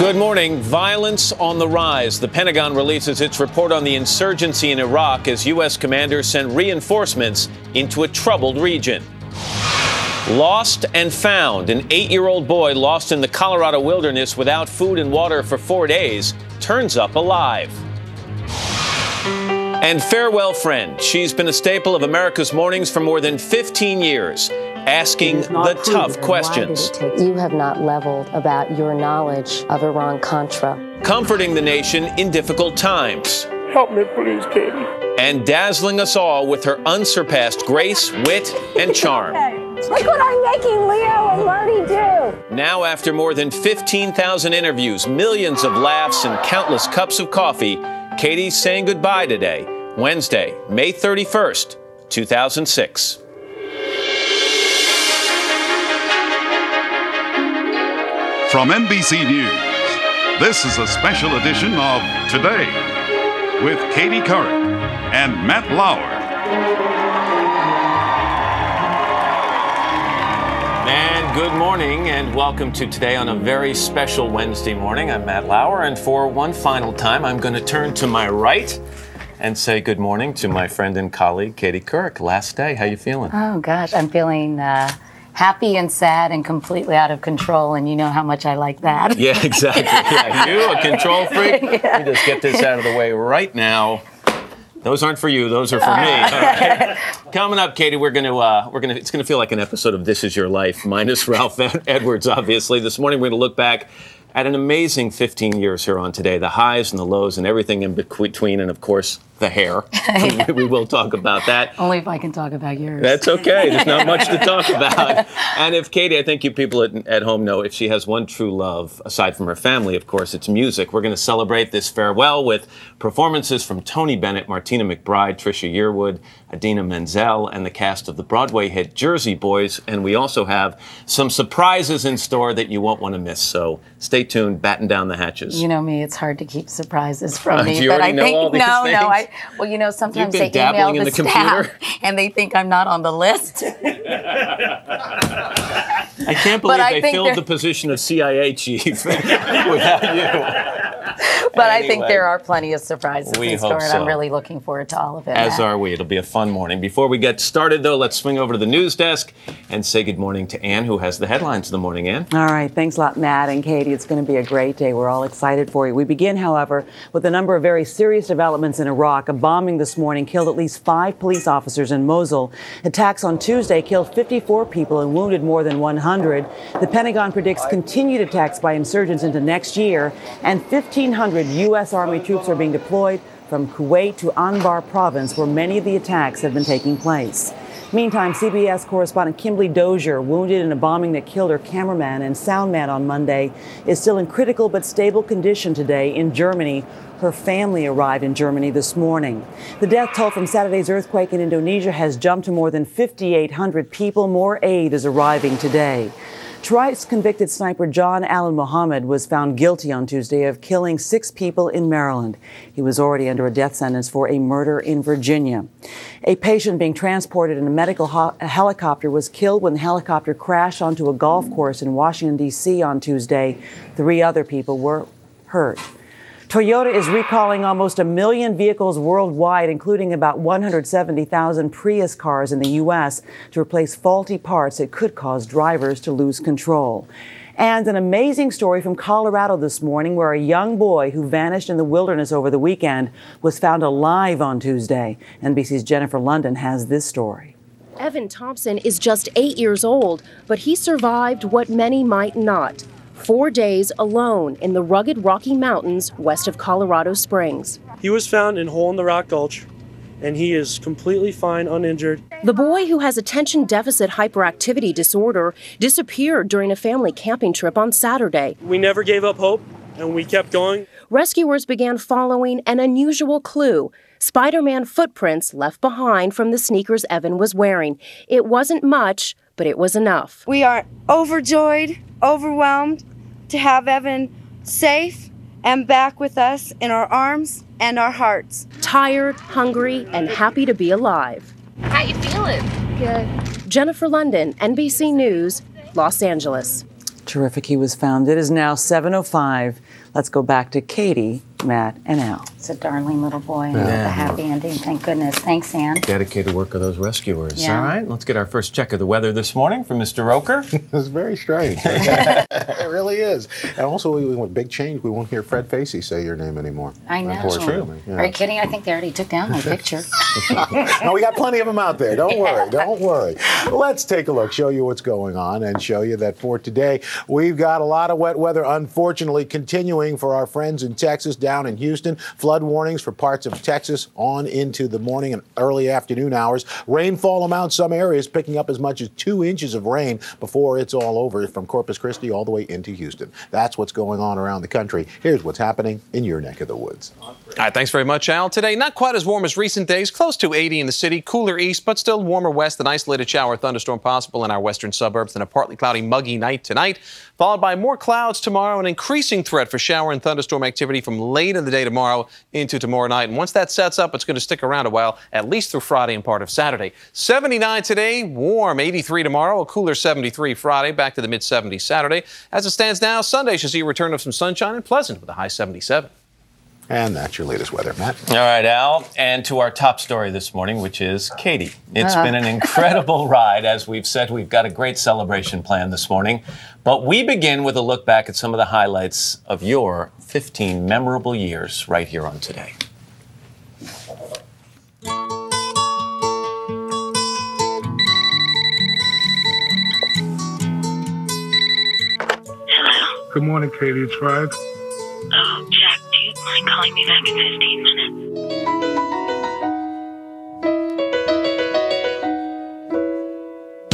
Good morning. Violence on the rise. The Pentagon releases its report on the insurgency in Iraq as U.S. commanders send reinforcements into a troubled region. Lost and found. An 8-year-old boy lost in the Colorado wilderness without food and water for 4 days turns up alive. And farewell, friend. She's been a staple of America's mornings for more than 15 years. Asking the tough questions. You have not leveled about your knowledge of Iran-Contra. Comforting the nation in difficult times. Help me, please, Katie. And dazzling us all with her unsurpassed grace, wit, and charm. Look what I'm making Leo and Marty do. Now, after more than 15,000 interviews, millions of laughs, and countless cups of coffee, Katie's saying goodbye today, Wednesday, May 31st, 2006. From NBC News, this is a special edition of Today with Katie Couric and Matt Lauer. And good morning and welcome to Today on a very special Wednesday morning. I'm Matt Lauer, and for one final time, I'm going to turn to my right and say good morning to my friend and colleague, Katie Couric. Last day, how you feeling? Oh, gosh, I'm feeling... happy and sad and completely out of control, and you know how much I like that. Yeah, exactly. Yeah, you, a control freak? Yeah. You just get this out of the way right now. Those aren't for you; those are for me. All right. Coming up, Katie, we're gonna. It's gonna feel like an episode of This Is Your Life minus Ralph Edwards, obviously. This morning, we're gonna look back at an amazing 15 years here on Today, the highs and the lows and everything in between, and of course, the hair. Yeah. We will talk about that. Only if I can talk about yours. That's okay, there's not much to talk about. And if Katie, I think you people at home know, if she has one true love, aside from her family, of course, it's music. We're gonna celebrate this farewell with performances from Tony Bennett, Martina McBride, Trisha Yearwood, Idina Menzel, and the cast of the Broadway hit Jersey Boys. And we also have some surprises in store that you won't wanna miss, so stay tuned, batten down the hatches. You know me, it's hard to keep surprises from me. Do you already know all these things? No, well, you know, sometimes they email the staff and they think I'm not on the list. I can't believe they filled the position of CIA chief without you. But anyway, I think there are plenty of surprises in store, and I'm really looking forward to all of it. As are we. It'll be a fun morning. Before we get started, though, let's swing over to the news desk and say good morning to Ann, who has the headlines of the morning. Ann? All right. Thanks a lot, Matt and Katie. It's going to be a great day. We're all excited for you. We begin, however, with a number of very serious developments in Iraq. A bombing this morning killed at least 5 police officers in Mosul. Attacks on Tuesday killed 54 people and wounded more than 100. The Pentagon predicts continued attacks by insurgents into next year, and 1,500 U.S. Army troops are being deployed from Kuwait to Anbar province, where many of the attacks have been taking place. Meantime, CBS correspondent Kimberly Dozier, wounded in a bombing that killed her cameraman and sound man on Monday, is still in critical but stable condition today in Germany. Her family arrived in Germany this morning. The death toll from Saturday's earthquake in Indonesia has jumped to more than 5,800 people. More aid is arriving today. Twice convicted sniper John Allen Muhammad was found guilty on Tuesday of killing 6 people in Maryland. He was already under a death sentence for a murder in Virginia. A patient being transported in a medical helicopter was killed when the helicopter crashed onto a golf course in Washington, D.C. on Tuesday. 3 other people were hurt. Toyota is recalling almost 1 million vehicles worldwide, including about 170,000 Prius cars in the U.S. to replace faulty parts that could cause drivers to lose control. And an amazing story from Colorado this morning, where a young boy who vanished in the wilderness over the weekend was found alive on Tuesday. NBC's Jennifer London has this story. Evan Thompson is just 8 years old, but he survived what many might not. 4 days alone in the rugged Rocky Mountains west of Colorado Springs. He was found in Hole in the Rock Gulch, and he is completely fine, uninjured. The boy, who has attention deficit hyperactivity disorder, disappeared during a family camping trip on Saturday. We never gave up hope, and we kept going. Rescuers began following an unusual clue: Spider-Man footprints left behind from the sneakers Evan was wearing. It wasn't much, but it was enough. We are overjoyed, overwhelmed to have Evan safe and back with us in our arms and our hearts. Tired, hungry, and happy to be alive. How you feeling? Good. Jennifer London, NBC News, Los Angeles. Terrific he was found. It is now 7:05. Let's go back to Katie, Matt, and Al. It's a darling little boy, and a happy ending, thank goodness. Thanks, Ann. Dedicated work of those rescuers. Yeah. All right, let's get our first check of the weather this morning from Mr. Roker. It's very strange. It really is. And also, with big change, we won't hear Fred Facey say your name anymore. I know. Unfortunately. Yeah. Are you kidding? I think they already took down my picture. No, we got plenty of them out there. Don't worry, don't worry. Let's take a look, show you what's going on, and show you that for today, we've got a lot of wet weather, unfortunately, continuing for our friends in Texas, down in Houston. Flood warnings for parts of Texas on into the morning and early afternoon hours. Rainfall amounts, some areas picking up as much as 2 inches of rain before it's all over, from Corpus Christi all the way into Houston. That's what's going on around the country. Here's what's happening in your neck of the woods. All right, thanks very much, Al. Today, not quite as warm as recent days, close to 80 in the city, cooler east, but still warmer west. An isolated shower or thunderstorm possible in our western suburbs, and a partly cloudy, muggy night tonight, followed by more clouds tomorrow, an increasing threat for shower and thunderstorm activity from late in the day tomorrow into tomorrow night. And once that sets up, it's going to stick around a while, at least through Friday and part of Saturday. 79 today, warm 83 tomorrow, a cooler 73 Friday, back to the mid-70s Saturday. As it stands now, Sunday should see a return of some sunshine and pleasant with a high 77. And that's your latest weather, Matt. All right, Al. And to our top story this morning, which is Katie. It's been an incredible ride. As we've said, we've got a great celebration planned this morning. But we begin with a look back at some of the highlights of your 15 memorable years right here on Today. Hello. Good morning, Katie. It's Ryan. Oh, Jack. Mind calling me back in 15 minutes?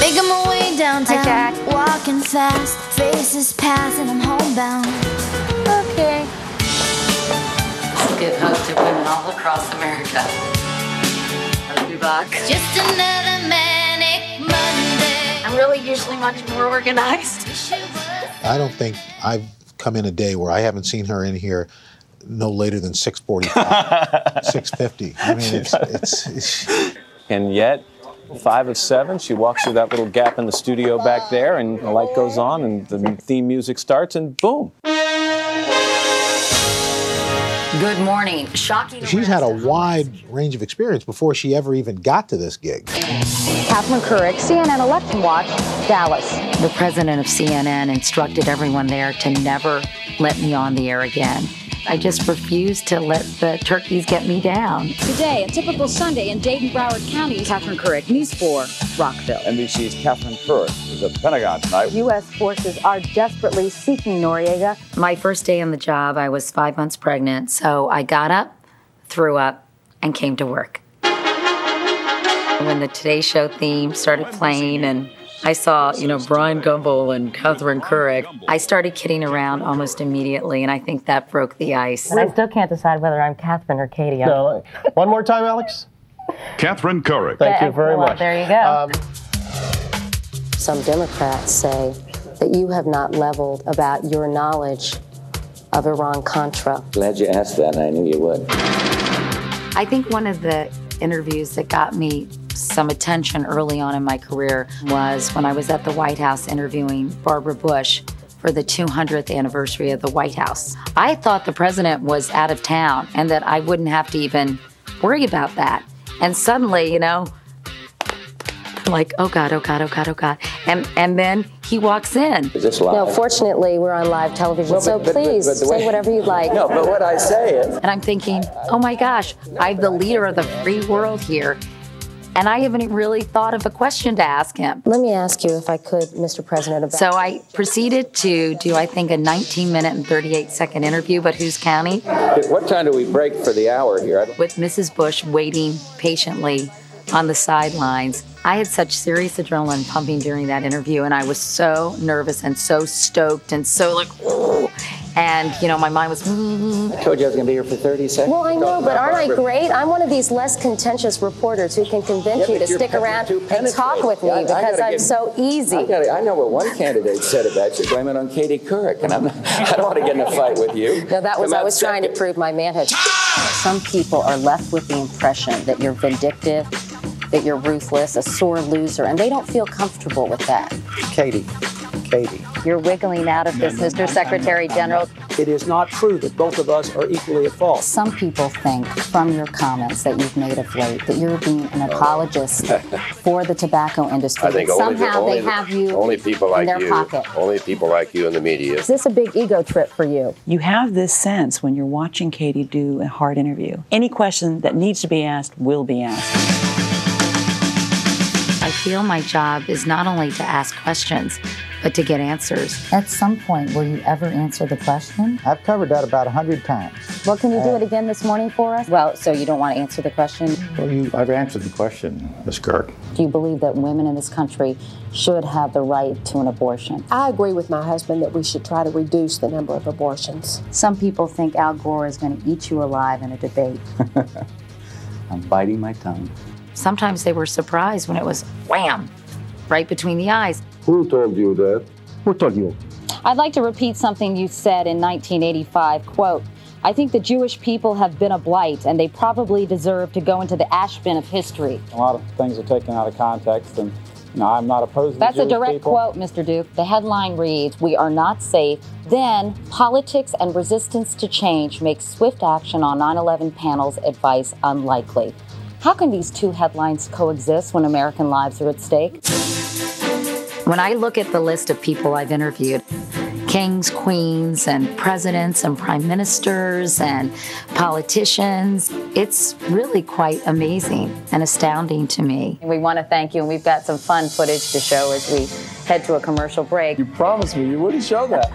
Making my way downtown. Hi, Jack. Walking fast, faces passing, I'm homebound. Okay. Give hugs to women all across America. I'll be back. Just another manic Monday. I'm really usually much more organized. I don't think I've come in a day where I haven't seen her in here no later than 6:45, 6:50. I mean, it's... And yet, 5 of 7, she walks through that little gap in the studio back there, and the light goes on, and the theme music starts, and boom. Good morning. Shocking. She's had a wide range of experience before she ever even got to this gig. Kathleen Couric, CNN Election Watch, Dallas. The president of CNN instructed everyone there to never let me on the air again. I just refuse to let the turkeys get me down. Today, a typical Sunday in Dayton, Broward County. Kathleen Couric, News 4, Rockville. NBC's Kathleen Couric is at the Pentagon tonight. U.S. forces are desperately seeking Noriega. My first day on the job, I was 5 months pregnant, so I got up, threw up, and came to work. When the Today Show theme started playing and I saw, you know, Brian Gumbel and Kathleen Couric, I started kidding around almost immediately, and I think that broke the ice. And I still can't decide whether I'm Kathleen or Katie. No. One more time, Alex. Kathleen Couric. Thank you very much. There you go. Some Democrats say that you have not leveled about your knowledge of Iran-Contra. Glad you asked that, and I knew you would. I think one of the interviews that got me some attention early on in my career was when I was at the White House interviewing Barbara Bush for the 200th anniversary of the White House. I thought the president was out of town and that I wouldn't have to even worry about that. And suddenly, you know, I'm like, oh God, oh God, oh God, oh God. And then he walks in. Is this live? No, fortunately, we're on live television, well, but, so please say whatever you like. No, but what I say is... And I'm thinking, oh my gosh, I'm the leader of the free world here. And I haven't really thought of a question to ask him. Let me ask you, if I could, Mr. President, about... So I proceeded to do, I think, a 19-minute and 38-second interview, but who's counting? What time do we break for the hour here? With Mrs. Bush waiting patiently on the sidelines, I had such serious adrenaline pumping during that interview, and I was so nervous and so stoked and so like, oh. And, you know, my mind was... I told you I was going to be here for 30 seconds. Well, I know, but aren't I great? I'm one of these less contentious reporters who can convince you to stick around and talk with me because I'm so easy. I know what one candidate said about you. Blame it on Katie Couric, and I don't want to get in a fight with you. No, that was... I was trying to prove my manhood. Some people are left with the impression that you're vindictive, that you're ruthless, a sore loser, and they don't feel comfortable with that. Katie. Katie. You're wiggling out of this, Mr. Secretary General. It is not true that both of us are equally at fault. Some people think from your comments that you've made of late that you're being an apologist for the tobacco industry. I think somehow only, they have you only people like in their you, pocket. Only people like you in the media. Is this a big ego trip for you? You have this sense when you're watching Katie do a hard interview. Any question that needs to be asked will be asked. I feel my job is not only to ask questions, but to get answers. At some point, will you ever answer the question? I've covered that about 100 times. Well, can you do it again this morning for us? Well, so you don't want to answer the question? Well, I've answered the question, Ms. Kirk. Do you believe that women in this country should have the right to an abortion? I agree with my husband that we should try to reduce the number of abortions. Some people think Al Gore is going to eat you alive in a debate. I'm biting my tongue. Sometimes they were surprised when it was wham, right between the eyes. Who told you that? Who told you? I'd like to repeat something you said in 1985, quote, I think the Jewish people have been a blight and they probably deserve to go into the ash bin of history. A lot of things are taken out of context and no, I'm not opposed to the Jewish people. That's a direct quote, Mr. Duke. The headline reads, we are not safe. Then, politics and resistance to change make swift action on 9/11 panel's advice unlikely. How can these two headlines coexist when American lives are at stake? When I look at the list of people I've interviewed, kings, queens, and presidents, and prime ministers, and politicians, it's really quite amazing and astounding to me. We want to thank you, and we've got some fun footage to show as we head to a commercial break. You promised me you wouldn't show that.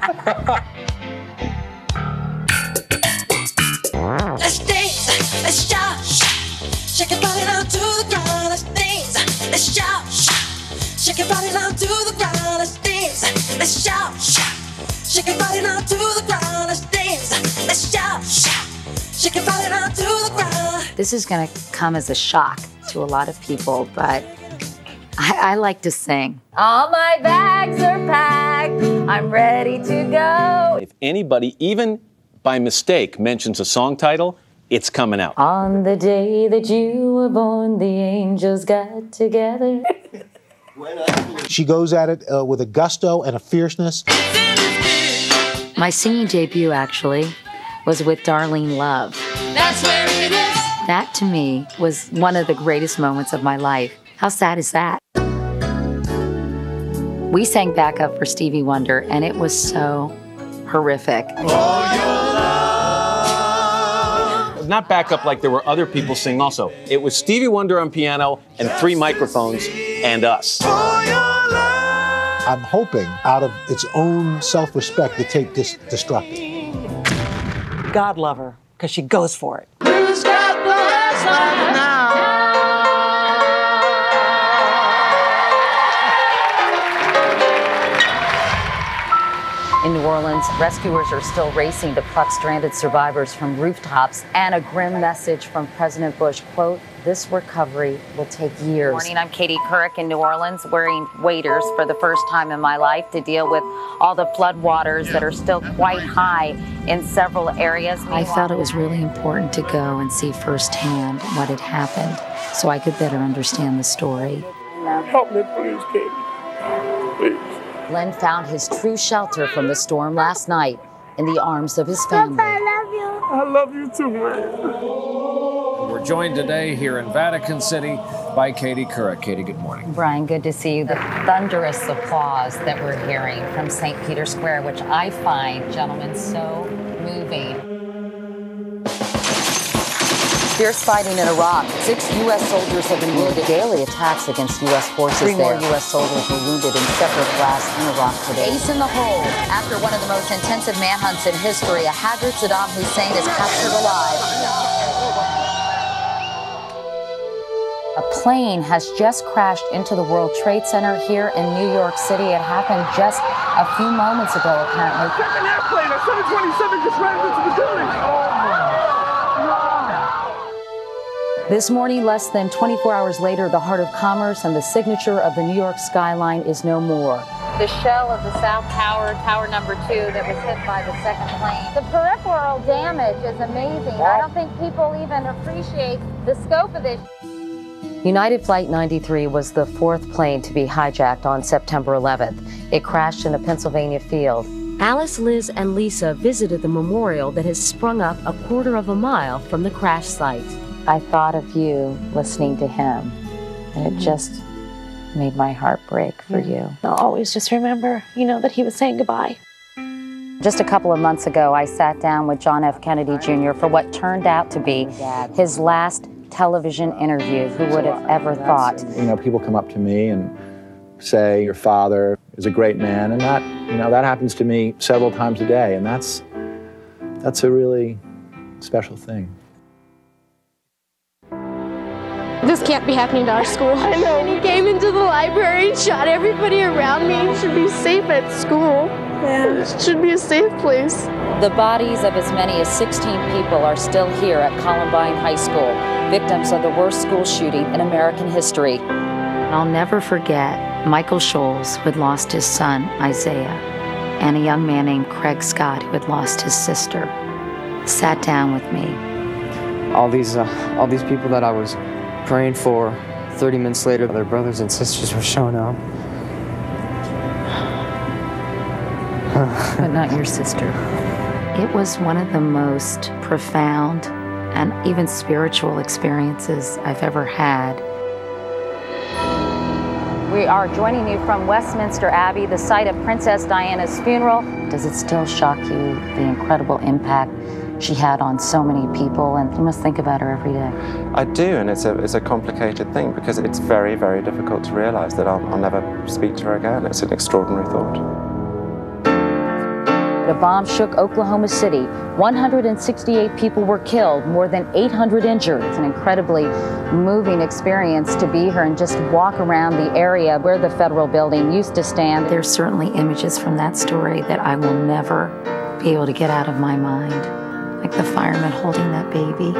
Let's dance, let's shout. Shake your body down to the ground, let's dance, let's shout, shout. Shake your body down to the ground, let's dance, let's shout, shout. Shake your body down to the ground, let's dance, let's shout, shout. Shake your body down to the ground. This is gonna come as a shock to a lot of people, but I like to sing. All my bags are packed, I'm ready to go. If anybody, even by mistake, mentions a song title, it's coming out. On the day that you were born, the angels got together. She goes at it with a gusto and a fierceness. My singing debut, actually, was with Darlene Love. That's where it is. That, to me, was one of the greatest moments of my life. How sad is that? We sang backup for Stevie Wonder, and it was so horrific. Not backup like there were other people singing also. It was Stevie Wonder on piano and three microphones and us. I'm hoping out of its own self-respect the tape destructive. God love her, because she goes for it. Who's got the last laugh now? In New Orleans, rescuers are still racing to pluck stranded survivors from rooftops and a grim message from President Bush, quote, this recovery will take years. Good morning, I'm Katie Couric in New Orleans, wearing waders for the first time in my life to deal with all the flood waters that are still quite high in several areas. I felt it was really important to go and see firsthand what had happened so I could better understand the story. Help me, please, Katie, please. Glenn found his true shelter from the storm last night in the arms of his family. Papa, I love you. I love you too, man. We're joined today here in Vatican City by Katie Couric. Katie, good morning. Brian, good to see you. The thunderous applause that we're hearing from St. Peter's Square, which I find, gentlemen, so moving. Fierce fighting in Iraq. 6 U.S. soldiers have been wounded. Daily attacks against U.S. forces. 3 more U.S. soldiers were wounded in separate blasts in Iraq today. Ace in the hole. After one of the most intensive manhunts in history, a haggard Saddam Hussein is captured alive. A plane has just crashed into the World Trade Center here in New York City. It happened just a few moments ago, apparently. Second airplane, a 727 just rammed into the building. This morning, less than 24 hours later, the heart of commerce and the signature of the New York skyline is no more. The shell of the South Tower, Tower number 2, that was hit by the second plane. The peripheral damage is amazing. I don't think people even appreciate the scope of this. United Flight 93 was the fourth plane to be hijacked on September 11th. It crashed in a Pennsylvania field. Alice, Liz, and Lisa visited the memorial that has sprung up a quarter of a mile from the crash site. I thought of you listening to him, and it just made my heart break for you. I'll always just remember, you know, that he was saying goodbye. Just a couple of months ago, I sat down with John F. Kennedy Jr. for what turned out to be his last television interview. Who would have ever thought? You know, people come up to me and say, your father is a great man, and that, you know, that happens to me several times a day, and that's a really special thing. This can't be happening to our school. I know. And he came into the library and shot everybody around me. It should be safe at school. Yeah. It should be a safe place. The bodies of as many as 16 people are still here at Columbine High School, victims of the worst school shooting in American history. I'll never forget Michael Shoels, who had lost his son, Isaiah, and a young man named Craig Scott, who had lost his sister, sat down with me. All these people that I was praying for, 30 minutes later, their brothers and sisters were showing up. But not your sister. It was one of the most profound and even spiritual experiences I've ever had. We are joining you from Westminster Abbey, the site of Princess Diana's funeral. Does it still shock you, the incredible impact she had on so many people? And you must think about her every day. I do, and it's a complicated thing, because it's very, very difficult to realize that I'll never speak to her again. It's an extraordinary thought. The bomb shook Oklahoma City. 168 people were killed, more than 800 injured. It's an incredibly moving experience to be here and just walk around the area where the federal building used to stand. There's certainly images from that story that I will never be able to get out of my mind, like the fireman holding that baby.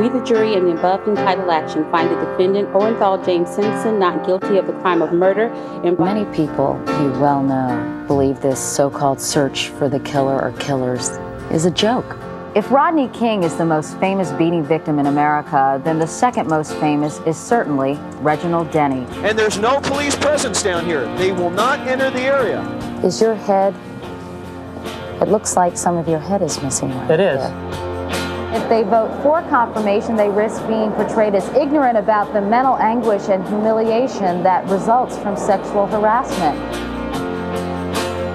We, the jury, in the above entitled action, find the defendant Orenthal James Simpson not guilty of the crime of murder. And many people you well know believe this so-called search for the killer or killers is a joke. If Rodney King is the most famous beating victim in America, then the second most famous is certainly Reginald Denny. And there's no police presence down here. They will not enter the area. Is your head? It looks like some of your head is missing. It is. If they vote for confirmation, they risk being portrayed as ignorant about the mental anguish and humiliation that results from sexual harassment.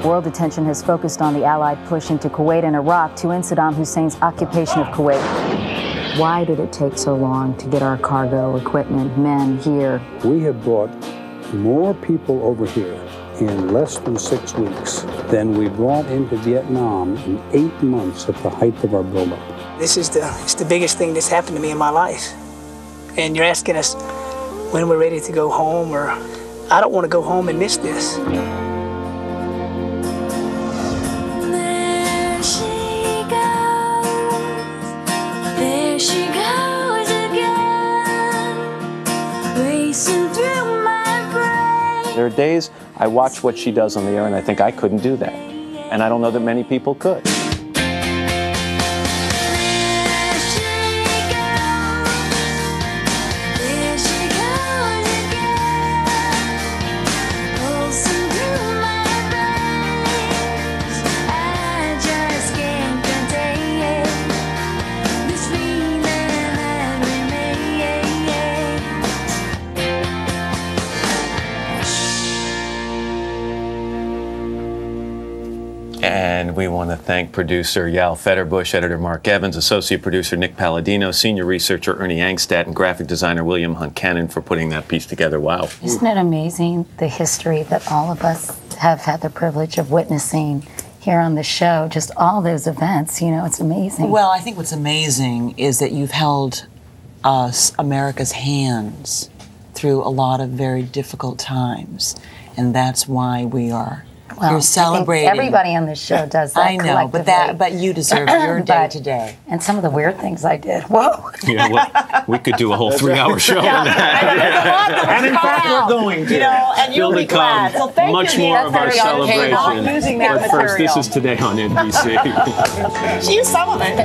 World attention has focused on the Allied push into Kuwait and Iraq to end Saddam Hussein's occupation of Kuwait. Why did it take so long to get our cargo, equipment, men here? We have brought more people over here in less than 6 weeks than we brought into Vietnam in 8 months at the height of our buildup. This is it's the biggest thing that's happened to me in my life. And you're asking us when we're ready to go home, or I don't want to go home and miss this. There are days I watch what she does on the air and I think I couldn't do that. And I don't know that many people could. We want to thank producer Yal Federbush, editor Mark Evans, associate producer Nick Palladino, senior researcher Ernie Angstadt, and graphic designer William Hunt Cannon for putting that piece together. Wow. Isn't it amazing, the history that all of us have had the privilege of witnessing here on the show, just all those events, you know, it's amazing. Well, I think what's amazing is that you've held us, America's hands through a lot of very difficult times, and that's why we are You're celebrating. Everybody on this show does that. I know, but you deserve your day today. And some of the weird things I did. Whoa. Yeah, well, we could do a whole 3-hour show on that. And in fact, we're going to. You know, and you'll be glad. So thank you. Much more of our celebration. But first, this is Today on NBC. She's Sullivan.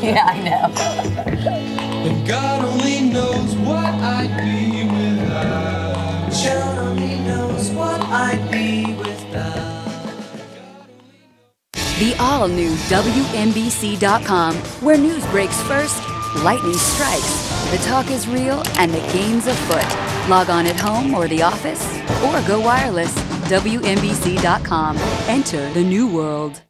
Yeah, I know. God only knows what I'd be without. God only knows what I'd be without. The all-new WNBC.com, where news breaks first, lightning strikes, the talk is real, and the game's afoot. Log on at home or the office, or go wireless. WNBC.com. Enter the new world.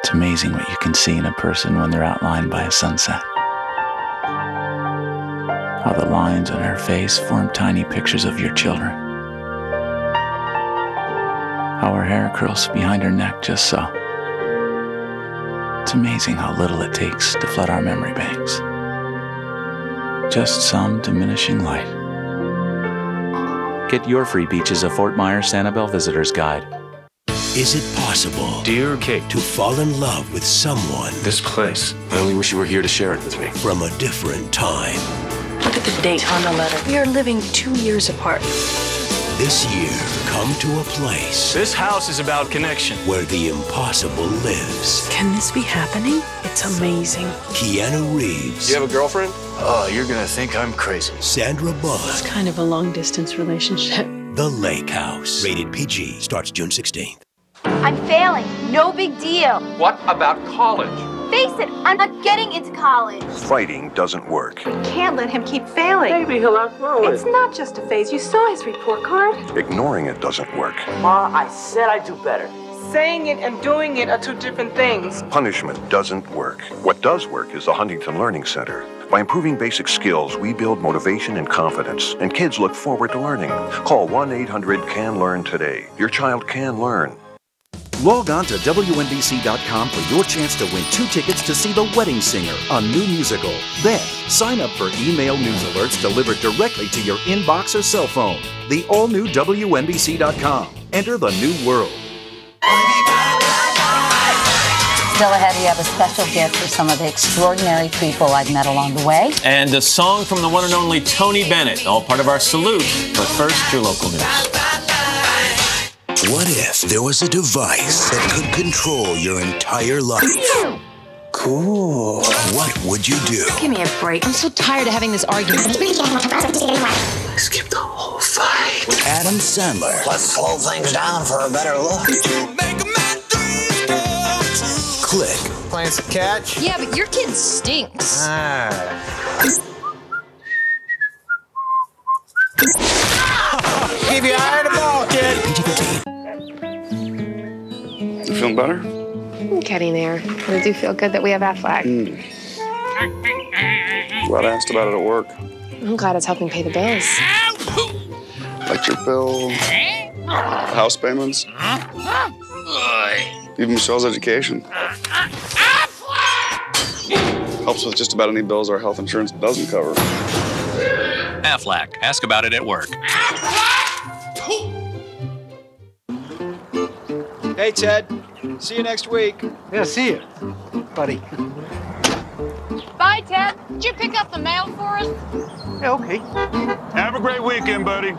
It's amazing what you can see in a person when they're outlined by a sunset. How the lines on her face form tiny pictures of your children. How her hair curls behind her neck just so. It's amazing how little it takes to flood our memory banks. Just some diminishing light. Get your free Beaches of Fort Myers Sanibel Visitor's Guide. Is it possible, dear Kate, to fall in love with someone? This place. I only wish you were here to share it with me. From a different time. Look at the date on the letter. We are living 2 years apart. This year, come to a place. This house is about connection. Where the impossible lives. Can this be happening? It's amazing. Keanu Reeves. Do you have a girlfriend? Oh, you're gonna think I'm crazy. Sandra Bullock. It's kind of a long-distance relationship. The Lake House. Rated PG. Starts June 16th. I'm failing. No big deal. What about college? Face it, I'm not getting into college. Fighting doesn't work. We can't let him keep failing. Maybe he'll outgrow it. It's not just a phase. You saw his report card. Ignoring it doesn't work. Ma, I said I'd do better. Saying it and doing it are two different things. Punishment doesn't work. What does work is the Huntington Learning Center. By improving basic skills, we build motivation and confidence, and kids look forward to learning. Call 1-800-CAN-LEARN today. Your child can learn. Log on to WNBC.com for your chance to win 2 tickets to see The Wedding Singer, a new musical. Then, sign up for email news alerts delivered directly to your inbox or cell phone. The all-new WNBC.com. Enter the new world. Still ahead, we have a special gift for some of the extraordinary people I've met along the way. And a song from the one and only Tony Bennett, all part of our salute. But first, your local news. What if there was a device that could control your entire life? Cool. What would you do? Give me a break. I'm so tired of having this argument. Skip the whole fight. Adam Sandler. Let's slow things down for a better look. Click. Playing some catch? Yeah, but your kid stinks. Keep your eye on the ball, kid. You feeling better? I'm getting there. But I do feel good that we have Aflac. Glad I asked about it at work. I'm glad it's helping pay the bills. Electric bill, house payments, even Michelle's education. Helps with just about any bills our health insurance doesn't cover. Aflac. Ask about it at work. Hey, Ted. See you next week. Yeah, see you, buddy. Bye, Ted. Did you pick up the mail for us? Yeah, okay. Have a great weekend, buddy.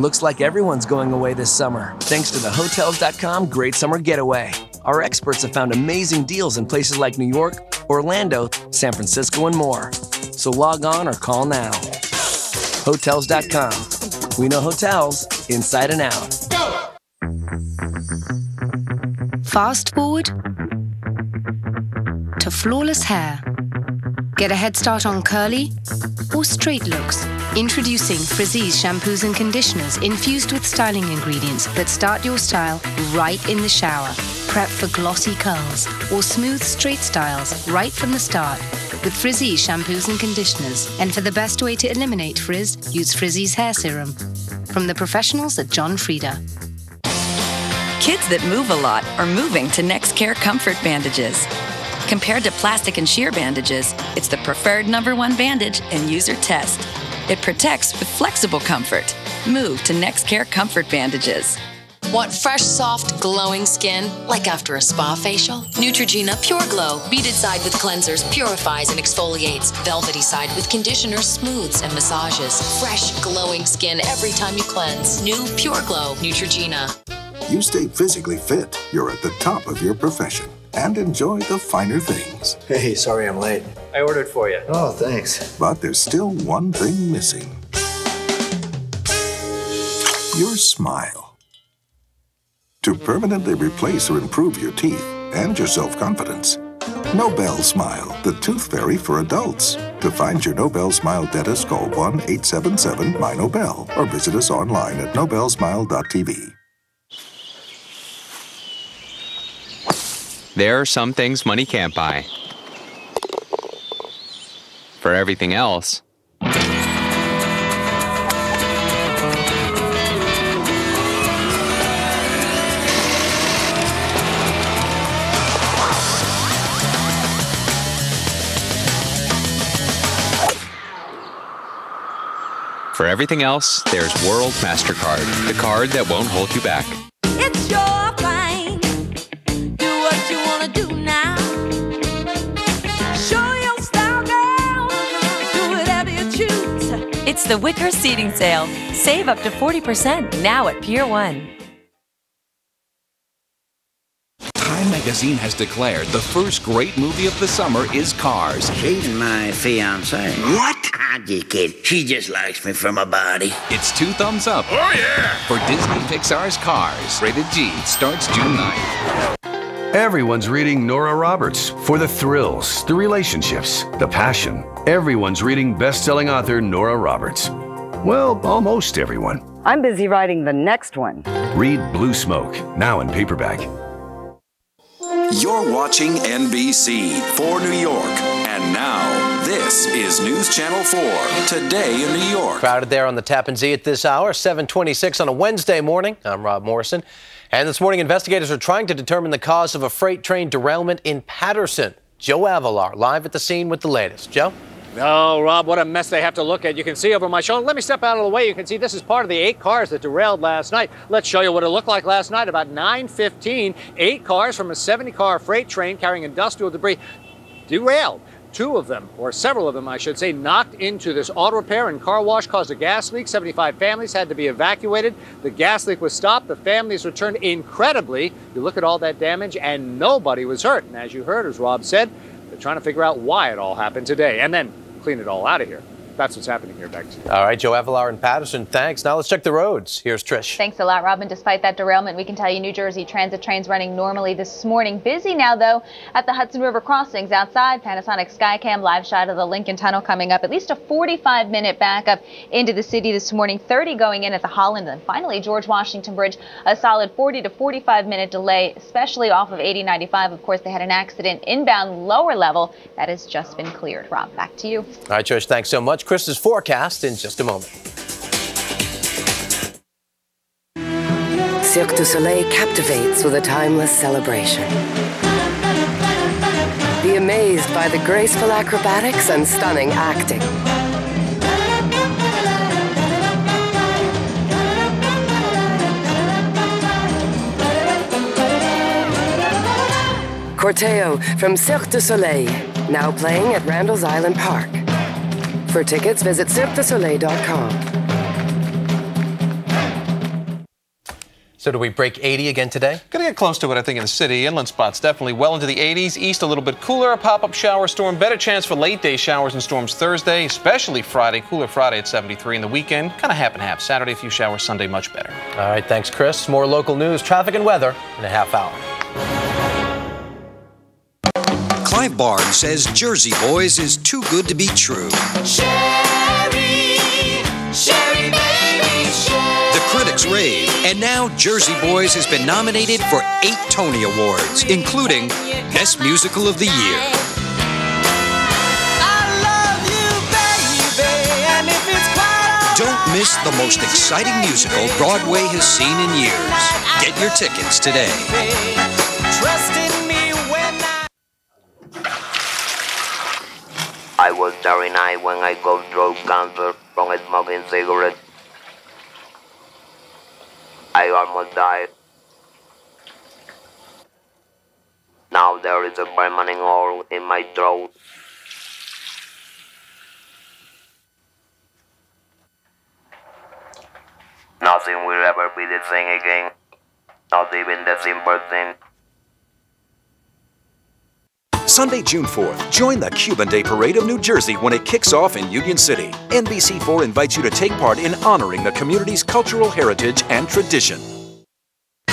Looks like everyone's going away this summer, thanks to the Hotels.com Great Summer Getaway. Our experts have found amazing deals in places like New York, Orlando, San Francisco, and more. So log on or call now. Hotels.com. We know hotels inside and out. Go! Fast forward to flawless hair. Get a head start on curly or straight looks. Introducing Frizee's shampoos and conditioners infused with styling ingredients that start your style right in the shower. Prep for glossy curls or smooth straight styles right from the start with Frizee's shampoos and conditioners. And for the best way to eliminate frizz, use Frizee's hair serum. From the professionals at John Frieda. Kids that move a lot are moving to NextCare Comfort Bandages. Compared to plastic and sheer bandages, it's the preferred #1 bandage and user test. It protects with flexible comfort. Move to NextCare Comfort Bandages. Want fresh, soft, glowing skin? Like after a spa facial? Neutrogena Pure Glow. Beaded side with cleansers, purifies and exfoliates. Velvety side with conditioner, smooths and massages. Fresh, glowing skin every time you cleanse. New Pure Glow Neutrogena. You stay physically fit. You're at the top of your profession. and enjoy the finer things. Hey, sorry I'm late. I ordered for you. Oh, thanks. But there's still one thing missing. Your smile. To permanently replace or improve your teeth and your self-confidence, Nobel Smile, the tooth fairy for adults. To find your Nobel Smile dentist, call 1-877-MY-NOBEL or visit us online at nobelsmile.tv. There are some things money can't buy. For everything else, there's World Mastercard, the card that won't hold you back. It's your thing. Do what you want to do now. Show your style, girl. Do whatever you choose. It's the Wicker Seating Sale. Save up to 40% now at Pier 1. Time Magazine has declared the first great movie of the summer is Cars. She's my fiancée. What? She just likes me for my body. It's 2 thumbs up. Oh, yeah! For Disney Pixar's Cars. Rated G. Starts June 9th. Everyone's reading Nora Roberts for the thrills, the relationships, the passion. Everyone's reading best-selling author Nora Roberts. Well, almost everyone. I'm busy writing the next one. Read Blue Smoke, now in paperback. You're watching NBC for New York. And now, this is News Channel 4, Today in New York. Crowded there on the Tappan Zee at this hour, 7:26 on a Wednesday morning. I'm Rob Morrison. And this morning, investigators are trying to determine the cause of a freight train derailment in Patterson. Joe Avalar, live at the scene with the latest. Joe? Oh, Rob, what a mess they have to look at. You can see over my shoulder. Let me step out of the way. You can see this is part of the 8 cars that derailed last night. Let's show you what it looked like last night. About 9:15, 8 cars from a 70-car freight train carrying industrial debris derailed. Several of them, knocked into this auto repair and car wash, caused a gas leak. 75 families had to be evacuated. The gas leak was stopped. The families returned. Incredibly, you look at all that damage, and nobody was hurt. And as you heard, as Rob said, they're trying to figure out why it all happened today and then clean it all out of here. That's what's happening here, back to you. All right, Joe Avalar in Patterson, thanks. Now let's check the roads. Here's Trish. Thanks a lot, Robin. Despite that derailment, we can tell you New Jersey Transit trains running normally this morning. Busy now, though, at the Hudson River crossings outside. Panasonic Skycam live shot of the Lincoln Tunnel coming up. At least a 45-minute backup into the city this morning. 30 going in at the Holland. And finally, George Washington Bridge, a solid 40 to 45-minute delay, especially off of 8095. Of course, they had an accident inbound lower level that has just been cleared. Rob, back to you. All right, Trish, thanks so much. Chris's forecast in just a moment. Cirque du Soleil captivates with a timeless celebration. Be amazed by the graceful acrobatics and stunning acting. Corteo from Cirque du Soleil, now playing at Randall's Island Park. For tickets, visit CirqueDuSoleil.com. So do we break 80 again today? Going to get close to it, I think, in the city. Inland spots definitely well into the 80s. East a little bit cooler, a pop-up shower storm. Better chance for late-day showers and storms Thursday, especially Friday. Cooler Friday at 73 in the weekend. Kind of half and half. Saturday, a few showers. Sunday, much better. All right, thanks, Chris. More local news, traffic, and weather in a half hour. Clive Barnes says Jersey Boys is too good to be true. Sherry, Sherry baby, Sherry. The critics rave, and now Jersey Boys has been nominated for 8 Tony Awards, including Best Musical of the Year. I love you, baby, and if it's quite all right. Don't miss the most exciting musical Broadway has seen in years. Get your tickets today. Trust in me when I was starry-eyed when I got throat cancer from smoking cigarettes. I almost died. Now there is a permanent hole in my throat. Nothing will ever be the same again. Not even the simple thing. Sunday, June 4th, join the Cuban Day Parade of New Jersey when it kicks off in Union City. NBC4 invites you to take part in honoring the community's cultural heritage and tradition.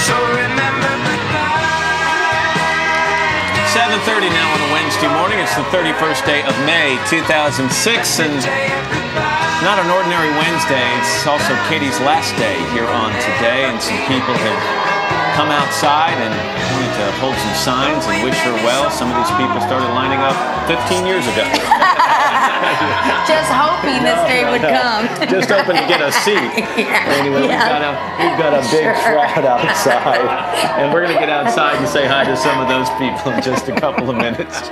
So remember goodbye. 7:30 now on a Wednesday morning. It's the 31st day of May, 2006. And not an ordinary Wednesday, it's also Katie's last day here on Today, and some people have come outside and wanted to hold some signs and wish her well. Some of these people started lining up 15 years ago. Just hoping this day would come. Just hoping to get a seat. Anyway, we've got a big crowd outside, and we're going to get outside and say hi to some of those people in just a couple of minutes.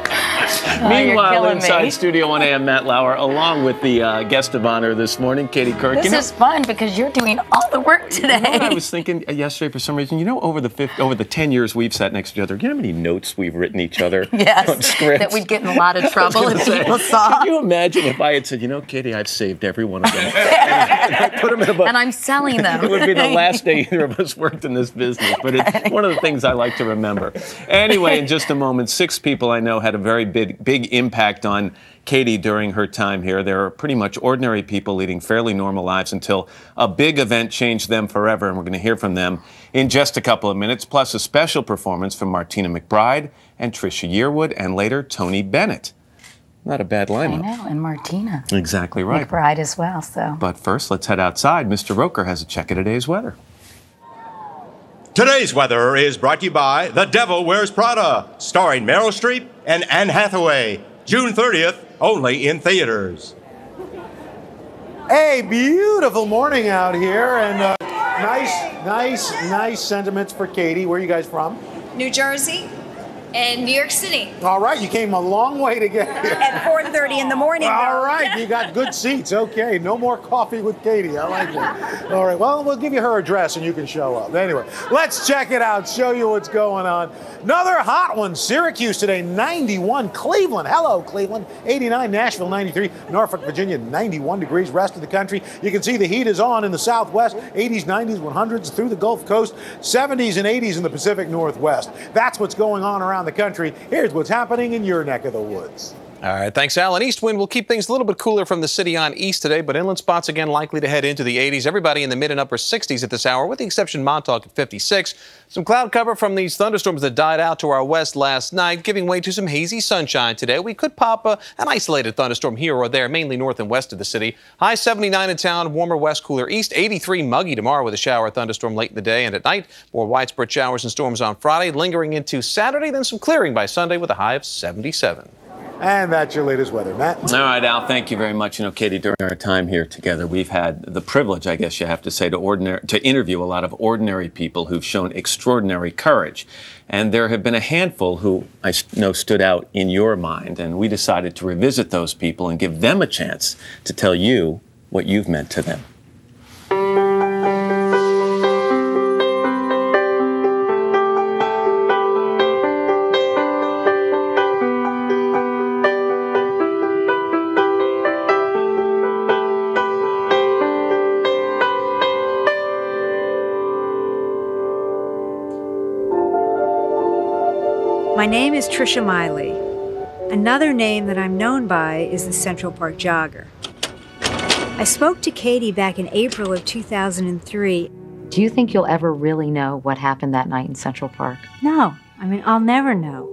Oh, meanwhile, inside Studio 1AM, Matt Lauer, along with the guest of honor this morning, Katie Couric. This is fun because you're doing all the work today. You know what I was thinking yesterday for some reason? You know, over the 10 years we've sat next to each other, you know how many notes we've written each other on scripts? That we'd get in a lot of trouble if people saw. Can you imagine if I had said, you know, Katie, I've saved every one of them. And I put them in a book. And I'm selling them. It would be the last day either of us worked in this business. But it's one of the things I like to remember. Anyway, in just a moment, 6 people I know had a very big impact on Katie during her time here. They are pretty much ordinary people leading fairly normal lives until a big event changed them forever, and we're going to hear from them in just a couple of minutes, plus a special performance from Martina McBride and Trisha Yearwood, and later Tony Bennett. Not a bad lineup. I know, and Martina. Exactly right. McBride as well, so. But first, let's head outside. Mr. Roker has a check of today's weather. Today's weather is brought to you by The Devil Wears Prada, starring Meryl Streep and Anne Hathaway. June 30th, only in theaters. A beautiful morning out here, and nice sentiments for Katie. Where are you guys from? New Jersey and New York City. All right, you came a long way to get here. At 4:30 in the morning. All right, you got good seats. Okay, no more coffee with Katie. I like it. All right, well, we'll give you her address and you can show up. Anyway, let's check it out, show you what's going on. Another hot one, Syracuse today, 91. Cleveland, hello, Cleveland, 89. Nashville, 93. Norfolk, Virginia, 91 degrees. Rest of the country, you can see the heat is on in the Southwest, 80s, 90s, 100s through the Gulf Coast, 70s and 80s in the Pacific Northwest. That's what's going on around the country. Here's what's happening in your neck of the woods. All right, thanks, Al. An east wind will keep things a little bit cooler from the city on east today, but inland spots again likely to head into the 80s. Everybody in the mid and upper 60s at this hour, with the exception of Montauk at 56. Some cloud cover from these thunderstorms that died out to our west last night, giving way to some hazy sunshine today. We could pop an isolated thunderstorm here or there, mainly north and west of the city. High 79 in town, warmer west, cooler east. 83 muggy tomorrow with a shower or thunderstorm late in the day and at night. More widespread showers and storms on Friday, lingering into Saturday, then some clearing by Sunday with a high of 77. And that's your latest weather, Matt. All right, Al, thank you very much. You know, Katie, during our time here together, we've had the privilege, I guess you have to say, to interview a lot of ordinary people who've shown extraordinary courage. And there have been a handful who I know stood out in your mind, and we decided to revisit those people and give them a chance to tell you what you've meant to them. My name is Trisha Miley. Another name that I'm known by is the Central Park Jogger. I spoke to Katie back in April of 2003. Do you think you'll ever really know what happened that night in Central Park? No, I mean, I'll never know.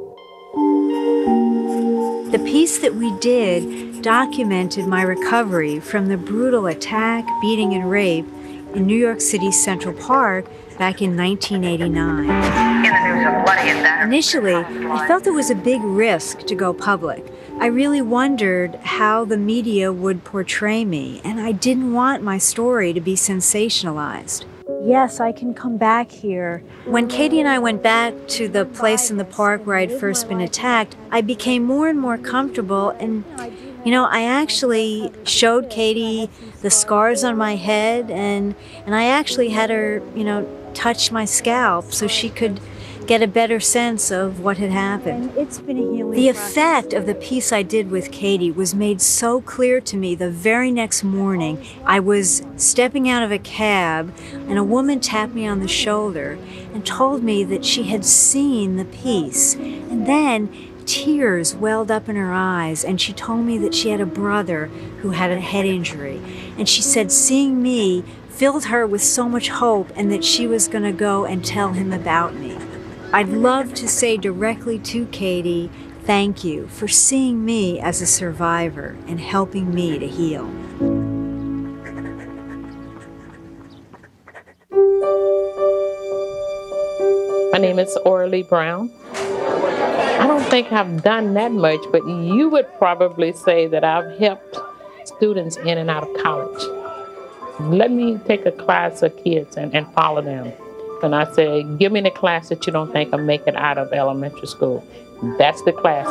The piece that we did documented my recovery from the brutal attack, beating, and rape in New York City's Central Park back in 1989. Initially, I felt it was a big risk to go public. I really wondered how the media would portray me, and I didn't want my story to be sensationalized. Yes, I can come back here. When Katie and I went back to the place in the park where I'd first been attacked, I became more and more comfortable, and you know, I actually showed Katie the scars on my head, and I actually had her, you know, touch my scalp so she could get a better sense of what had happened. It's been a healing. The effect of the piece I did with Katie was made so clear to me the very next morning. I was stepping out of a cab, and a woman tapped me on the shoulder and told me that she had seen the piece. And then Tears welled up in her eyes, and she told me that she had a brother who had a head injury. And she said seeing me filled her with so much hope, and that she was going to go and tell him about me. I'd love to say directly to Katie, thank you for seeing me as a survivor and helping me to heal. My name is Oralee Brown. I don't think I've done that much, but you would probably say that I've helped students in and out of college. Let me take a class of kids and follow them. And I say, give me the class that you don't think I'm making out of elementary school. That's the class.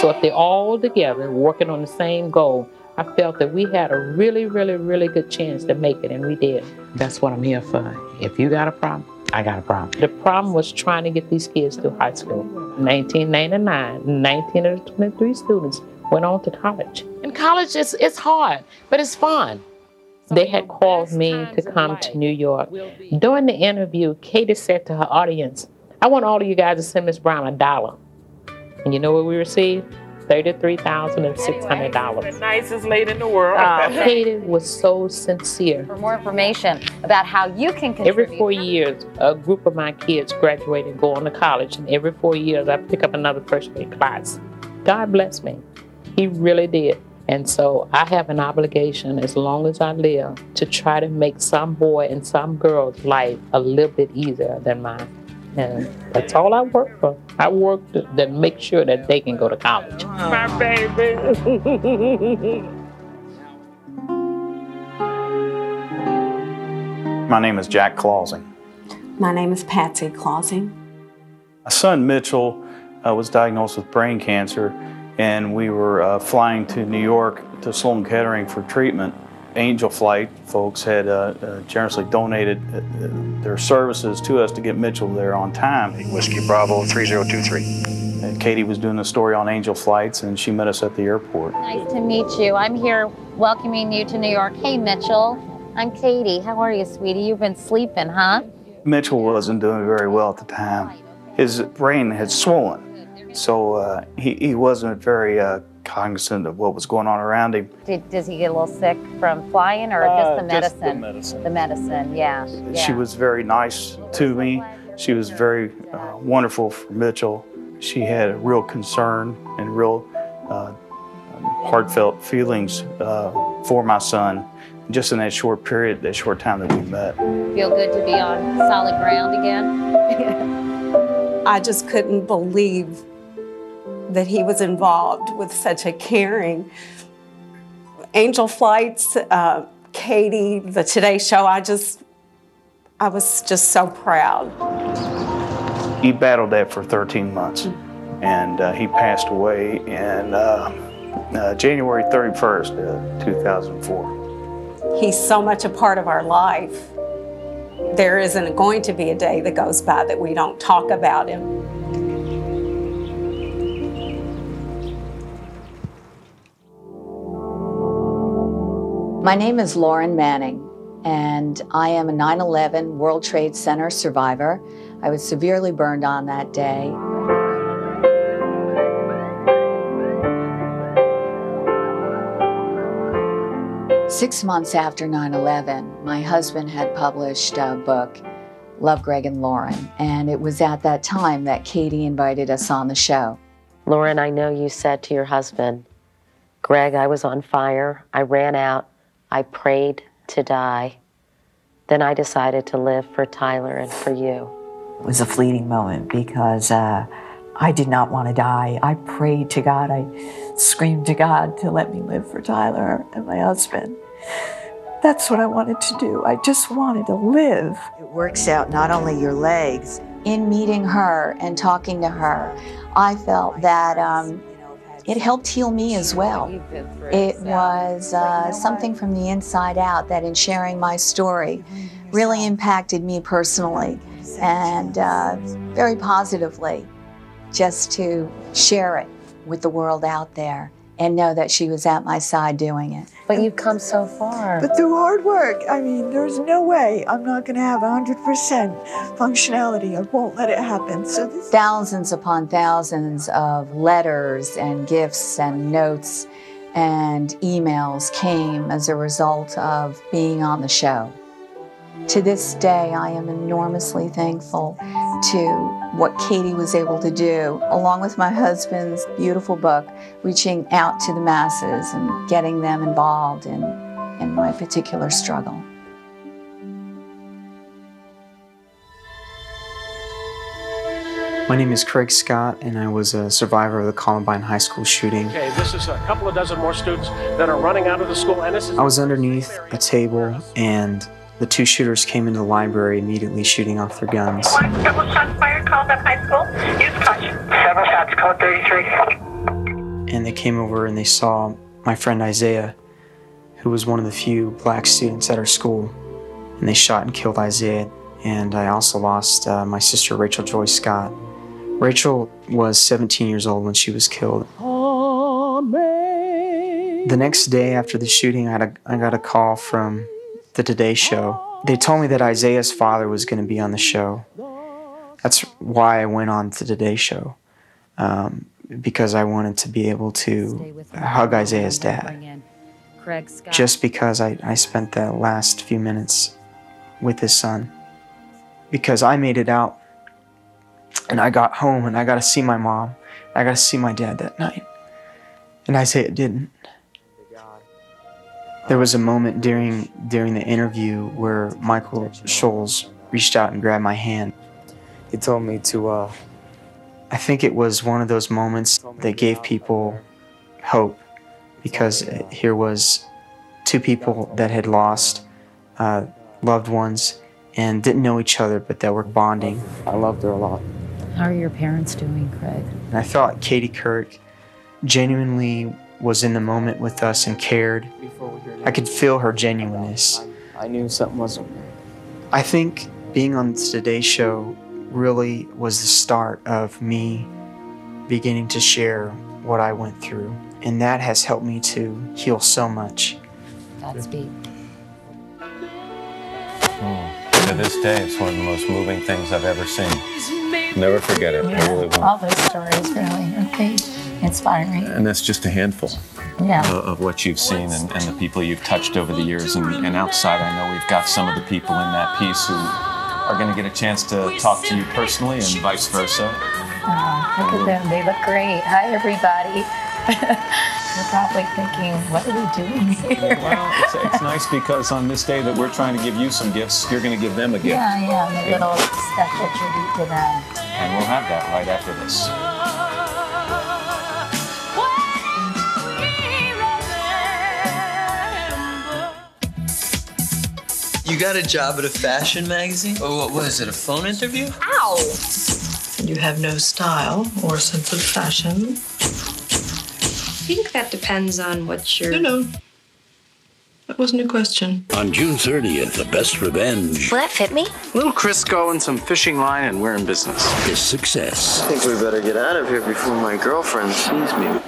So if they're all together working on the same goal, I felt that we had a really, really, really good chance to make it, and we did. That's what I'm here for. If you got a problem, I got a problem. The problem was trying to get these kids through high school. 1999, 19 of the 23 students went on to college. And college, it's hard, but it's fun. They had called me to come to New York. During the interview, Katie said to her audience, I want all of you guys to send Ms. Brown $1. And you know what we received? $33,600. The nicest lady in the world. Katie was so sincere. For more information about how you can contribute. Every 4 years, a group of my kids graduate and go on to college. And every 4 years, I pick up another first grade class. God bless me. He really did. And so I have an obligation, as long as I live, to try to make some boy and some girl's life a little bit easier than mine. And that's all I work for. I work to make sure that they can go to college. My baby. My name is Jack Clausing. My name is Patsy Clausing. My son Mitchell was diagnosed with brain cancer, and we were flying to New York to Sloan Kettering for treatment. Angel Flight folks had generously donated their services to us to get Mitchell there on time. Whiskey Bravo 3023. And Katie was doing a story on Angel Flights, and she met us at the airport. Nice to meet you. I'm here welcoming you to New York. Hey, Mitchell. I'm Katie. How are you, sweetie? You've been sleeping, huh? Mitchell wasn't doing very well at the time. His brain had swollen. So he wasn't very cognizant of what was going on around him. Does he get a little sick from flying, or just the medicine? Just the medicine. The medicine, yeah. She was very nice to me. She was very wonderful for Mitchell. She had a real concern and real heartfelt feelings for my son, just in that short period, that short time that we met. Feel good to be on solid ground again? I just couldn't believe that he was involved with such a caring. Angel Flights, Katie, the Today Show, I was just so proud. He battled that for 13 months, and he passed away in January 31st, 2004. He's so much a part of our life. There isn't going to be a day that goes by that we don't talk about him. My name is Lauren Manning, and I am a 9/11 World Trade Center survivor. I was severely burned on that day. Six months after 9/11, my husband had published a book, Love, Greg, and Lauren, and it was at that time that Katie invited us on the show. Lauren, I know you said to your husband, Greg, I was on fire, I ran out, I prayed to die. Then I decided to live for Tyler and for you. It was a fleeting moment because I did not want to die. I prayed to God. I screamed to God to let me live for Tyler and my husband. That's what I wanted to do. I just wanted to live. It works out not only your legs. In meeting her and talking to her, I felt that it helped heal me as well. It was something from the inside out that, in sharing my story, really impacted me personally and very positively, just to share it with the world out there and know that she was at my side doing it. But you've come so far. But through hard work. I mean, there's no way I'm not going to have 100% functionality. I won't let it happen. So this thousands upon thousands of letters and gifts and notes and emails came as a result of being on the show. To this day, I am enormously thankful to what Katie was able to do, along with my husband's beautiful book, reaching out to the masses and getting them involved in my particular struggle. My name is Craig Scott, and I was a survivor of the Columbine High School shooting. Okay, this is a couple of dozen more students that are running out of the school, and this is... I was underneath a table, and the two shooters came into the library, immediately shooting off their guns. One double shot fired, Columbine High School. Use caution. 7 shots, code 33. And they came over and they saw my friend Isaiah, who was one of the few black students at our school. And they shot and killed Isaiah. And I also lost my sister, Rachel Joy Scott. Rachel was 17 years old when she was killed. Amen. The next day after the shooting, I got a call from the Today Show. They told me that Isaiah's father was going to be on the show. That's why I went on to the Today Show, because I wanted to be able to hug Isaiah's dad. Just because I spent the last few minutes with his son. Because I made it out, and I got home, and I got to see my mom. I got to see my dad that night. And Isaiah didn't. There was a moment during the interview where Michael Shoels reached out and grabbed my hand. He told me to, I think it was one of those moments that gave people hope, because here was two people that had lost loved ones and didn't know each other, but that were bonding. I loved her a lot. How are your parents doing, Craig? And I thought Katie Couric genuinely was in the moment with us and cared. I could feel her genuineness. I knew something wasn't right. I think being on the Today Show really was the start of me beginning to share what I went through. And that has helped me to heal so much. Godspeed. To this day, it's one of the most moving things I've ever seen. Never forget it. Yeah. I really won't. All those stories really are inspiring. And that's just a handful of what you've seen and the people you've touched over the years. And outside, I know we've got some of the people in that piece who are going to get a chance to talk to you personally and vice versa. Oh, look at them. They look great. Hi, everybody. You're probably thinking, what are we doing here? Well, it's nice because on this day that we're trying to give you some gifts, you're going to give them a gift. Yeah, a little special tribute to them. And we'll have that right after this. You got a job at a fashion magazine? Oh, what was it, a phone interview? Ow! You have no style or sense of fashion. I think that depends on what you're... No. That wasn't a question. On June 30th, The Best Revenge. Will that fit me? Little Crisco and some fishing line and we're in business. Is success. I think we better get out of here before my girlfriend sees me.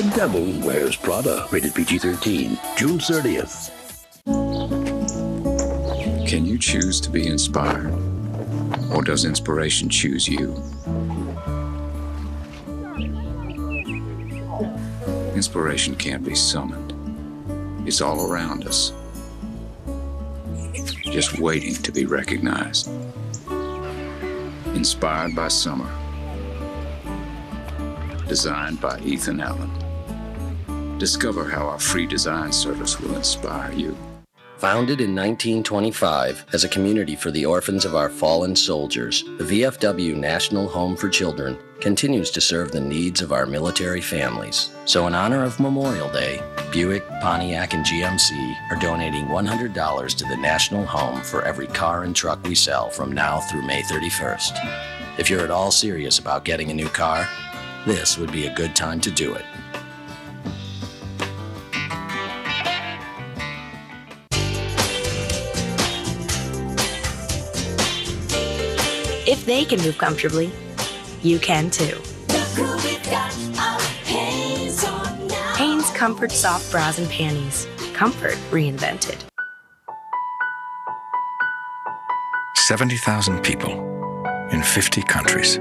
The Devil Wears Prada. Rated PG-13. June 30th. Can you choose to be inspired, or does inspiration choose you? Inspiration can't be summoned. It's all around us, just waiting to be recognized. Inspired by Summer. Designed by Ethan Allen. Discover how our free design service will inspire you. Founded in 1925 as a community for the orphans of our fallen soldiers, the VFW National Home for Children continues to serve the needs of our military families. So in honor of Memorial Day, Buick, Pontiac, and GMC are donating $100 to the National Home for every car and truck we sell from now through May 31st. If you're at all serious about getting a new car, this would be a good time to do it. If they can move comfortably, you can too. Look who we've got, our Hanes on now. Comfort soft bras and panties. Comfort reinvented. 70,000 people in 50 countries.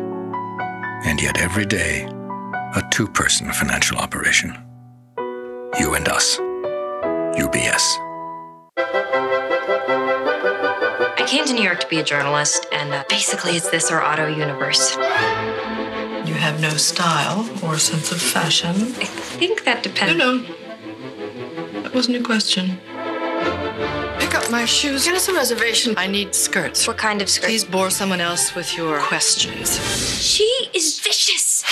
And yet every day, a two-person financial operation. You and us. UBS. I came to New York to be a journalist, and basically it's this or auto universe. You have no style or sense of fashion. I think that depends. No. That wasn't a question. Pick up my shoes. Get us a reservation. I need skirts. What kind of skirts? Please bore someone else with your questions. She is vicious.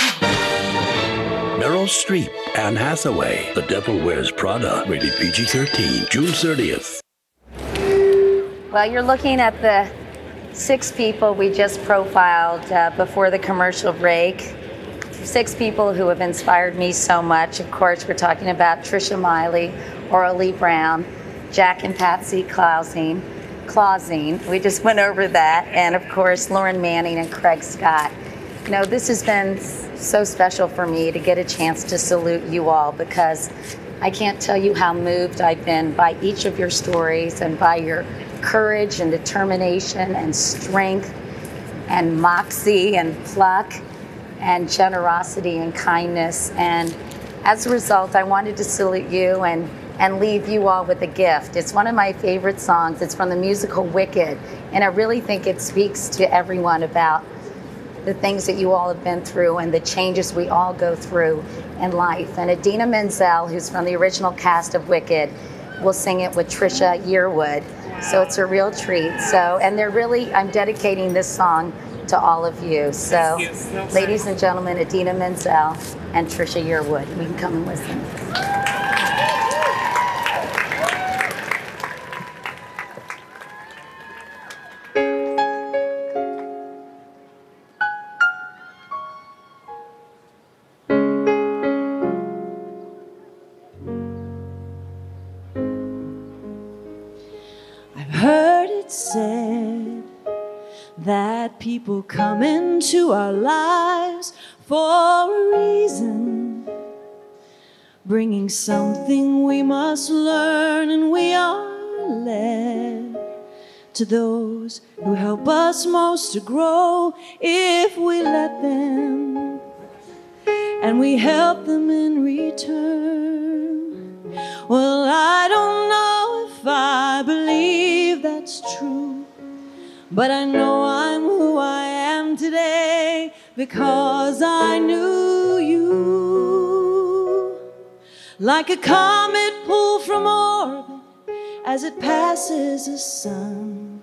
Meryl Streep, Anne Hathaway, The Devil Wears Prada, rated PG-13, June 30th. Well, you're looking at the 6 people we just profiled before the commercial break. 6 people who have inspired me so much. Of course, we're talking about Trisha Miley, Oralee Brown, Jack and Patsy Clausine, we just went over that, and of course Lauren Manning and Craig Scott. You know, this has been so special for me to get a chance to salute you all, because I can't tell you how moved I've been by each of your stories and by your courage and determination and strength and moxie and pluck and generosity and kindness. And as a result, I wanted to salute you and leave you all with a gift. It's one of my favorite songs. It's from the musical Wicked. And I really think it speaks to everyone about the things that you all have been through and the changes we all go through in life. And Idina Menzel, who's from the original cast of Wicked, will sing it with Trisha Yearwood. So it's a real treat. So, and they're really, I'm dedicating this song to all of you. So, ladies and gentlemen, Idina Menzel and Trisha Yearwood. We can come and listen. People come into our lives for a reason, bringing something we must learn, and we are led to those who help us most to grow if we let them, and we help them in return. Well, I don't know if I believe that's true, but I know I'm who I am today because I knew you. Like a comet pulled from orbit as it passes a sun,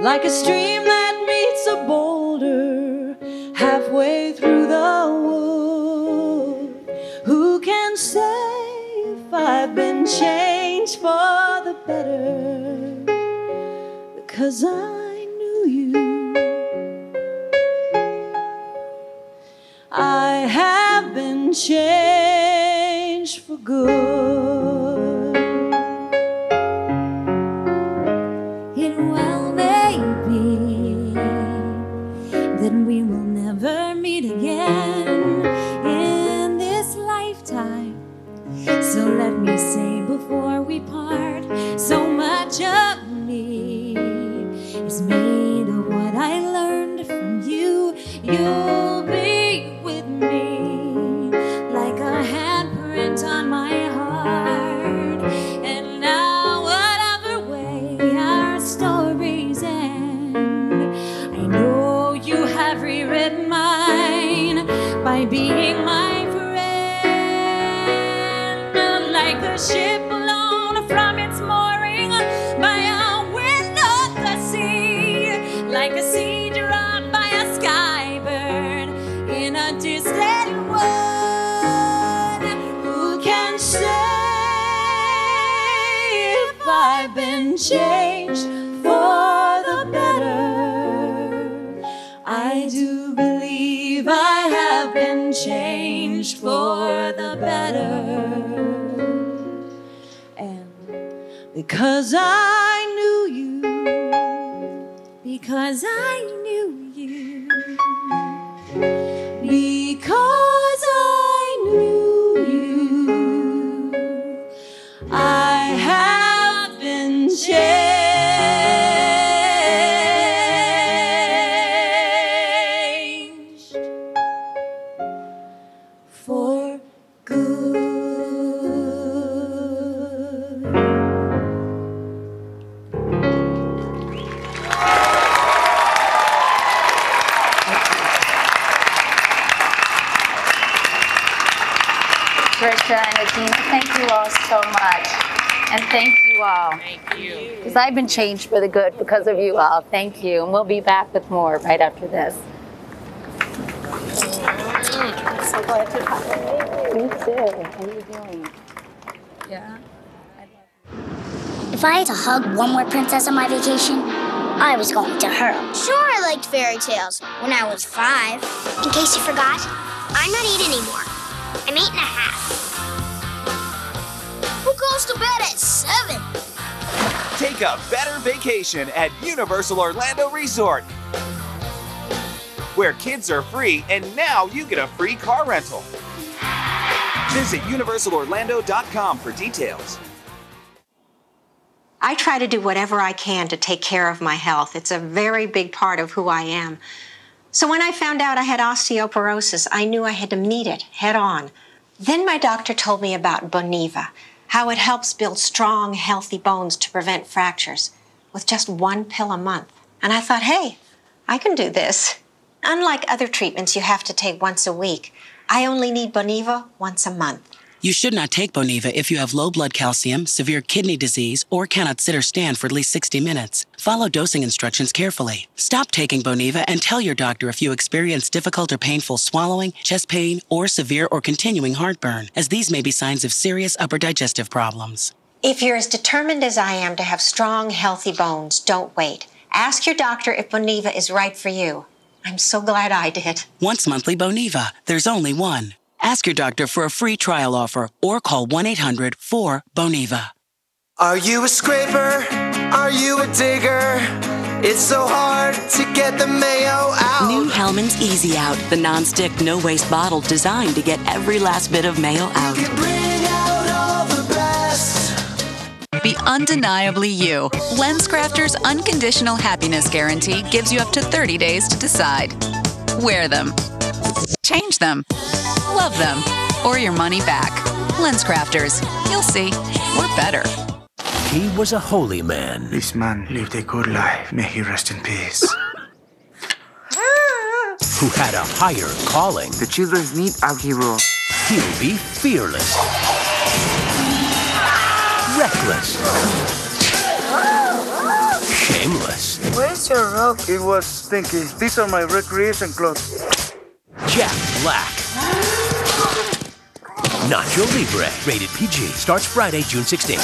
like a stream that meets a boulder halfway through the wood. Who can say if I've been changed for the better? Because I have been changed for good. It well may be that we will never meet again in this lifetime. So let me say before we part, so much of me is made of what I learned from you. You'll be on my heart, and now whatever way our stories end, I know you have rewritten mine by being my friend. Like a ship blown from its mooring by a wind of the sea, like a seed dropped by a sky bird in a distant world. I've been changed for the better. I do believe I have been changed for the better. And because I knew you, because I knew you, because I knew you, director and the team. Thank you all so much. And thank you all. Thank you. Because I've been changed for the good because of you all. Thank you. And we'll be back with more right after this. I'm so glad to have you. Me too. How are you doing? Yeah? I love you. If I had to hug one more princess on my vacation, I was going to her. Sure, I liked fairy tales when I was 5. In case you forgot, I'm not 8 anymore. I'm 8 and a half. Who goes to bed at 7? Take a better vacation at Universal Orlando Resort, where kids are free and now you get a free car rental. Visit universalorlando.com for details. I try to do whatever I can to take care of my health. It's a very big part of who I am. So when I found out I had osteoporosis, I knew I had to meet it head on. Then my doctor told me about Boniva, how it helps build strong, healthy bones to prevent fractures with just 1 pill a month. And I thought, hey, I can do this. Unlike other treatments you have to take once a week, I only need Boniva once a month. You should not take Boniva if you have low blood calcium, severe kidney disease, or cannot sit or stand for at least 60 minutes. Follow dosing instructions carefully. Stop taking Boniva and tell your doctor if you experience difficult or painful swallowing, chest pain, or severe or continuing heartburn, as these may be signs of serious upper digestive problems. If you're as determined as I am to have strong, healthy bones, don't wait. Ask your doctor if Boniva is right for you. I'm so glad I did. Once monthly Boniva. There's only one. Ask your doctor for a free trial offer or call 1-800-4-BONIVA. Are you a scraper? Are you a digger? It's so hard to get the mayo out. New Hellman's Easy Out, the non-stick, no-waste bottle designed to get every last bit of mayo out. You can bring out all the best. Be undeniably you. LensCrafters' unconditional happiness guarantee gives you up to 30 days to decide. Wear them. Change them. Love them. Or your money back. LensCrafters. You'll see. We're better. He was a holy man. This man lived a good life. May he rest in peace. Who had a higher calling. The children's need our hero. He'll be fearless. Reckless. Shameless. Where's your robe? It was stinky. These are my recreation clothes. Jack Black. Nacho Libre. Rated PG. Starts Friday, June 16th.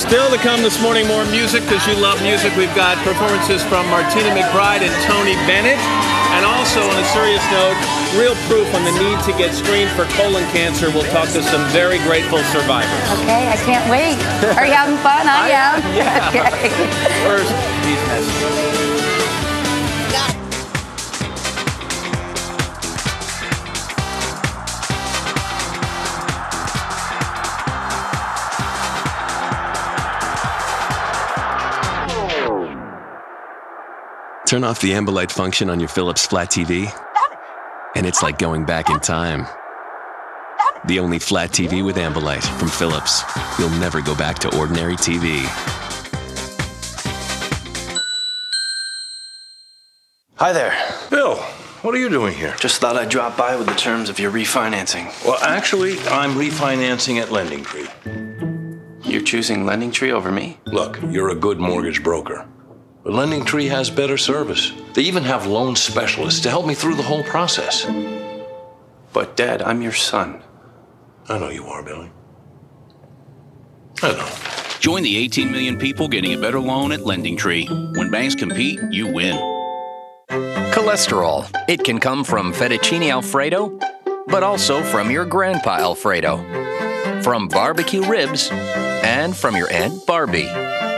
Still to come this morning, more music, because you love music. We've got performances from Martina McBride and Tony Bennett. And also, on a serious note, real proof on the need to get screened for colon cancer. We'll talk to some very grateful survivors. Okay, I can't wait. Are you having fun? I am. Yeah. Okay. First, these messages. Turn off the amber light function on your Philips flat TV, and it's like going back in time. The only flat TV with amber light from Philips. You'll never go back to ordinary TV. Hi there. Bill, what are you doing here? Just thought I'd drop by with the terms of your refinancing. Well, actually, I'm refinancing at Lending Tree. You're choosing Lending Tree over me? Look, you're a good mortgage broker. But Lending Tree has better service. They even have loan specialists to help me through the whole process. But, Dad, I'm your son. I know you are, Billy. I know. Join the 18 million people getting a better loan at Lending Tree. When banks compete, you win. Cholesterol. It can come from fettuccine Alfredo, but also from your grandpa Alfredo, from barbecue ribs, and from your Aunt Barbie.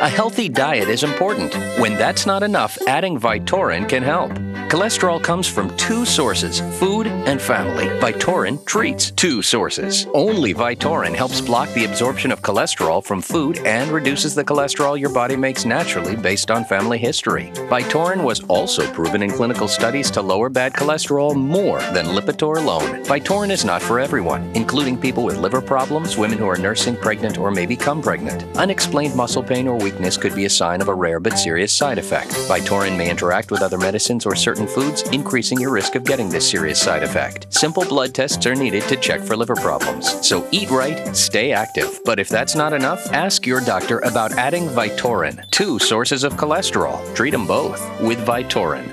A healthy diet is important. When that's not enough, adding Vytorin can help. Cholesterol comes from 2 sources, food and family. Vytorin treats 2 sources. Only Vytorin helps block the absorption of cholesterol from food and reduces the cholesterol your body makes naturally based on family history. Vytorin was also proven in clinical studies to lower bad cholesterol more than Lipitor alone. Vytorin is not for everyone, including people with liver problems, women who are nursing, pregnant, or may become pregnant. Unexplained muscle pain or weakness could be a sign of a rare but serious side effect. Vytorin may interact with other medicines or certain certain foods, increasing your risk of getting this serious side effect. Simple blood tests are needed to check for liver problems. So eat right, stay active. But if that's not enough, ask your doctor about adding Vytorin. Two sources of cholesterol. Treat them both with Vytorin.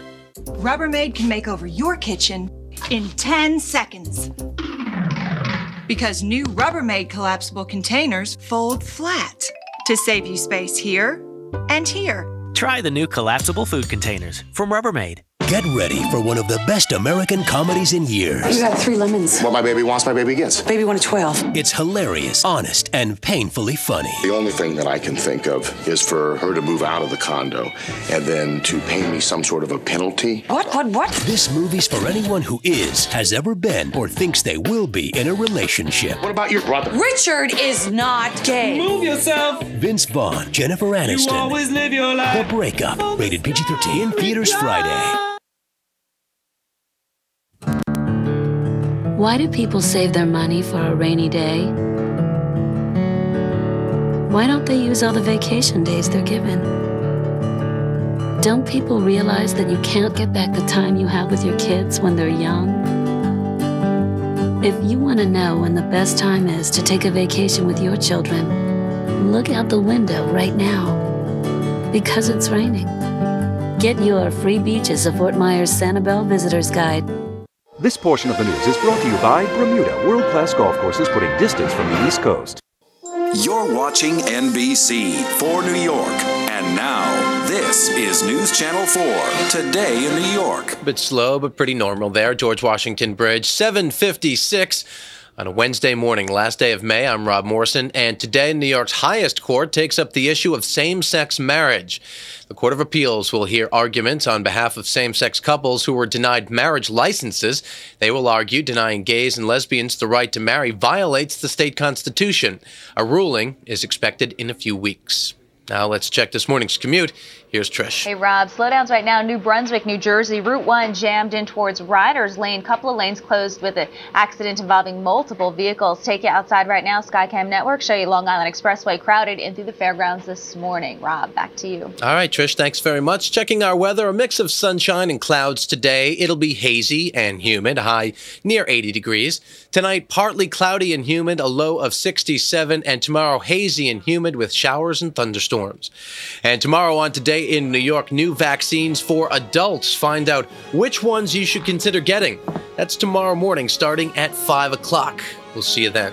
Rubbermaid can make over your kitchen in 10 seconds. Because new Rubbermaid collapsible containers fold flat to save you space here and here. Try the new collapsible food containers from Rubbermaid. Get ready for one of the best American comedies in years. You got 3 lemons. What my baby wants, my baby gets. Baby wanted 12. It's hilarious, honest, and painfully funny. The only thing that I can think of is for her to move out of the condo and then to pay me some sort of a penalty. What? This movie's for anyone who is, has ever been, or thinks they will be in a relationship. What about your brother? Richard is not gay. Move yourself. Vince Vaughn, Jennifer Aniston. You always live your life. The Breakup, rated PG-13, in theaters Friday. Why do people save their money for a rainy day? Why don't they use all the vacation days they're given? Don't people realize that you can't get back the time you have with your kids when they're young? If you want to know when the best time is to take a vacation with your children, look out the window right now, because it's raining. Get your free beaches of Fort Myers Sanibel Visitor's Guide. This portion of the news is brought to you by Bermuda, world-class golf courses putting distance from the East Coast. You're watching NBC for New York. And now, this is News Channel 4, Today in New York. A bit slow, but pretty normal there. George Washington Bridge, 7:56 on a Wednesday morning, last day of May. I'm Rob Morrison, and today New York's highest court takes up the issue of same-sex marriage. The Court of Appeals will hear arguments on behalf of same-sex couples who were denied marriage licenses. They will argue denying gays and lesbians the right to marry violates the state constitution. A ruling is expected in a few weeks. Now let's check this morning's commute. Here's Trish. Hey, Rob. Slowdowns right now in New Brunswick, New Jersey. Route 1 jammed in towards Riders Lane. Couple of lanes closed with an accident involving multiple vehicles. Take you outside right now. Skycam Network show you Long Island Expressway crowded in through the fairgrounds this morning. Rob, back to you. All right, Trish. Thanks very much. Checking our weather. A mix of sunshine and clouds today. It'll be hazy and humid. High near 80 degrees. Tonight, partly cloudy and humid. A low of 67. And tomorrow, hazy and humid with showers and thunderstorms. And tomorrow on Today in New York, new vaccines for adults. Find out which ones you should consider getting. That's tomorrow morning starting at 5 o'clock. We'll see you then.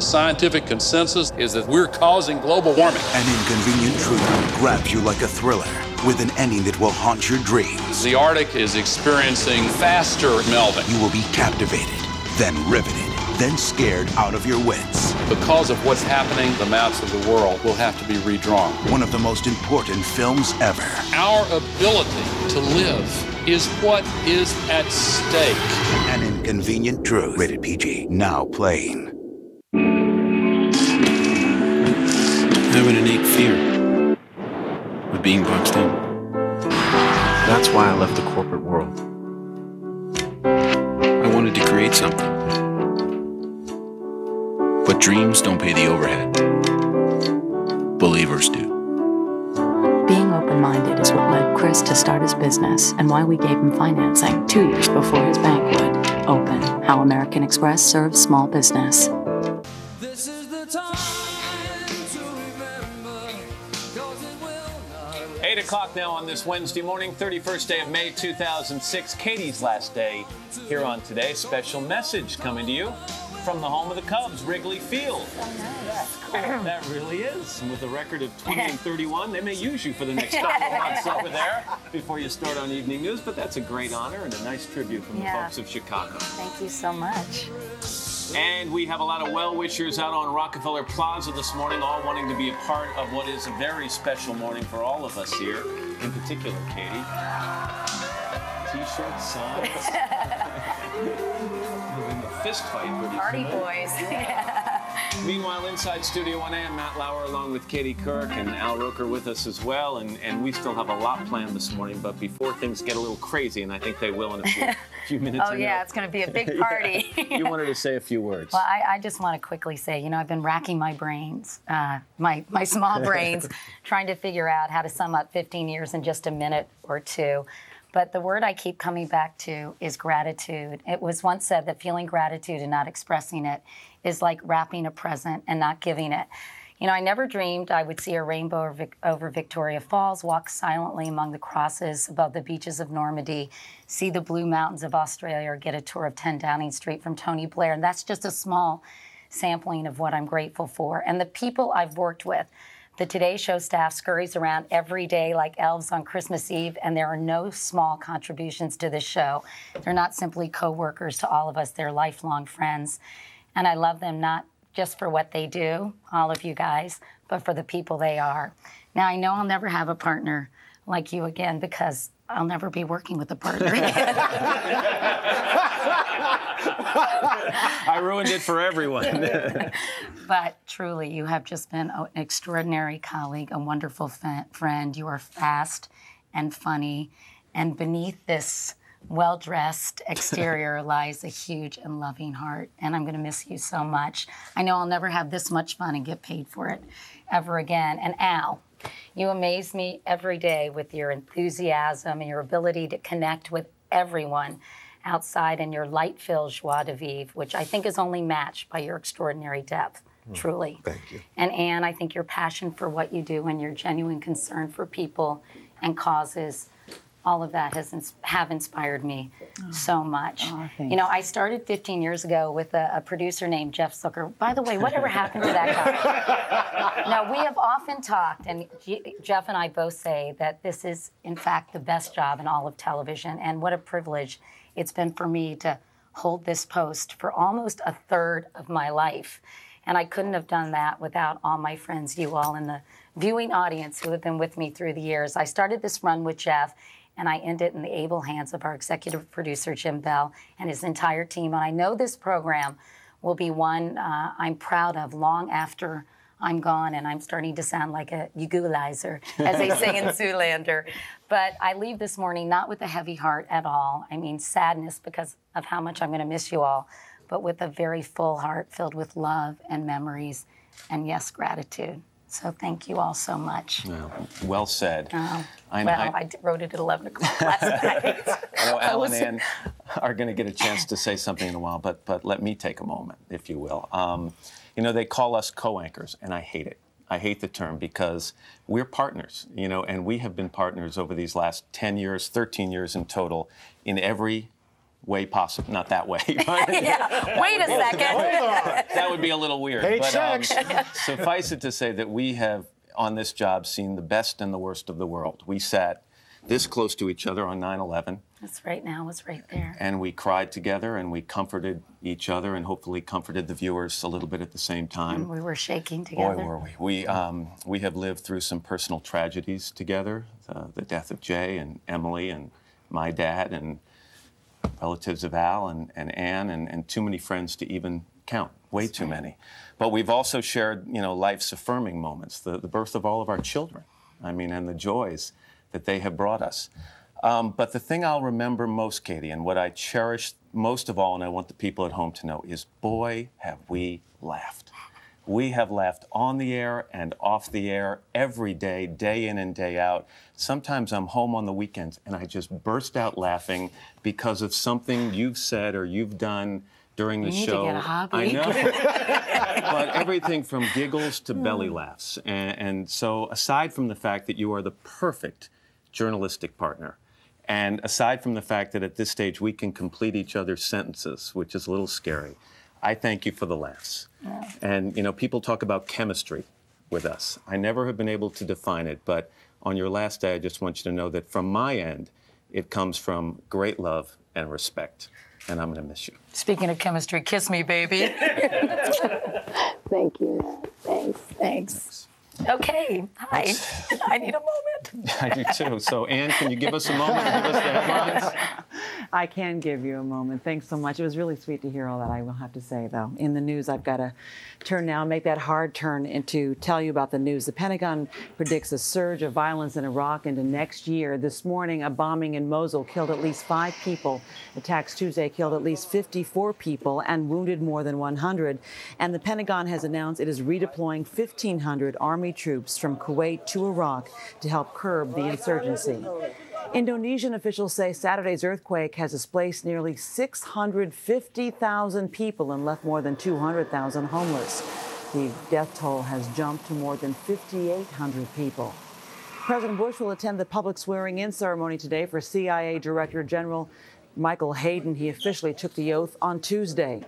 Scientific consensus is that we're causing global warming. An inconvenient truth will grab you like a thriller, with an ending that will haunt your dreams. The Arctic is experiencing faster melting. You will be captivated, then riveted, then scared out of your wits. Because of what's happening, the maps of the world will have to be redrawn. One of the most important films ever. Our ability to live is what is at stake. An Inconvenient Truth. Rated PG. Now playing. I have an innate fear of being boxed in. That's why I left the corporate world. I wanted to create something. But dreams don't pay the overhead. Believers do. Being open-minded is what led Chris to start his business and why we gave him financing 2 years before his bank would. Open. How American Express serves small business. This is the time. 8 o'clock now on this Wednesday morning, 31st day of May, 2006. Katie's last day here on Today. Special message coming to you from the home of the Cubs, Wrigley Field. That's cool. That really is. And with a record of 20 and 31, they may use you for the next couple months over there before you start on evening news. But that's a great honor and a nice tribute from the folks of Chicago. Thank you so much. And we have a lot of well-wishers out on Rockefeller Plaza this morning, all wanting to be a part of what is a very special morning for all of us here, in particular, Katie. T-shirts, signs. In the fist fight. Party boys. Yeah. Meanwhile, inside Studio 1A, Matt Lauer along with Katie Couric and Al Roker with us as well. And we still have a lot planned this morning, but before things get a little crazy, and I think they will in a few few minutes ago. Oh, yeah, it's going to be a big party. You wanted to say a few words. Well, I just want to quickly say, you know, I've been racking my brains, my small brains, trying to figure out how to sum up 15 years in just a minute or two. But the word I keep coming back to is gratitude. It was once said that feeling gratitude and not expressing it is like wrapping a present and not giving it. You know, I never dreamed I would see a rainbow over Victoria Falls, walk silently among the crosses above the beaches of Normandy, see the blue mountains of Australia, or get a tour of 10 Downing Street from Tony Blair. And that's just a small sampling of what I'm grateful for. And the people I've worked with. The Today Show staff scurries around every day like elves on Christmas Eve, and there are no small contributions to this show. They're not simply co-workers to all of us. They're lifelong friends. And I love them not just for what they do, all of you guys, but for the people they are. Now, I know I'll never have a partner like you again because I'll never be working with a partner again. I ruined it for everyone. But truly, you have just been an extraordinary colleague, a wonderful friend. You are fast and funny, and beneath this well-dressed exterior lies a huge and loving heart, and I'm going to miss you so much. I know I'll never have this much fun and get paid for it ever again. And Al, you amaze me every day with your enthusiasm and your ability to connect with everyone outside, and your light-filled joie de vivre, which I think is only matched by your extraordinary depth, truly. Thank you. And Anne, I think your passion for what you do and your genuine concern for people and causes, all of that have inspired me so much. Oh, you know, I started 15 years ago with a producer named Jeff Zucker. By the way, whatever happened to that guy? Now, we have often talked, and Jeff and I both say that this is, in fact, the best job in all of television, and what a privilege it's been for me to hold this post for almost a third of my life. And I couldn't have done that without all my friends, you all in the viewing audience who have been with me through the years. I started this run with Jeff, and I end it in the able hands of our executive producer, Jim Bell, and his entire team. And I know this program will be one I'm proud of long after I'm gone, and I'm starting to sound like a ugulizer, as they say in Zoolander. But I leave this morning not with a heavy heart at all. I mean, sadness because of how much I'm going to miss you all, but with a very full heart filled with love and memories and, yes, gratitude. So thank you all so much. Well said. I wrote it at 11 o'clock last night. Well, Al and Ann are going to get a chance to say something in a while, but let me take a moment, if you will. You know, they call us co-anchors, and I hate it. I hate the term because we're partners, you know, and we have been partners over these last 10 years, 13 years in total, in every way possible. Not that way. But yeah. Wait a second. That would be a little weird. But suffice it to say that we have, on this job, seen the best and the worst of the world. We sat this close to each other on 9/11. That's right now. It was right there. And we cried together, and we comforted each other, and hopefully comforted the viewers a little bit at the same time. And we were shaking together. Boy, were we. We have lived through some personal tragedies together, the death of Jay and Emily and my dad and relatives of Al and Ann and too many friends to even count. Way too many. But we've also shared, you know, life's affirming moments, the birth of all of our children, I mean, and the joys that they have brought us. But the thing I'll remember most, Katie, and what I cherish most of all, and I want the people at home to know, is boy, have we laughed. We have laughed on the air and off the air every day, day in and day out. Sometimes I'm home on the weekends and I just burst out laughing because of something you've said or you've done during the show. You need to get a hobby. I know. But everything from giggles to belly laughs. And so aside from the fact that you are the perfect journalistic partner, and aside from the fact that at this stage we can complete each other's sentences, which is a little scary, I thank you for the laughs. Yeah. And, you know, people talk about chemistry with us. I never have been able to define it, but on your last day, I just want you to know that from my end, it comes from great love and respect. And I'm going to miss you. Speaking of chemistry, kiss me, baby. Thank you. Thanks. Okay. Hi. I need a moment. I do, too. So, Ann, can you give us a moment to give us the headlines? I can give you a moment. Thanks so much. It was really sweet to hear all that, I will have to say, though. In the news, I've got to turn now and make that hard turn into tell you about the news. The Pentagon predicts a surge of violence in Iraq into next year. This morning, a bombing in Mosul killed at least 5 people. Attacks Tuesday killed at least 54 people and wounded more than 100. And the Pentagon has announced it is redeploying 1,500 Army troops from Kuwait to Iraq to help curb the insurgency. Indonesian officials say Saturday's earthquake has displaced nearly 650,000 people and left more than 200,000 homeless. The death toll has jumped to more than 5,800 people. President Bush will attend the public swearing-in ceremony today for CIA Director General Michael Hayden. He officially took the oath on Tuesday.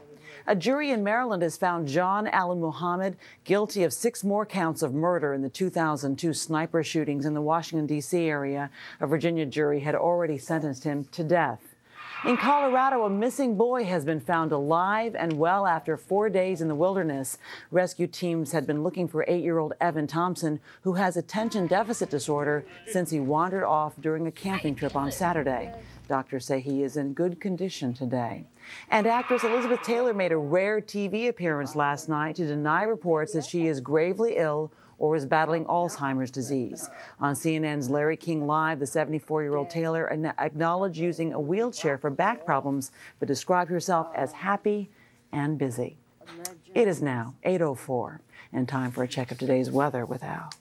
A jury in Maryland has found John Allen Muhammad guilty of 6 more counts of murder in the 2002 sniper shootings in the Washington, D.C. area. A Virginia jury had already sentenced him to death. In Colorado, a missing boy has been found alive and well after 4 days in the wilderness. Rescue teams had been looking for 8-year-old Evan Thompson, who has attention deficit disorder, since he wandered off during a camping trip on Saturday. Doctors say he is in good condition today. And actress Elizabeth Taylor made a rare TV appearance last night to deny reports that she is gravely ill or is battling Alzheimer's disease. On CNN's Larry King Live, the 74-year-old Taylor acknowledged using a wheelchair for back problems, but described herself as happy and busy. It is now 8:04 and time for a check of today's weather with Al.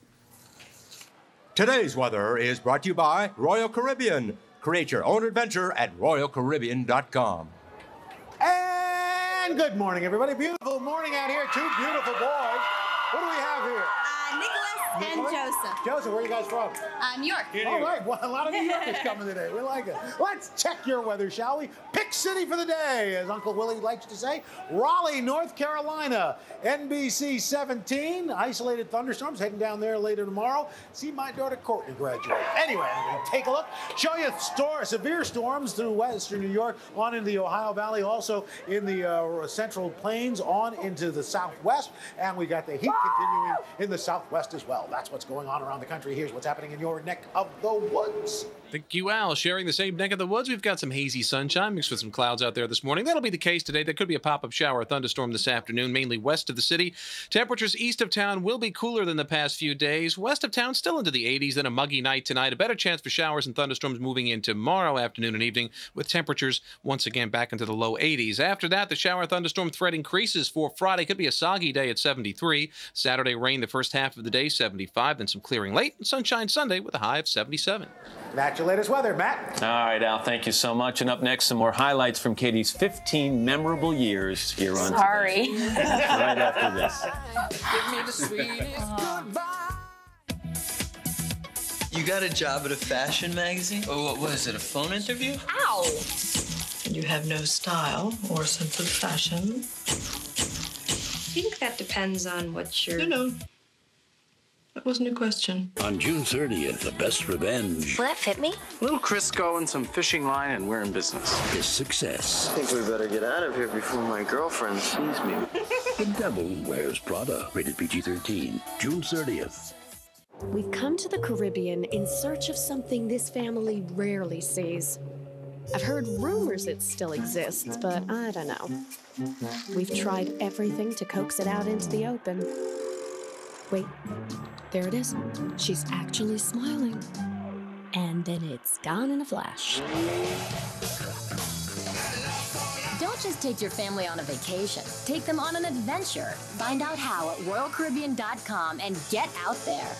Today's weather is brought to you by Royal Caribbean. Create your own adventure at royalcaribbean.com. And good morning, everybody. Beautiful morning out here. 2 beautiful boys. What do we have here? Nicholas and Joseph. Joseph, where are you guys from? New York. All right. Well, a lot of New Yorkers coming today. We like it. Let's check your weather, shall we? Pick city for the day, as Uncle Willie likes to say. Raleigh, North Carolina. NBC 17. Isolated thunderstorms heading down there later tomorrow. See my daughter Courtney graduate. Anyway, I'm going to take a look. Show you severe storms through western New York, on into the Ohio Valley, also in the central plains, on into the southwest. And we got the heat continuing in the southwest as well. That's what's going on around the country. Here's what's happening in your neck of the woods. Thank you, Al. Sharing the same neck of the woods, we've got some hazy sunshine mixed with some clouds out there this morning. That'll be the case today. There could be a pop-up shower or thunderstorm this afternoon, mainly west of the city. Temperatures east of town will be cooler than the past few days. West of town, still into the 80s, then a muggy night tonight. A better chance for showers and thunderstorms moving in tomorrow afternoon and evening, with temperatures once again back into the low 80s. After that, the shower thunderstorm threat increases for Friday. Could be a soggy day at 73. Saturday, rain the first half of the day, 75, then some clearing late, and sunshine Sunday with a high of 77. That's your latest weather, Matt. All right, Al, thank you so much. And up next, some more highlights from Katie's 15 memorable years here on Sorry. Right after this. Give me the sweetest goodbye. You got a job at a fashion magazine? Oh, what was it, a phone interview? Ow! You have no style or sense of fashion. I think that depends on what you're... No. That wasn't a question. On June 30th, the best revenge. Will that fit me? A little Crisco and some fishing line, and we're in business. Is success. I think we better get out of here before my girlfriend sees me. The Devil Wears Prada. Rated PG-13. June 30th. We've come to the Caribbean in search of something this family rarely sees. I've heard rumors it still exists, but I don't know. We've tried everything to coax it out into the open. Wait, there it is. She's actually smiling. And then it's gone in a flash. Don't just take your family on a vacation. Take them on an adventure. Find out how at RoyalCaribbean.com and get out there.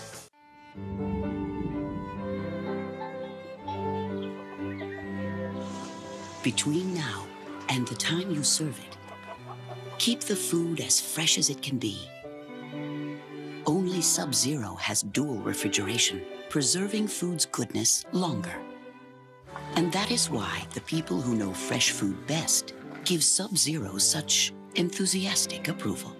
Between now and the time you serve it, keep the food as fresh as it can be. Only Sub-Zero has dual refrigeration, preserving food's goodness longer. And that is why the people who know fresh food best give Sub-Zero such enthusiastic approval.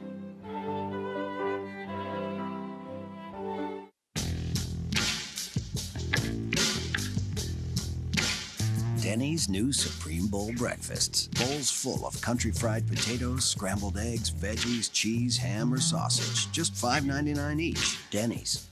Denny's new Supreme Bowl breakfasts. Bowls full of country fried potatoes, scrambled eggs, veggies, cheese, ham, or sausage. Just $5.99 each. Denny's.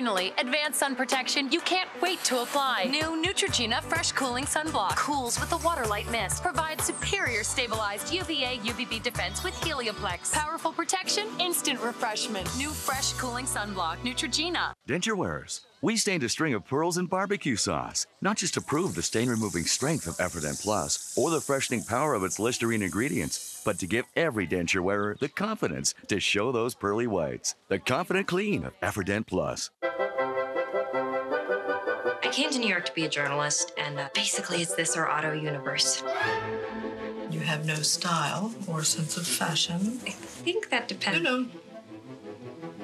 Finally, advanced sun protection you can't wait to apply. New Neutrogena Fresh Cooling Sunblock. Cools with a waterlight mist. Provides superior stabilized UVA, UVB defense with Helioplex. Powerful protection, instant refreshment. New Fresh Cooling Sunblock. Neutrogena. Denture wearers, we stained a string of pearls in barbecue sauce, not just to prove the stain-removing strength of Efferdent Plus or the freshening power of its Listerine ingredients, but to give every denture wearer the confidence to show those pearly whites. The confident clean of Efferdent Plus. I came to New York to be a journalist, and basically it's this or auto universe. You have no style or sense of fashion. I think that depends. No, no.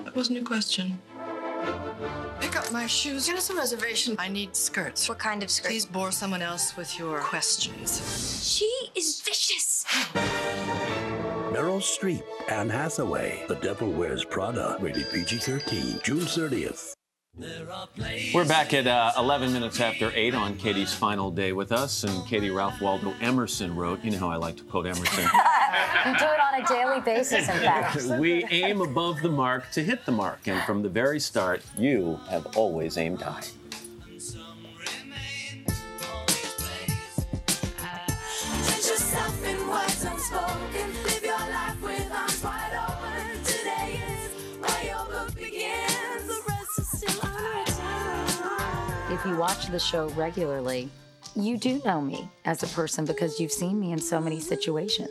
That wasn't a question. Pick up my shoes. Get us a reservation. I need skirts. What kind of skirts? Please bore someone else with your questions. She is vicious. Meryl Streep, Anne Hathaway, The Devil Wears Prada, rated PG-13, June 30th. We're back at 11 minutes after 8 on Katie's final day with us, and Katie, Ralph Waldo Emerson wrote, you know how I like to quote Emerson. You do it on a daily basis, in fact. We aim above the mark to hit the mark, and from the very start, you have always aimed high. If you watch the show regularly, you do know me as a person because you've seen me in so many situations.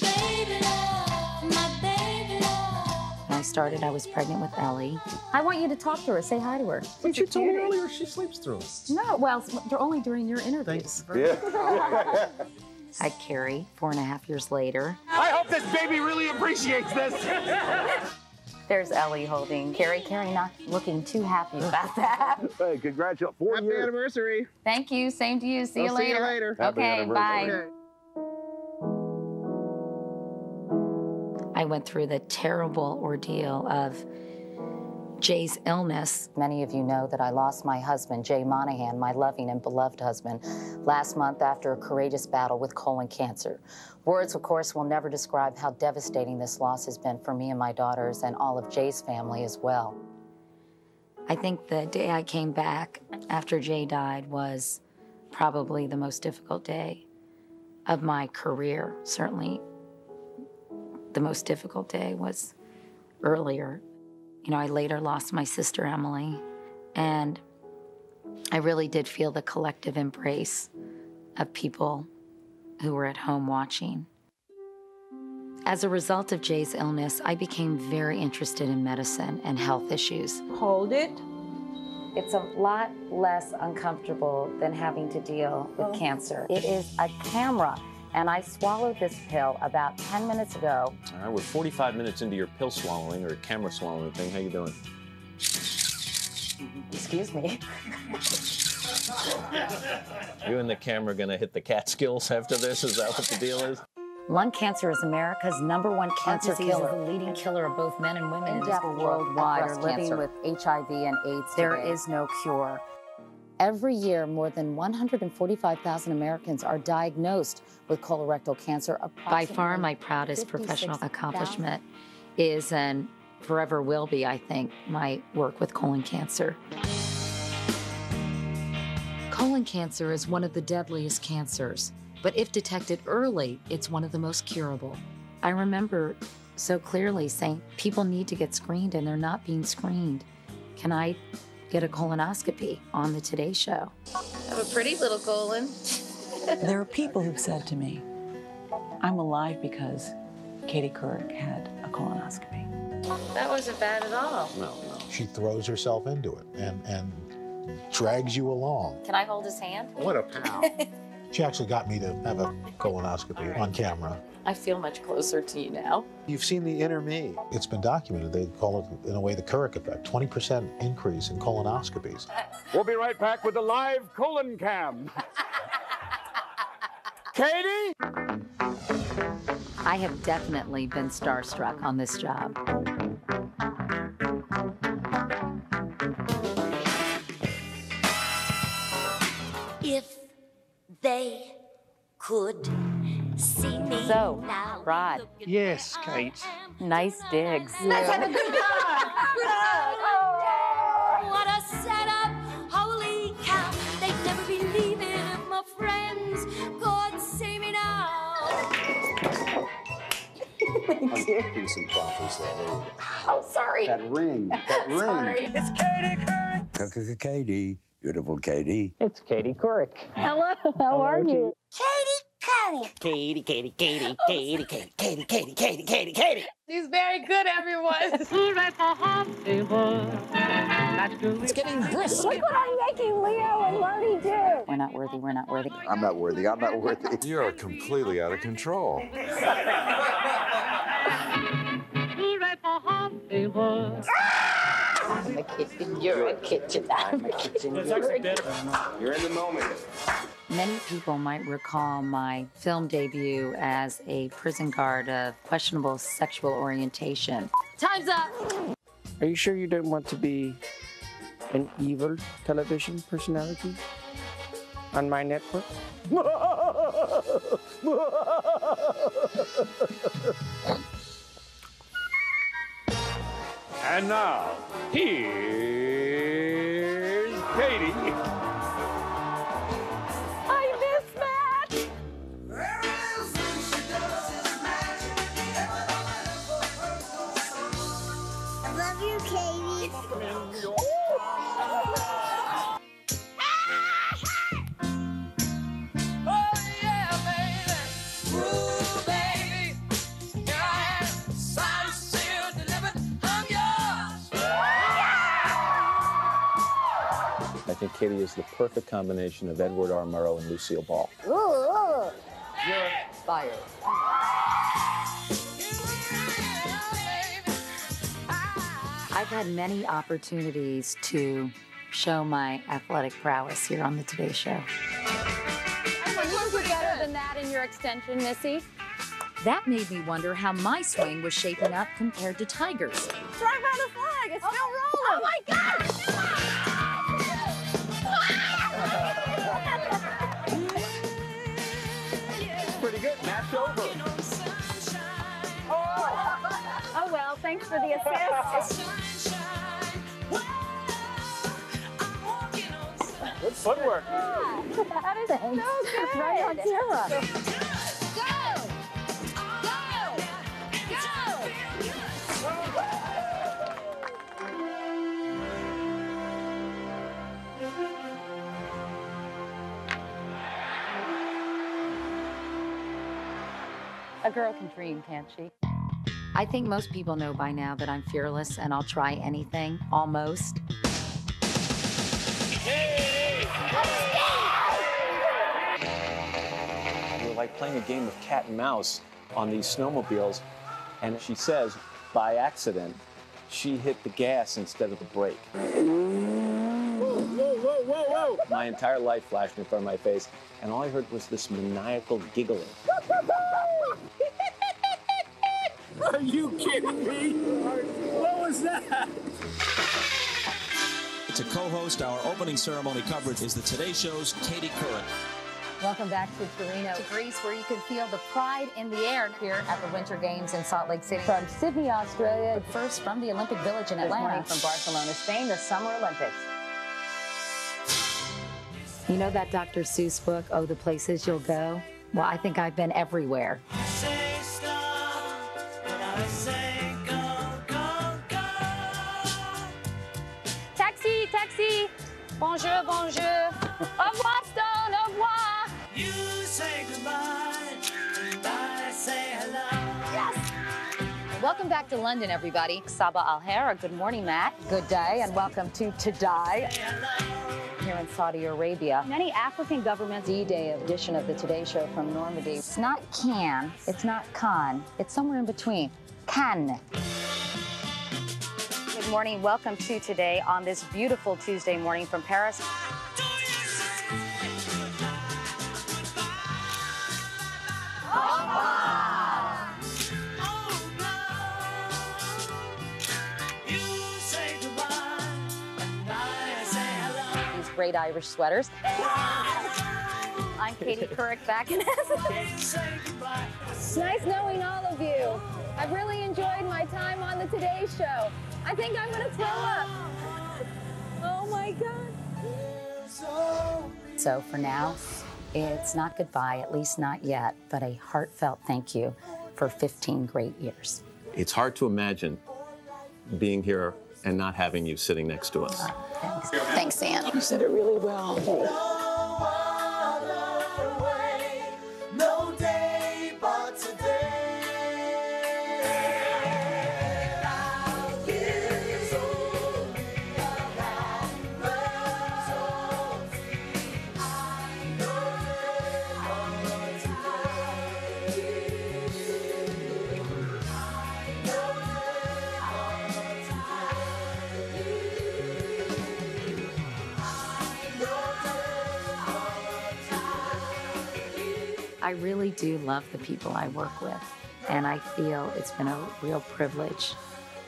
Baby love, my baby love. When I started, I was pregnant with Ellie. I want you to talk to her, say hi to her. But you told me earlier she sleeps through us. No, well, they're only during your interviews. Yeah. I had Carrie 4.5 years later. I hope this baby really appreciates this. There's Ellie holding Carrie. Carrie not looking too happy about that. Hey, congratulations. Happy anniversary. Thank you. Same to you. See you later. See you later. Okay, bye. I went through the terrible ordeal of Jay's illness. Many of you know that I lost my husband, Jay Monahan, my loving and beloved husband, last month after a courageous battle with colon cancer. Words, of course, will never describe how devastating this loss has been for me and my daughters and all of Jay's family as well. I think the day I came back after Jay died was probably the most difficult day of my career. Certainly, the most difficult day was earlier. You know, I later lost my sister, Emily, and I really did feel the collective embrace of people who were at home watching. As a result of Jay's illness, I became very interested in medicine and health issues. Hold it. It's a lot less uncomfortable than having to deal with cancer. It is a camera, and I swallowed this pill about 10 minutes ago. All right, we're 45 minutes into your pill swallowing or camera swallowing thing. How you doing? Excuse me. You and the camera gonna hit the Catskills after this? Is that what the deal is? Lung cancer is America's #1 cancer killer. Is the leading killer of both men and women in the worldwide are living with HIV and AIDS. There is no cure. Every year, more than 145,000 Americans are diagnosed with colorectal cancer. By far, my proudest professional accomplishment is, and forever will be, I think, my work with colon cancer. Colon cancer is one of the deadliest cancers, but if detected early, it's one of the most curable. I remember so clearly saying, people need to get screened and they're not being screened. Can I get a colonoscopy on the Today Show? I have a pretty little colon. There are people who've said to me, I'm alive because Katie Couric had a colonoscopy. That wasn't bad at all. No, no. She throws herself into it and drags you along. Can I hold his hand? What a pal. She actually got me to have a colonoscopy on camera. I feel much closer to you now. You've seen the inner me. It's been documented. They call it, in a way, the Couric effect. 20% increase in colonoscopies. We'll be right back with the live colon cam. Katie? I have definitely been starstruck on this job. They could see me. So, Rod. Yes, Kate. Nice digs. Let's have a good dog. Good dog. Decent choppers there. Oh, sorry. That ring. That ring. Sorry. It's Katie Couric. Katie. Beautiful Katie. It's Katie Couric. Hello. How are you? Katie Couric. Katie, Katie, Katie, Katie, Katie, Katie, Katie, Katie, Katie, Katie. She's very good, everyone. It's getting brisk. Look what I'm making Leo and Marty do. We're not worthy. We're not worthy. I'm not worthy. I'm not worthy. You are completely out of control. I'm a kitchen, you're a kitchen, I'm a kitchen, you're a kitchen. You're in the moment. Many people might recall my film debut as a prison guard of questionable sexual orientation. Time's up! Are you sure you don't want to be an evil television personality on my network? And now, here's Katie. I miss Matt. I love you, Katie. Oh, yeah, baby. Ooh, baby. I think Katie is the perfect combination of Edward R. Murrow and Lucille Ball. Ooh, ooh. You're fired. I've had many opportunities to show my athletic prowess here on the Today Show. I think you're better than that in your extension, Missy. That made me wonder how my swing was shaping up compared to Tiger's. Drive around the flag. It's still rolling. Oh my God! Over. Oh well, thanks for the assist. Good footwork. Yeah, that is so good. Right on camera. Go! Go! Go! A girl can dream, can't she? I think most people know by now that I'm fearless and I'll try anything, almost. Hey! Hey! We're like playing a game of cat and mouse on these snowmobiles, and she says, by accident, she hit the gas instead of the brake. Whoa, whoa, whoa, whoa, whoa! My entire life flashed in front of my face, and all I heard was this maniacal giggling. Are you kidding me? What was that? To co-host our opening ceremony coverage is the Today Show's Katie Couric. Welcome back to Torino, Greece, where you can feel the pride in the air here at the Winter Games in Salt Lake City. From Sydney, Australia. But first, from the Olympic Village in Atlanta. From Barcelona, Spain, the Summer Olympics. You know that Dr. Seuss book, Oh, the Places You'll Go? Well, I think I've been everywhere. Say go, go, go. Taxi, taxi. Bonjour, bonjour. Au revoir, Stone, au revoir. You say goodbye, and I say hello. Yes! Welcome back to London, everybody. Sabah al-Hera, good morning, Matt. Good day, and welcome to Today. Here in Saudi Arabia. Many African governments. D-Day edition of the Today Show from Normandy. It's not can, it's not con, it's somewhere in between. Can. Good morning, welcome to Today on this beautiful Tuesday morning from Paris. These great Irish sweaters. I'm Katie Couric back in Essex. Nice knowing all of you. I've really enjoyed my time on the Today Show. I think I'm gonna throw up. Oh my God. So for now, it's not goodbye, at least not yet, but a heartfelt thank you for 15 great years. It's hard to imagine being here and not having you sitting next to us. Oh, thanks. Thanks, Ann. You said it really well. I really do love the people I work with, and I feel it's been a real privilege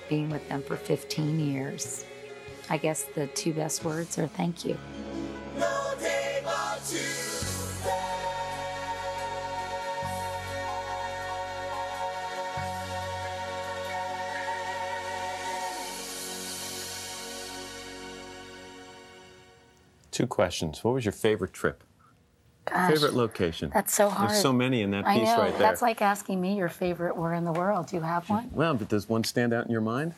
being with them for 15 years. I guess the two best words are thank you. No day but Tuesday. Two questions. What was your favorite trip? Gosh, favorite location? That's so hard. There's so many in that piece right there. That's like asking me your favorite where in the world. Do you have one? Well, but does one stand out in your mind?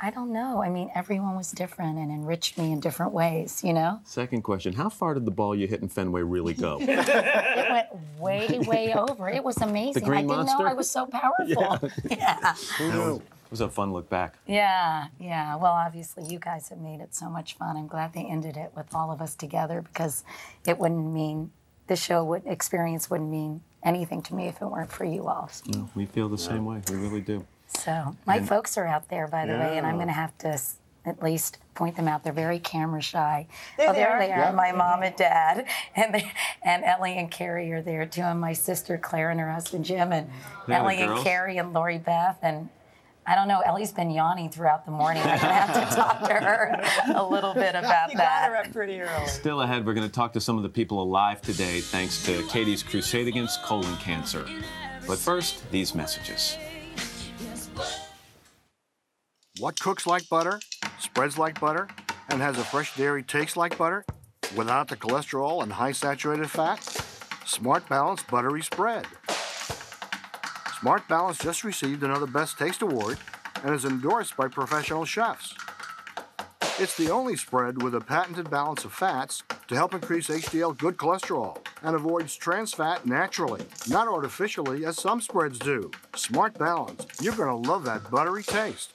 I don't know. I mean, everyone was different and enriched me in different ways, you know? Second question, how far did the ball you hit in Fenway really go? It went way, way over. It was amazing. The Green Monster? I didn't know I was so powerful. Yeah. It was a fun look back. Yeah, yeah. Well, obviously, you guys have made it so much fun. I'm glad they ended it with all of us together because it wouldn't mean... the show wouldn't mean anything to me if it weren't for you all. No, we feel the same way. We really do. So my folks are out there, by the way, and I'm going to have to at least point them out. They're very camera shy. There they are. Yeah. My mom and dad, and Ellie and Carrie are there too, and my sister Claire and her husband Jim, and Ellie and Carrie and Lori Beth and. I don't know, Ellie's been yawning throughout the morning. I'm gonna have to talk to her a little bit about that. You got her up pretty early. Still ahead, we're gonna talk to some of the people alive today thanks to Katie's crusade against colon cancer. But first, these messages. What cooks like butter, spreads like butter, and has a fresh dairy taste like butter without the cholesterol and high saturated fat? Smart Balance Buttery Spread. Smart Balance just received another Best Taste Award and is endorsed by professional chefs. It's the only spread with a patented balance of fats to help increase HDL good cholesterol and avoids trans fat naturally, not artificially as some spreads do. Smart Balance, you're gonna love that buttery taste.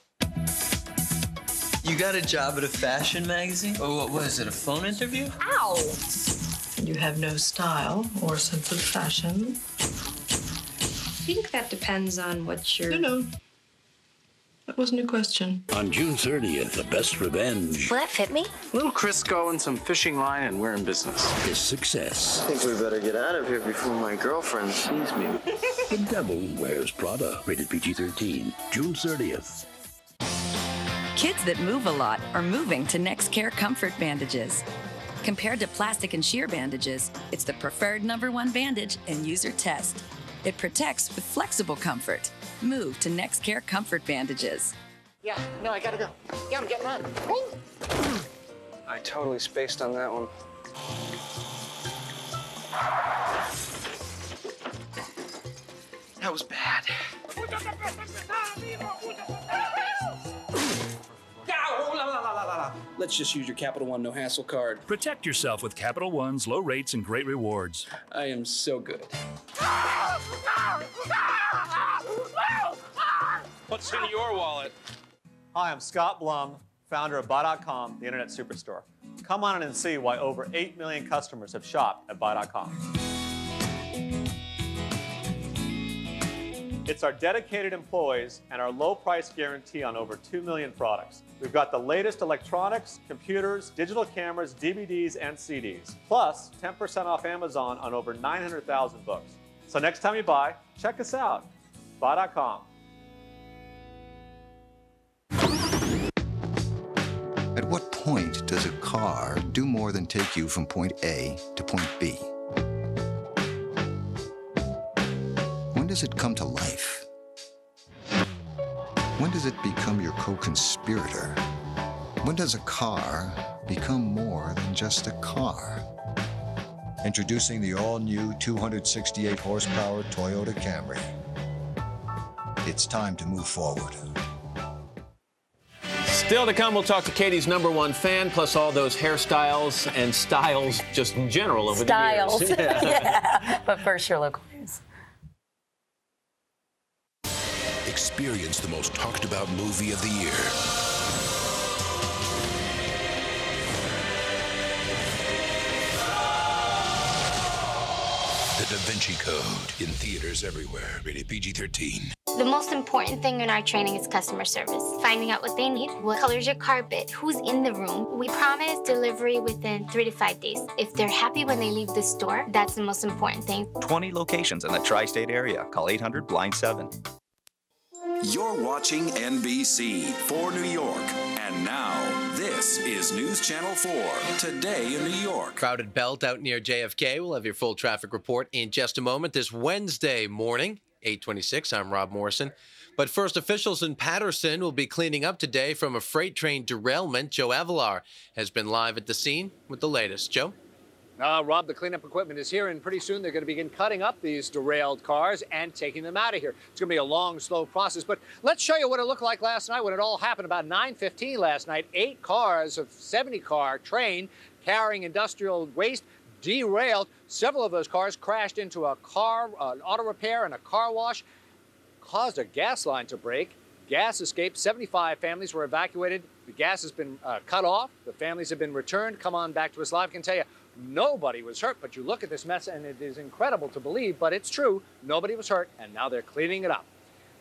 You got a job at a fashion magazine? Oh, what was it, a phone interview? Ow! You have no style or sense of fashion. I think that depends on what you're... No. That wasn't a question. On June 30th, the best revenge... Will that fit me? Little Crisco and some fishing line and we're in business. ...is success. I think we better get out of here before my girlfriend sees me. The Devil Wears Prada. Rated PG-13. June 30th. Kids that move a lot are moving to NextCare Comfort Bandages. Compared to plastic and sheer bandages, it's the preferred #1 bandage and user test. It protects with flexible comfort. Move to NextCare Comfort Bandages. Yeah, no, I gotta go. Yeah, I'm getting on. I totally spaced on that one. That was bad. Let's just use your Capital One No Hassle card. Protect yourself with Capital One's low rates and great rewards. I am so good. What's in your wallet? Hi, I'm Scott Blum, founder of Buy.com, the internet superstore. Come on in and see why over 8 million customers have shopped at Buy.com. It's our dedicated employees and our low price guarantee on over 2 million products. We've got the latest electronics, computers, digital cameras, DVDs, and CDs. Plus, 10% off Amazon on over 900,000 books. So next time you buy, check us out. Buy.com. At what point does a car do more than take you from point A to point B? When does it come to life? When does it become your co-conspirator? When does a car become more than just a car? Introducing the all-new 268-horsepower Toyota Camry. It's time to move forward. Still to come, we'll talk to Katie's #1 fan, plus all those hairstyles and styles just in general over the years. Styles, yeah. But first, your local news. Experience the most talked-about movie of the year. Da Vinci Code, in theaters everywhere, rated PG-13. The most important thing in our training is customer service. Finding out what they need, what color's your carpet, who's in the room. We promise delivery within 3 to 5 days. If they're happy when they leave the store, that's the most important thing. 20 locations in the tri-state area. Call 800-BLIND-7. You're watching NBC for New York. And now, this is News Channel 4, Today in New York. Crowded belt out near JFK. We'll have your full traffic report in just a moment this Wednesday morning, 8:26. I'm Rob Morrison. But first, officials in Patterson will be cleaning up today from a freight train derailment. Joe Avalar has been live at the scene with the latest. Joe? Rob, the cleanup equipment is here, and pretty soon they're going to begin cutting up these derailed cars and taking them out of here. It's going to be a long, slow process, but let's show you what it looked like last night when it all happened about 9:15 last night. 8 cars of 70-car train carrying industrial waste derailed. Several of those cars crashed into a car, an auto repair, and a car wash, caused a gas line to break. Gas escaped. 75 families were evacuated. The gas has been cut off. The families have been returned. Come on back to us live. I can tell you, nobody was hurt, but you look at this mess and it is incredible to believe, but it's true. Nobody was hurt, and now they're cleaning it up.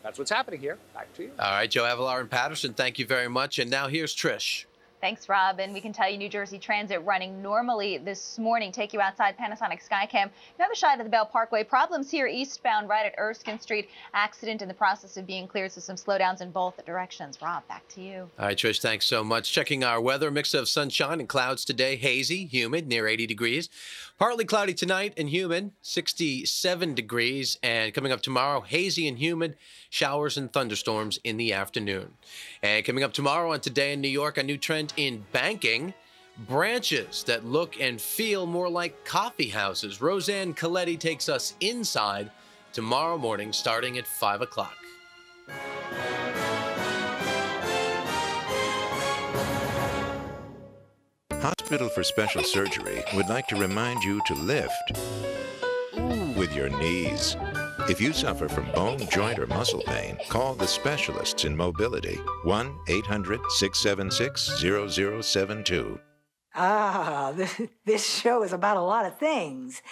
That's what's happening here. Back to you. All right, Joe Avalar in Patterson, thank you very much. And now here's Trish. Thanks, Rob. And we can tell you New Jersey Transit running normally this morning. Take you outside Panasonic Skycam. Another shot at the Bell Parkway. Problems here eastbound right at Erskine Street. Accident in the process of being cleared, so some slowdowns in both directions. Rob, back to you. All right, Trish, thanks so much. Checking our weather. Mix of sunshine and clouds today. Hazy, humid, near 80 degrees. Partly cloudy tonight and humid, 67 degrees. And coming up tomorrow, hazy and humid. Showers and thunderstorms in the afternoon. And coming up tomorrow on Today in New York, a new trend in banking, branches that look and feel more like coffee houses. Roseanne Coletti takes us inside tomorrow morning starting at 5 o'clock. Hospital for Special Surgery would like to remind you to lift with your knees. If you suffer from bone, joint, or muscle pain, call the specialists in mobility, 1-800-676-0072. This show is about a lot of things,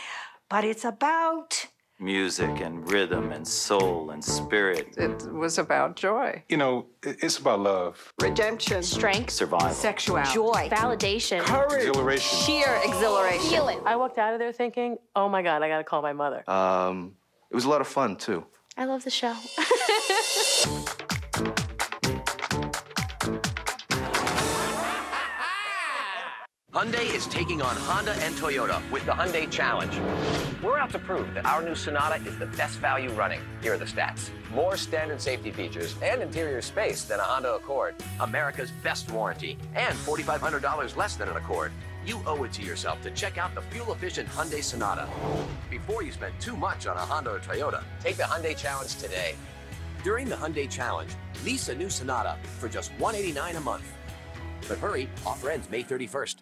but it's about music and rhythm and soul and spirit. It was about joy. You know, it's about love. Redemption. Strength. Survival. Sexuality. Joy. Validation. Courage. Exhilaration. Sheer exhilaration. Healing. I walked out of there thinking, oh my God, I gotta call my mother. It was a lot of fun, too. I love the show. Hyundai is taking on Honda and Toyota with the Hyundai Challenge. We're out to prove that our new Sonata is the best value running. Here are the stats. More standard safety features and interior space than a Honda Accord. America's best warranty and $4,500 less than an Accord. You owe it to yourself to check out the fuel-efficient Hyundai Sonata. Before you spend too much on a Honda or Toyota, take the Hyundai Challenge today. During the Hyundai Challenge, lease a new Sonata for just $189 a month. But hurry, offer ends May 31st.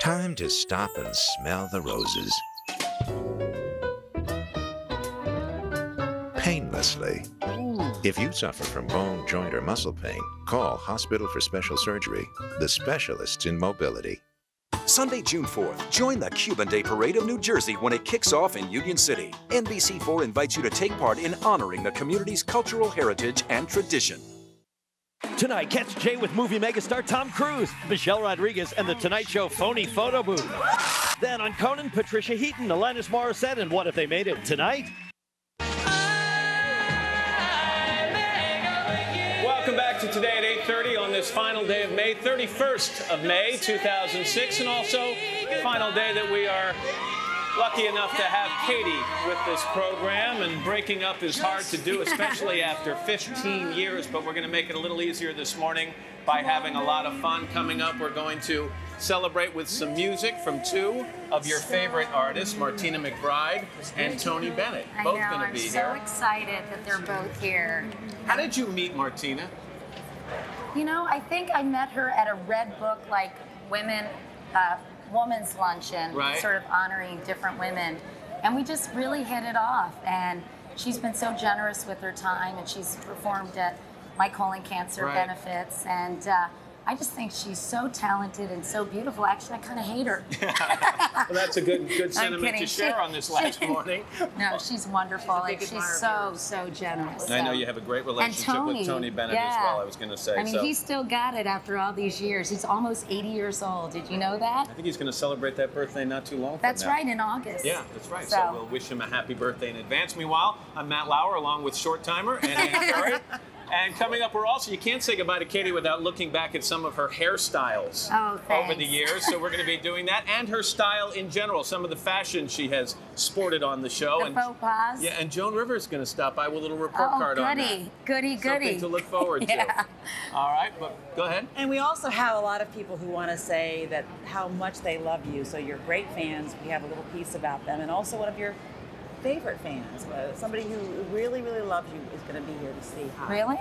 Time to stop and smell the roses. Painlessly. If you suffer from bone, joint, or muscle pain, call Hospital for Special Surgery, the specialists in mobility. Sunday, June 4th, join the Cuban Day Parade of New Jersey when it kicks off in Union City. NBC4 invites you to take part in honoring the community's cultural heritage and tradition. Tonight, catch Jay with movie megastar Tom Cruise, Michelle Rodriguez, and The Tonight Show phony photo booth. Then on Conan, Patricia Heaton, Alanis Morissette, and What If They Made It Tonight? Welcome back to Today at 8:30 on this final day of May, 31st of May, 2006, and also the final day that we are lucky enough to have Katie with this program, and breaking up is hard to do, especially after 15 years, but we're going to make it a little easier this morning by having a lot of fun. Coming up, we're going to celebrate with some music from two of your favorite artists, Martina McBride and Tony Bennett. Both going to be here. I'm so excited that they're both here. How did you meet Martina? You know, I think I met her at a Red Book, like, woman's luncheon, right, sort of honoring different women. And we just really hit it off. And she's been so generous with her time, and she's performed at my colon cancer benefits. And I just think she's so talented and so beautiful. Actually, I kind of hate her. Well, that's a good sentiment to share on this last morning. No, she's wonderful. She's so generous. And I know you have a great relationship with Tony Bennett as well, I was going to say. I mean, he's still got it after all these years. He's almost 80 years old. Did you know that? I think he's going to celebrate that birthday not too long from now. That's right, in August. Yeah, that's right. So we'll wish him a happy birthday in advance. Meanwhile, I'm Matt Lauer, along with Short Timer and Ann Curry. And coming up, we're also, you can't say goodbye to Katie without looking back at some of her hairstyles over the years. So we're going to be doing that, and her style in general, some of the fashion she has sported on the show. The faux pas. Yeah, and Joan Rivers is going to stop by with a little report card on that. Goody. Something to look forward to. All right, but go ahead. And we also have a lot of people who want to say that how much they love you. So you're great fans. We have a little piece about them, and also one of your favorite fans, but somebody who really, really loves you is going to be here to see how. Really?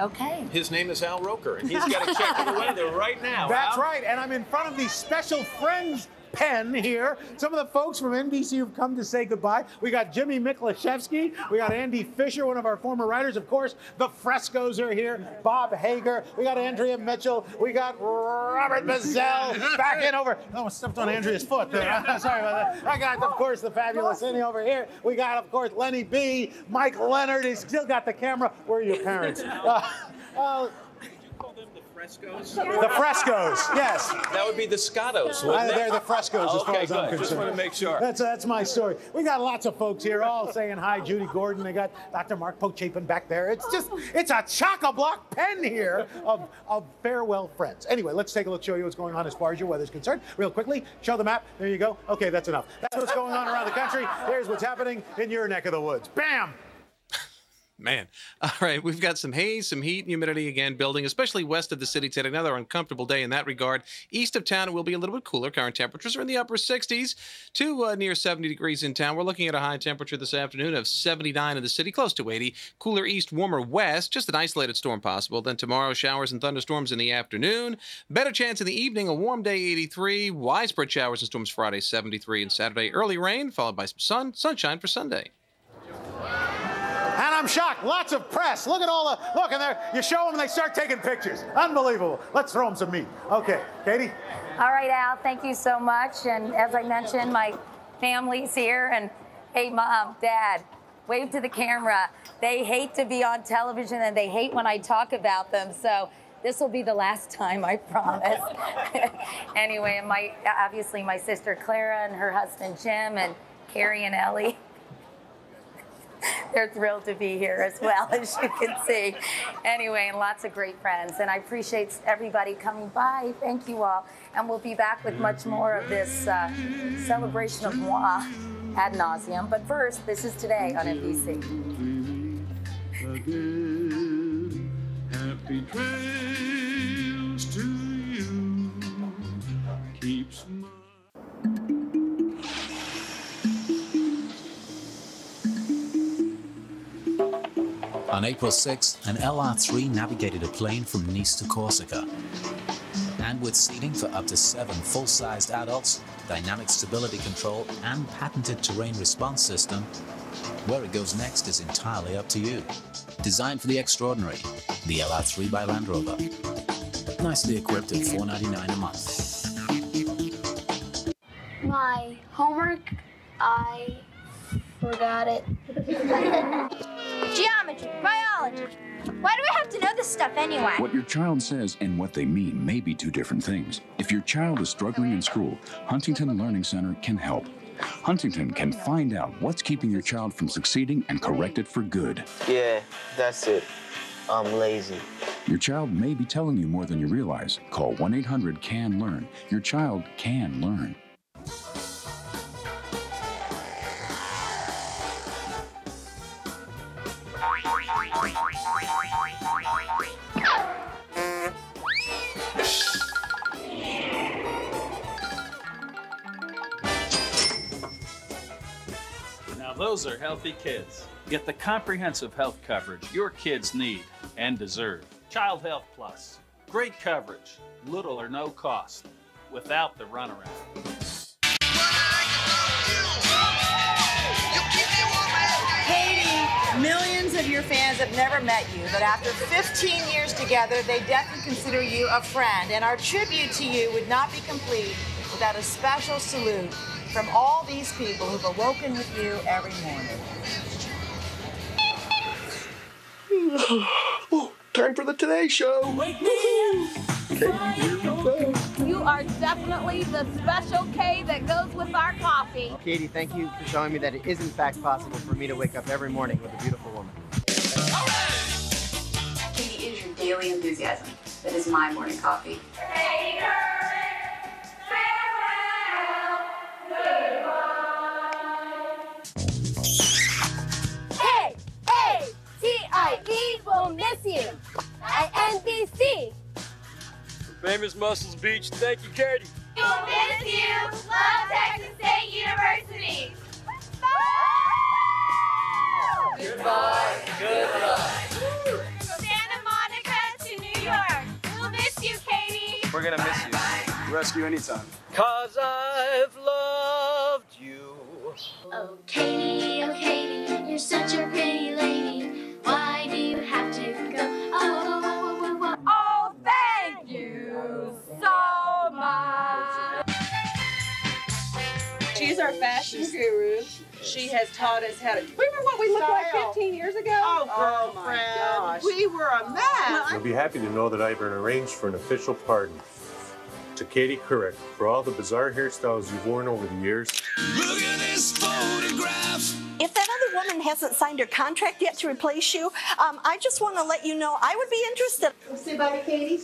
Okay. His name is Al Roker, and he's got to check the weather right now. That's right, and I'm in front of the special friends pen here. Some of the folks from NBC who've come to say goodbye. We got Jimmy Miklashevsky, we got Andy Fisher, one of our former writers, of course. The Frescos are here, Bob Hager, we got Andrea Mitchell, we got Robert Mazzell back in over. I almost stepped on Andrea's foot there. Sorry about that. I got, of course, the fabulous Innie over here. We got, of course, Lenny B, Mike Leonard. He's still got the camera. Where are your parents? Frescos? The Frescos, yes. That would be the Scottos, wouldn't it? They're the Frescos as far as I'm concerned. Just want to make sure. That's my story. We got lots of folks here all saying hi. Judy Gordon, they got Dr. Mark Pochapin back there. It's just, it's a chock-a-block pen here of farewell friends. Anyway, let's take a look, show you what's going on as far as your weather's concerned. Real quickly, show the map. There you go. Okay, that's enough. That's what's going on around the country. Here's what's happening in your neck of the woods. Bam! Man. All right. We've got some haze, some heat, and humidity again building, especially west of the city today. Another uncomfortable day in that regard. East of town, it will be a little bit cooler. Current temperatures are in the upper 60s to near 70 degrees in town. We're looking at a high temperature this afternoon of 79 in the city, close to 80. Cooler east, warmer west. Just an isolated storm possible. Then tomorrow, showers and thunderstorms in the afternoon. Better chance in the evening. A warm day, 83. Widespread showers and storms Friday, 73. And Saturday, early rain, followed by some sunshine for Sunday. And I'm shocked. Lots of press. Look at all the look, and there you show them, and they start taking pictures. Unbelievable. Let's throw them some meat. Okay, Katie. All right, Al. Thank you so much. And as I mentioned, my family's here. And hey, Mom, Dad, wave to the camera. They hate to be on television, and they hate when I talk about them. So this will be the last time, I promise. Anyway, and obviously my sister Clara and her husband Jim and Carrie and Ellie. They're thrilled to be here as well, as you can see. Anyway, and lots of great friends. And I appreciate everybody coming by. Thank you all. And we'll be back with much more of this celebration of moi ad nauseum. But first, this is Today on NBC. Again, happy trails to you. Keep smiling. On April 6, an LR3 navigated a plane from Nice to Corsica. And with seating for up to 7 full-sized adults, dynamic stability control, and patented terrain response system, where it goes next is entirely up to you. Designed for the extraordinary, the LR3 by Land Rover. Nicely equipped at $4.99 a month. My homework, I forgot it. Geometry, biology. Why do we have to know this stuff anyway? What your child says and what they mean may be two different things. If your child is struggling in school, Huntington Learning Center can help. Huntington can find out what's keeping your child from succeeding and correct it for good. Yeah, that's it. I'm lazy. Your child may be telling you more than you realize. Call 1-800-CAN-LEARN. Your child can learn. those are healthy kids. Get the comprehensive health coverage your kids need and deserve. Child Health Plus. Great coverage, little or no cost, without the runaround. Katie, millions of your fans have never met you, but after 15 years together, they definitely consider you a friend. And our tribute to you would not be complete without a special salute from all these people who've awoken with you every morning. Oh, time for the Today Show. Wake me up. You are definitely the special K that goes with our coffee. Katie, thank you for showing me that it is in fact possible for me to wake up every morning with a beautiful woman. All right. Katie is your daily enthusiasm. That is my morning coffee. Katie Couric, farewell, goodbye. K-A-T-I-E will miss you. I-N-B-C. Famous Muscles Beach, thank you, Katie. We'll miss you. Love Texas State University. Bye. Goodbye. Goodbye. Santa Monica to New York. We'll miss you, Katie. We're gonna miss you. Rescue anytime. 'Cause I've loved you. Oh, Katie, you're such a pretty lady. Why do you have to go? Oh, thank you. So much. She's our fashion guru. She has taught us how to. Remember what we looked like 15 years ago? Oh, girlfriend. We were a mess. You'll be happy to know that I've arranged for an official pardon to Katie Couric for all the bizarre hairstyles you've worn over the years. Look at this photograph. If that other woman hasn't signed her contract yet to replace you, I just want to let you know I would be interested. We'll say bye to Katie.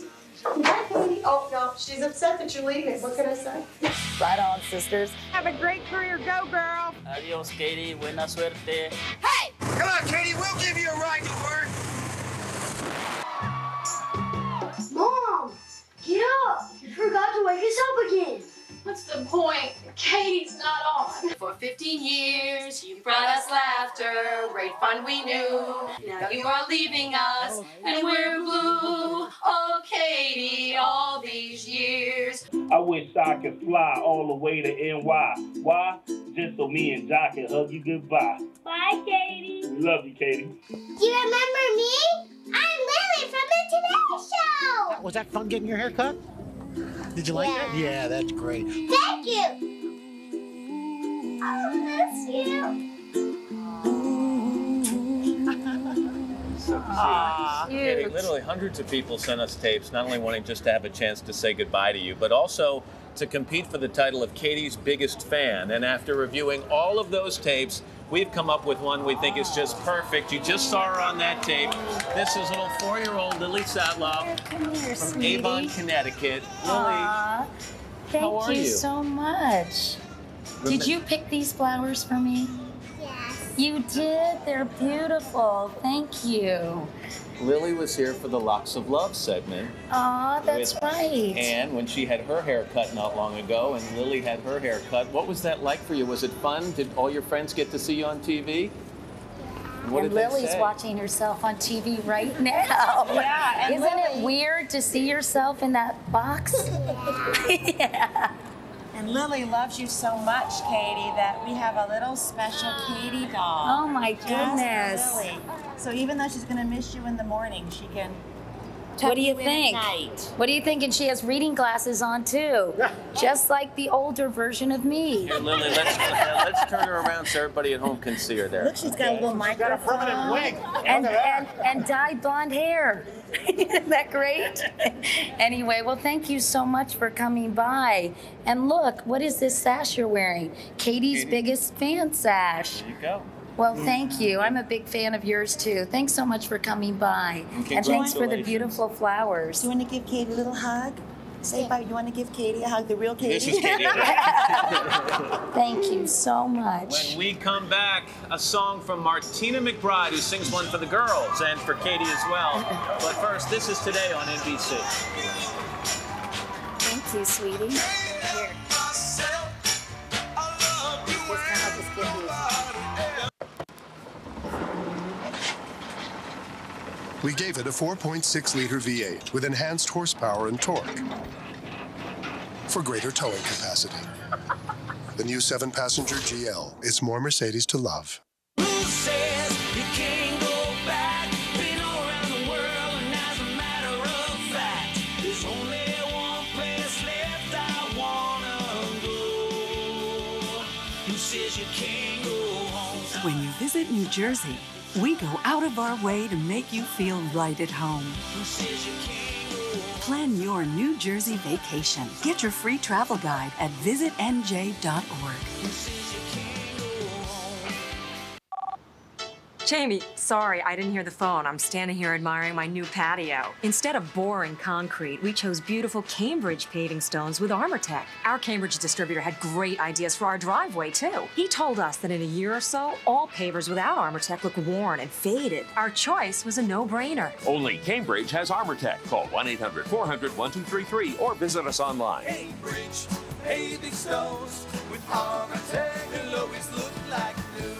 Oh, no, she's upset that you're leaving. What can I say? Right on, sisters. Have a great career. Go, girl. Adios, Katie. Buena suerte. Hey! Come on, Katie. We'll give you a ride to work. Mom, get up. You forgot to wake us up again. What's the point? Katie's not on. For 15 years, you brought us laughter, great fun we knew. Now you are leaving us, and we're blue. Oh, Katie, all these years. I wish I could fly all the way to NY. Why? Just so me and Jock can hug you goodbye. Bye, Katie. Love you, Katie. Do you remember me? I'm Lily from the Today Show. Was that fun getting your hair cut? Did you like that? Yeah, that's great. Thank you. I miss you. Aww, Katie, literally hundreds of people sent us tapes, not only wanting just to have a chance to say goodbye to you, but also to compete for the title of Katie's biggest fan. And after reviewing all of those tapes, we've come up with one we think is just perfect. You just saw her on that tape. This is little 4-year-old Lily Sadloff from Avon, Connecticut. Lily, thank you so much. Did you pick these flowers for me? Yes. You did? They're beautiful. Thank you. Lily was here for the Locks of Love segment. Aw, that's right. And when she had her hair cut not long ago, and Lily had her hair cut, what was that like for you? Was it fun? Did all your friends get to see you on TV? And Lily's watching herself on TV right now. Yeah, and Isn't it weird to see yourself in that box? Yeah. And Lily loves you so much, Katie, that we have a little special Katie doll. Oh, my goodness. Lily. So even though she's going to miss you in the morning, she can tuck you in at night. What do you think? And she has reading glasses on, too, just like the older version of me. Here, Lily, let's turn her around so everybody at home can see her there. Look, she's got a little microphone. She's got a permanent wig. And dyed blonde hair. Isn't that great? Anyway, well, thank you so much for coming by. And look, what is this sash you're wearing? Katie's biggest fan sash. There you go. Well, thank you. I'm a big fan of yours, too. Thanks so much for coming by. And thanks for the beautiful flowers. Do you want to give Katie a little hug? Say bye. You want to give Katie a hug, the real Katie? This is Katie. Thank you so much. When we come back, a song from Martina McBride, who sings one for the girls and for Katie as well. But first, this is Today on NBC. Thank you, sweetie. Here. We gave it a 4.6-liter V8 with enhanced horsepower and torque for greater towing capacity. The new 7-passenger GL. It's more Mercedes to love. Who says you can't go back? Been all around the world, and as a matter of fact, there's only one place left I wanna go. Who says you can't go home? When you visit New Jersey, we go out of our way to make you feel right at home. Who says you can't go home? Plan your New Jersey vacation. Get your free travel guide at visitnj.org. Jamie, sorry, I didn't hear the phone. I'm standing here admiring my new patio. Instead of boring concrete, we chose beautiful Cambridge paving stones with ArmorTech. Our Cambridge distributor had great ideas for our driveway, too. He told us that in a year or so, all pavers without ArmorTech look worn and faded. Our choice was a no-brainer. Only Cambridge has ArmorTech. Call 1-800-400-1233 or visit us online. Cambridge paving stones with ArmorTech will always look like new.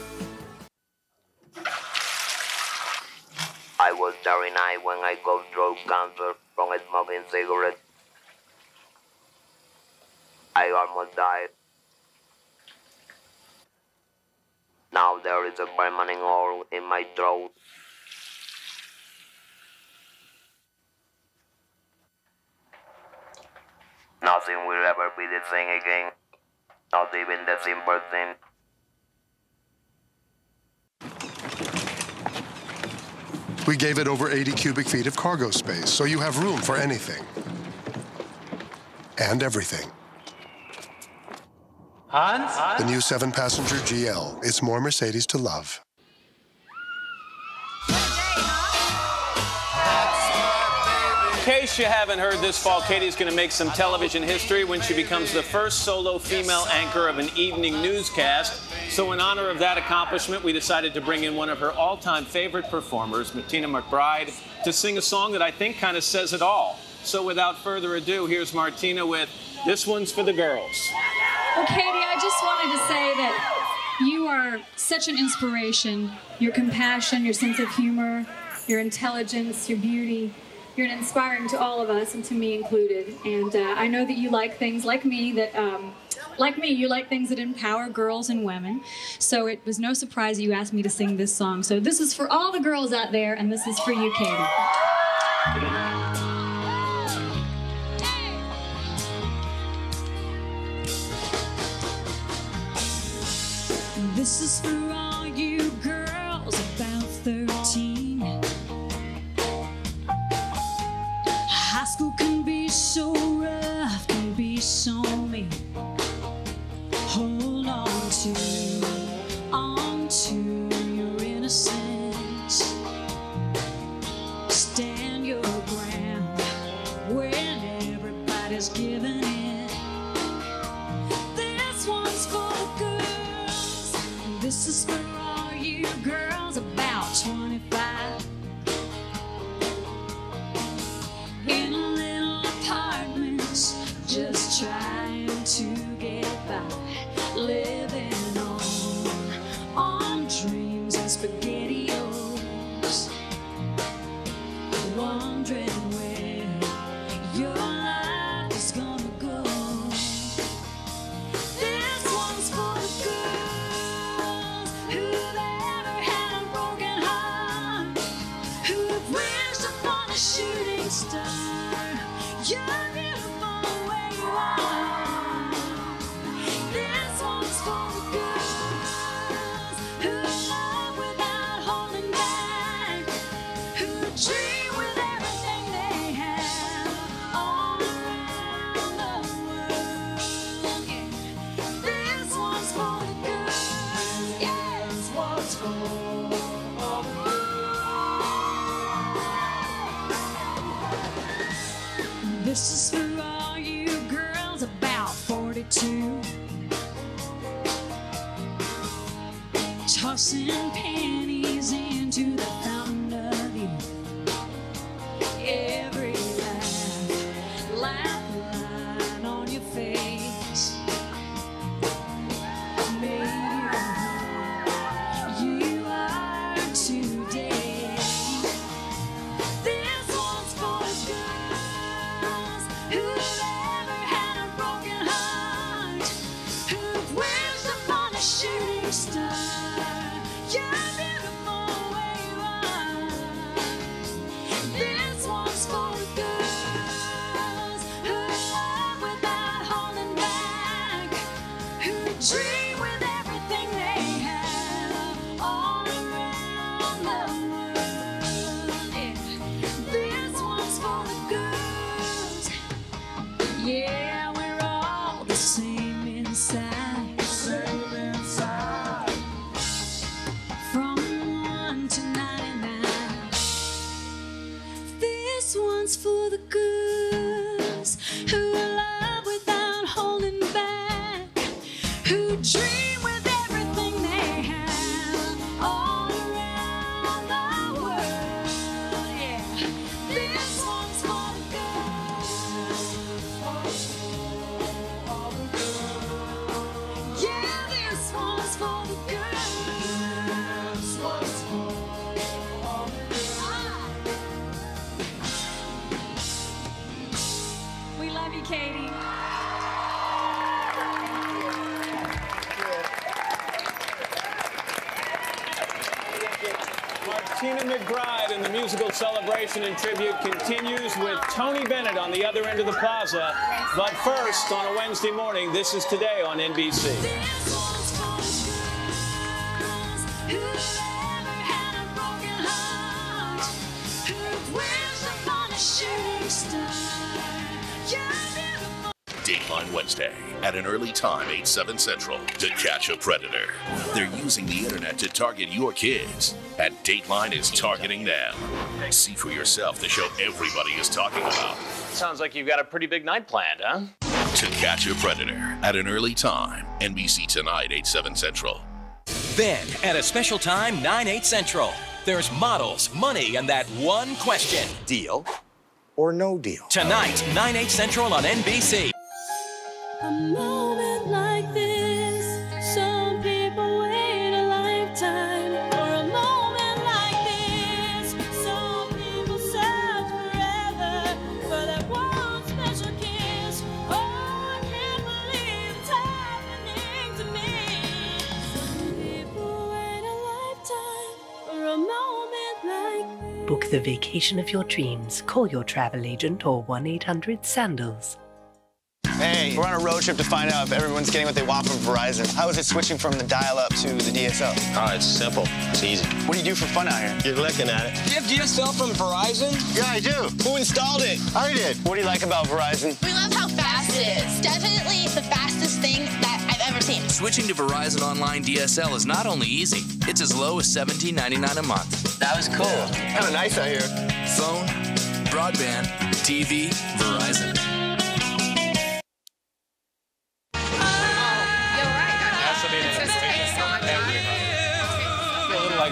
I was starry night when I got throat cancer from a smoking cigarette. I almost died. Now there is a burning hole in my throat. Nothing will ever be the same again. Not even the simple thing. We gave it over 80 cubic feet of cargo space, so you have room for anything. And everything. Hans? The new 7-passenger GL. It's more Mercedes to love. In case you haven't heard, this fall, Katie's going to make some television history when she becomes the first solo female anchor of an evening newscast. So in honor of that accomplishment, we decided to bring in one of her all-time favorite performers, Martina McBride, to sing a song that I think kind of says it all. So without further ado, here's Martina with This One's for the Girls. Well, Katie, I just wanted to say that you are such an inspiration. Your compassion, your sense of humor, your intelligence, your beauty. You're inspiring to all of us, and to me included. And I know that you like things like me that, you like things that empower girls and women. So it was no surprise you asked me to sing this song. So this is for all the girls out there, and this is for you, Katie. This is for all you girls about 13. School can be so rough, can be so mean. Hold on to your innocence. Stand your ground when everybody's giving in. This one's for the girls. This is for all you girls about 25. In little apartments, just trying to get by, living on dreams and SpaghettiOs, wondering where your life is gonna go. This one's for the girls who've ever had a broken heart, who've wished upon a shooting. You're beautiful where you are. This one's for the girls who love without holding back, who dream with everything they have all around the world. Yeah. This one's for the girls. Yeah. This one's for. This is for all you girls about 42. Tossing pennies into the fountain of youth. Every laugh on your face. Maybe you are today. a shooting star. You're beautiful where you are. This one's for the girls who love without holding back, who dream with everything they have all around the world. Yeah. This one's for the girls. Yeah, we're all the same inside. Katie. Martina McBride and the musical celebration and tribute continues with Tony Bennett on the other end of the plaza. But first, on a Wednesday morning, this is Today on NBC. Dateline Wednesday at an early time, 8, 7 Central, to catch a predator. They're using the internet to target your kids, and Dateline is targeting them. See for yourself the show everybody is talking about. Sounds like you've got a pretty big night planned, huh? To catch a predator at an early time, NBC Tonight, 8, 7 Central. Then, at a special time, 9, 8 Central, there's models, money, and that one question. Deal or no deal? Tonight, 9, 8 Central on NBC. A moment like this, some people wait a lifetime. For a moment like this, some people search forever for that one special kiss. Oh, I can't believe it's happening to me. Some people wait a lifetime for a moment like this. Book the vacation of your dreams. Call your travel agent or 1-800-SANDALS. Hey, we're on a road trip to find out if everyone's getting what they want from Verizon. How is it switching from the dial-up to the DSL? Oh, it's simple. It's easy. What do you do for fun out here? You're looking at it. Do you have DSL from Verizon? Yeah, I do. Who installed it? I did. What do you like about Verizon? We love how fast it is. Definitely the fastest thing that I've ever seen. Switching to Verizon Online DSL is not only easy, it's as low as $17.99 a month. That was cool. Yeah. Kind of nice out here. Phone, broadband, TV, Verizon.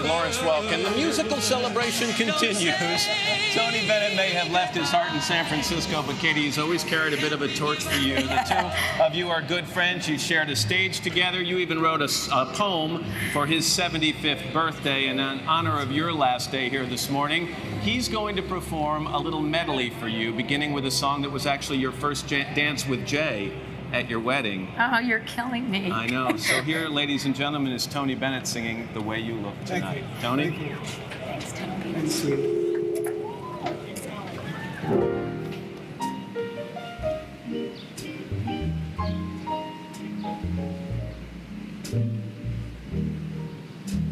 Lawrence Welkin. The musical celebration continues. Tony Bennett may have left his heart in San Francisco, but Katie has always carried a bit of a torch for you. The two of you are good friends. You shared a stage together. You even wrote a poem for his 75th birthday, and in honor of your last day here this morning, he's going to perform a little medley for you, beginning with a song that was actually your first dance with Jay at your wedding. Oh, you're killing me. I know. So here, ladies and gentlemen, is Tony Bennett singing The Way You Look Tonight. Thank you. Tony? Thank you. Thanks, Tony. That's sweet.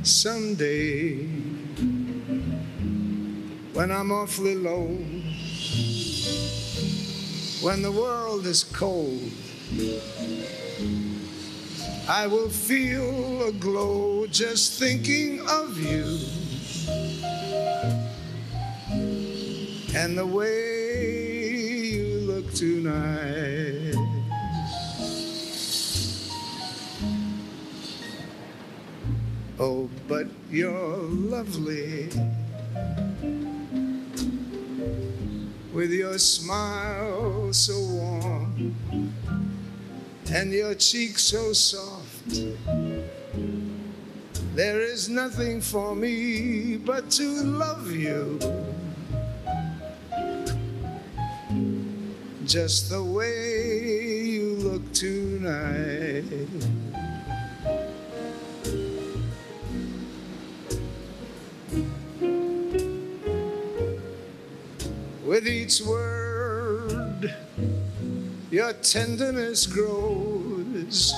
Someday, when I'm awfully low, when the world is cold, I will feel a glow just thinking of you and the way you look tonight. Oh, but you're lovely with your smile so warm and your cheek so soft. There is nothing for me but to love you just the way you look tonight. with each word, your tenderness grows,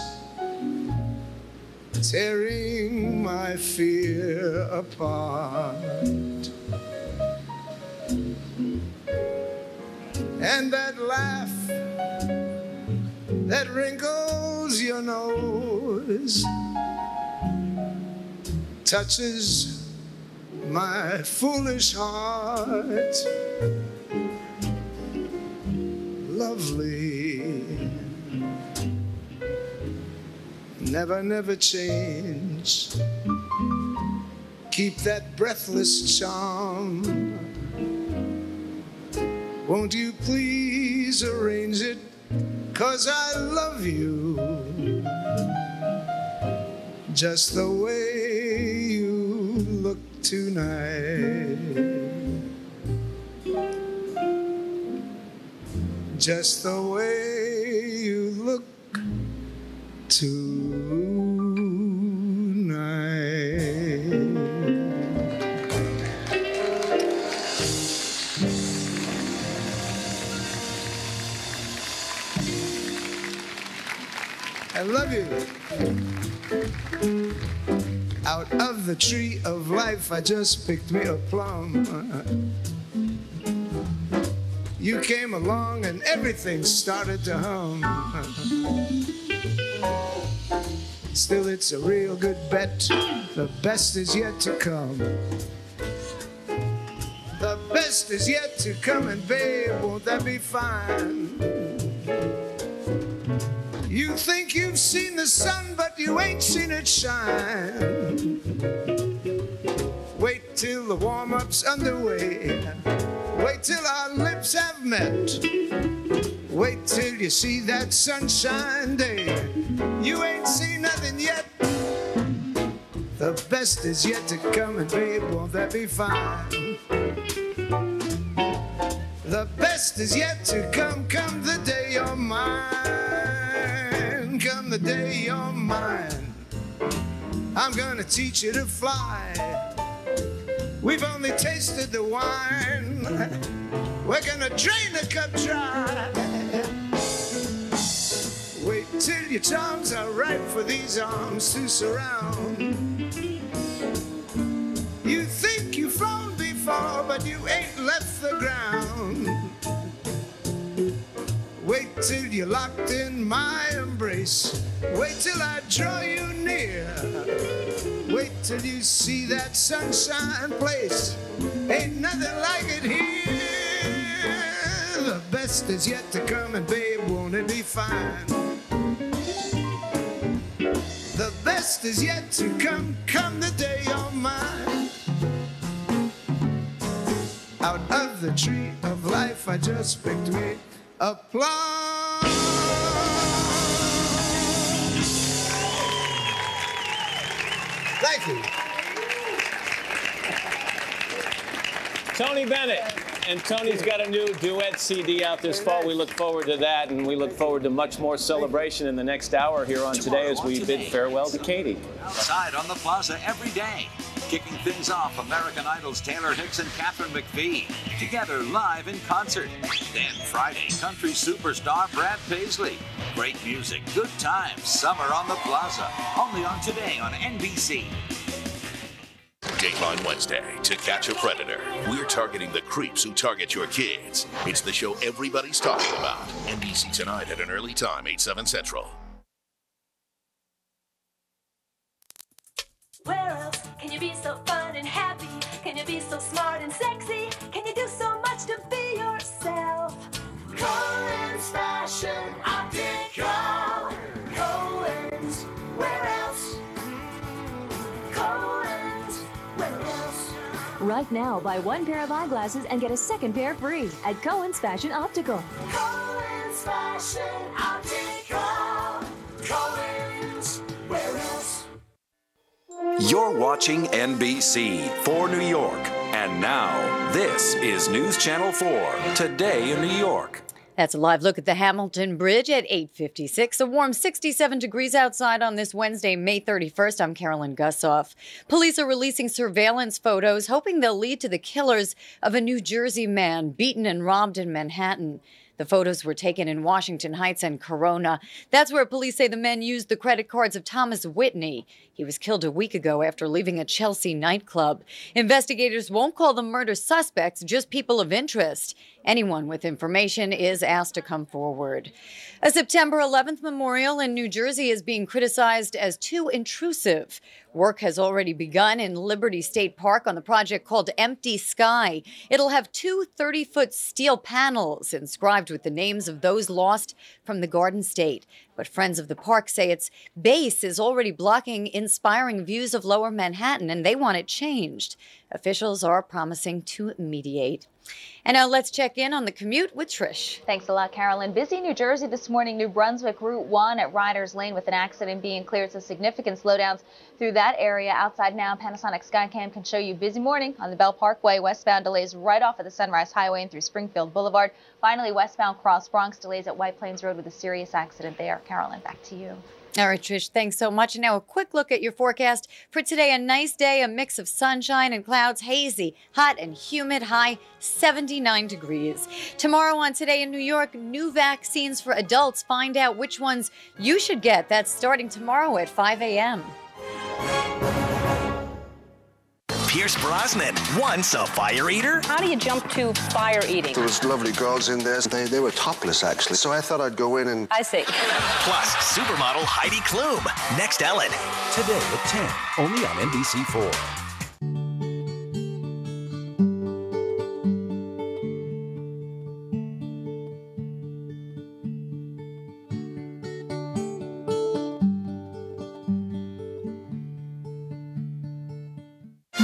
tearing my fear apart. And that laugh that wrinkles your nose touches my foolish heart. Lovely, never, never change. Keep that breathless charm. Won't you please arrange it, 'cause I love you just the way you look tonight, just the way you look tonight. I love you. Out of the tree of life, I just picked me a plum. You came along and everything started to hum. Still, it's a real good bet. The best is yet to come. The best is yet to come, and babe, won't that be fine? You think you've seen the sun, but you ain't seen it shine. Wait till the warm-up's underway. Wait till our lips have met. Wait till you see that sunshine day. You ain't seen nothing yet. The best is yet to come, and babe, won't that be fine? The best is yet to come, come the day you're mine. Come the day you're mine, I'm gonna teach you to fly. We've only tasted the wine, we're gonna drain the cup dry. Wait till your charms are ripe for these arms to surround. You think you've flown before, but you ain't left the ground. Wait till you're locked in my embrace. Wait till I draw you near. Wait till you see that sunshine place. Ain't nothing like it here. The best is yet to come, and babe, won't it be fine? The best is yet to come, come the day you're mine. Out of the tree of life, I just picked me applause. Thank you. Tony Bennett. And Tony's got a new duet CD out this fall. We look forward to that, and we look forward to much more celebration in the next hour here on Today as we bid farewell to Katie. Outside on the plaza every day. Kicking things off, American Idol's Taylor Hicks and Katharine McPhee, together live in concert. Then Friday, country superstar Brad Paisley. Great music, good times, summer on the plaza. Only on Today on NBC. Dateline Wednesday, To Catch a Predator. We're targeting the creeps who target your kids. It's the show everybody's talking about. NBC Tonight at an early time, 8/7 Central. Where else can you be so fun and happy? Can you be so smart and sexy? Can you do so much to be yourself? Cohen's Fashion Optical. Cohen's, where else? Cohen's, where else? Right now, buy one pair of eyeglasses and get a second pair free at Cohen's Fashion Optical. Cohen's Fashion Optical. Cohen's, where else? You're watching NBC for New York. And now, this is News Channel 4, Today in New York. That's a live look at the Hamilton Bridge at 8:56. A warm 67 degrees outside on this Wednesday, May 31st. I'm Carolyn Gussoff. Police are releasing surveillance photos, hoping they'll lead to the killers of a New Jersey man beaten and robbed in Manhattan. The photos were taken in Washington Heights and Corona. That's where police say the men used the credit cards of Thomas Whitney. He was killed a week ago after leaving a Chelsea nightclub. Investigators won't call the murder suspects, just people of interest. Anyone with information is asked to come forward. A September 11th memorial in New Jersey is being criticized as too intrusive. Work has already begun in Liberty State Park on the project called Empty Sky. It'll have two 30-foot steel panels inscribed with the names of those lost from the Garden State. But friends of the park say its base is already blocking inspiring views of Lower Manhattan, and they want it changed. Officials are promising to mediate. And now let's check in on the commute with Trish. Thanks a lot, Carolyn. Busy New Jersey this morning. New Brunswick Route 1 at Riders Lane with an accident being cleared. Some significant slowdowns through that area. Outside now, Panasonic Skycam can show you busy morning on the Bell Parkway. Westbound delays right off of the Sunrise Highway and through Springfield Boulevard. Finally, westbound Cross Bronx delays at White Plains Road with a serious accident there. Carolyn, back to you. All right, Trish, thanks so much. And now a quick look at your forecast. For today, a nice day, a mix of sunshine and clouds, hazy, hot and humid, high 79 degrees. Tomorrow on Today in New York, new vaccines for adults. Find out which ones you should get. That's starting tomorrow at 5 a.m. Pierce Brosnan, once a fire eater. How do you jump to fire eating? There was lovely girls in there. They were topless, actually. So I thought I'd go in and... I see. Plus, supermodel Heidi Klum. Next, Ellen. Today at 10, only on NBC4.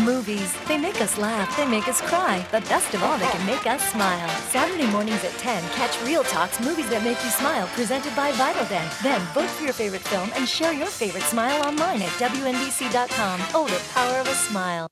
Movies, they make us laugh, they make us cry, but best of all, they can make us smile. Saturday mornings at 10, catch Real Talks, Movies That Make You Smile, presented by VitalDent. Then vote for your favorite film and share your favorite smile online at WNBC.com. Oh, the power of a smile.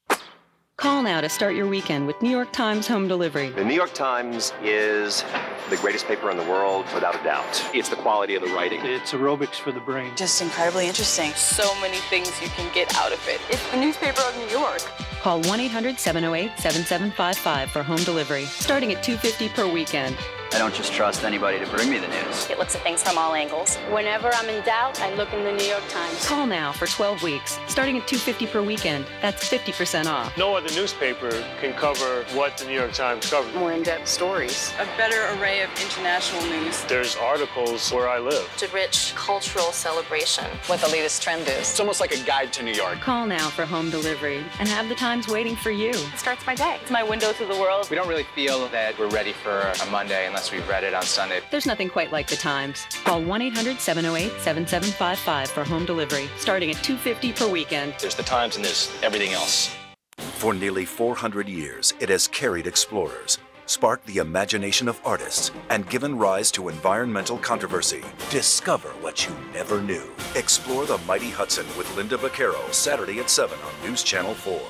Call now to start your weekend with New York Times Home Delivery. The New York Times is the greatest paper in the world, without a doubt. It's the quality of the writing. It's aerobics for the brain. Just incredibly interesting. So many things you can get out of it. It's the newspaper of New York. Call 1-800-708-7755 for home delivery, starting at $2.50 per weekend. I don't just trust anybody to bring me the news. It looks at things from all angles. Whenever I'm in doubt, I look in the New York Times. Call now for 12 weeks, starting at $2.50 per weekend. That's 50% off. No other newspaper can cover what the New York Times covers. More in-depth stories. A better array of international news. There's articles where I live. It's a rich cultural celebration. What the latest trend is. It's almost like a guide to New York. Call now for home delivery and have the Times waiting for you. It starts my day. It's my window to the world. We don't really feel that we're ready for a Monday and we've read it on Sunday. There's nothing quite like the Times. Call 1-800-708-7755 for home delivery, starting at $2.50 per weekend. There's the Times and there's everything else. For nearly 400 years, it has carried explorers, sparked the imagination of artists, and given rise to environmental controversy. Discover what you never knew. Explore the mighty Hudson with Linda Vaccaro, Saturday at 7 on News Channel 4.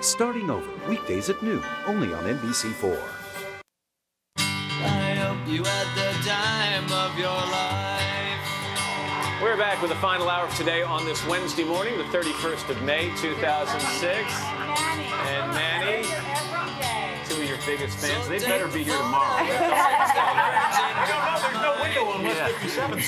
Starting over weekdays at noon, only on NBC4. You had the time of your life. We're back with the final hour of Today on this Wednesday morning, the 31st of May, 2006. And Manny, two of your biggest fans, they better be here tomorrow. There's no window on West 57th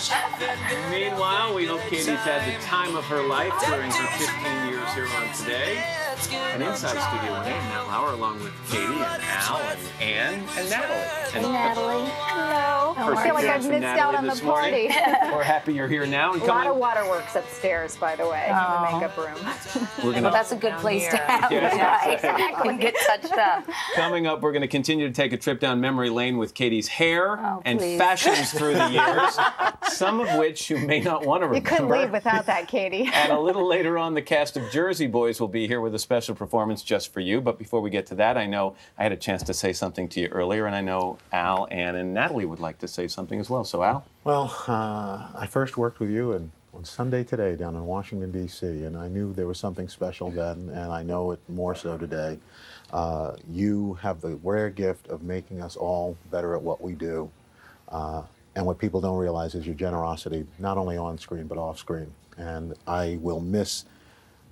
Street. Meanwhile, we hope Katie's had the time of her life during her 15 years here on Today. And inside Studio 1A, Matt Lauer, along with Katie and Al and Ann and Natalie. And hey, Natalie. Hello. First I feel like I've missed out on the party. We're happy you're here now. And a lot of waterworks upstairs, by the way, in the makeup room. Well, that's a good place to have it. Yeah, exactly. And get touched up. Coming up, we're going to continue to take a trip down memory lane with Katie's hair and fashions through the years, some of which you may not want to remember. You couldn't leave without that, Katie. And a little later on, the cast of Jersey Boys will be here with a special performance just for you. But before we get to that, I know I had a chance to say something to you earlier, and I know Al, Ann, and Natalie would like to say something as well. So, Al? Well, I first worked with you on Sunday Today down in Washington, D.C., and I knew there was something special then, and I know it more so today. You have the rare gift of making us all better at what we do. And what people don't realize is your generosity, not only on screen, but off screen. And I will miss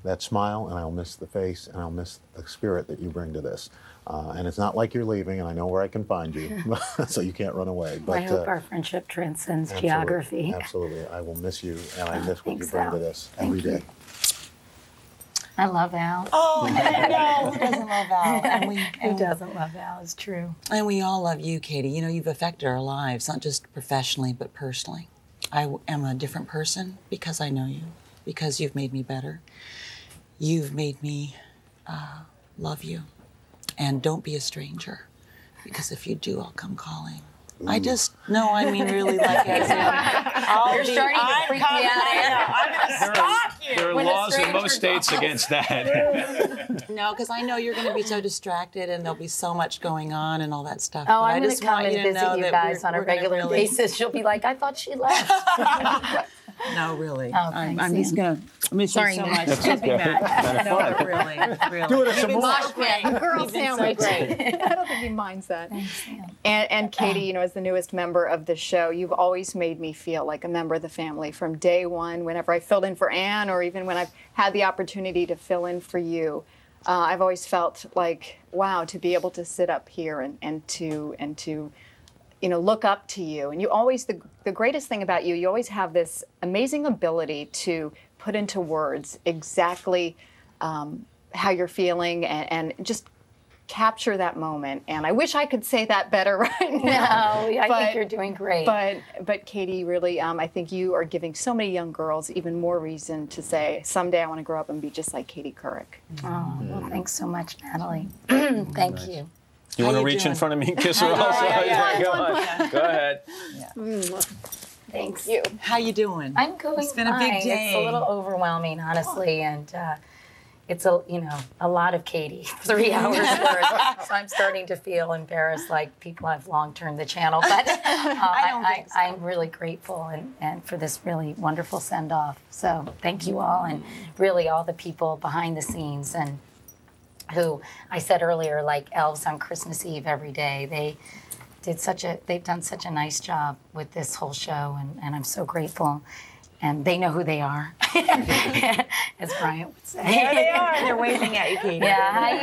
that smile, and I'll miss the face, and I'll miss the spirit that you bring to this. And it's not like you're leaving, and I know where I can find you, so you can't run away. But I hope our friendship transcends geography. Absolutely. I will miss you, and I miss what you bring to this every day. I love Al. Oh, no, who doesn't love Al? Who doesn't love Al is true. And we all love you, Katie. You know, you've affected our lives, not just professionally, but personally. I am a different person because I know you, because you've made me better. You've made me love you. And don't be a stranger, because if you do, I'll come calling. Ooh. Really like it. You're starting to freak me out. I'm going to stalk you. There are laws in most states against that. No, because I know you're going to be so distracted and there'll be so much going on and all that stuff. Oh, I'm going to come and visit you guys on a regular basis. She'll be like, I thought she left. No, really. Oh, thanks, I'm just going to miss you so much. That's okay. No, really. Do it at some more. Girl sandwich. I don't think he minds that. Thanks, and Katie, you know, as the newest member of the show, you've always made me feel like a member of the family from day one, whenever I filled in for Anne or even when I've had the opportunity to fill in for you. I've always felt like, wow, to be able to sit up here and to you know, look up to you. And you always, the greatest thing about you, you always have this amazing ability to put into words exactly how you're feeling and just capture that moment. And I wish I could say that better right now. No, I think you're doing great. But Katie, really, I think you are giving so many young girls even more reason to say, someday I want to grow up and be just like Katie Couric. Oh, well, thanks so much, Natalie. Thank you. You want to reach in front of me and kiss her also? Yeah. Go ahead. Yeah. Thanks. You. How you doing? I'm going fine. It's been a big day. It's a little overwhelming, honestly, and it's a lot of Katie, 3 hours worth. So I'm starting to feel embarrassed, like people have long turned the channel. But I'm really grateful and for this really wonderful send off. So thank you all, and really all the people behind the scenes and. Who I said earlier, like elves on Christmas Eve every day. They've done such a nice job with this whole show, and I'm so grateful. And they know who they are, as Brian would say. Yeah, they are. They're waving at you, Katie. Yeah, hi,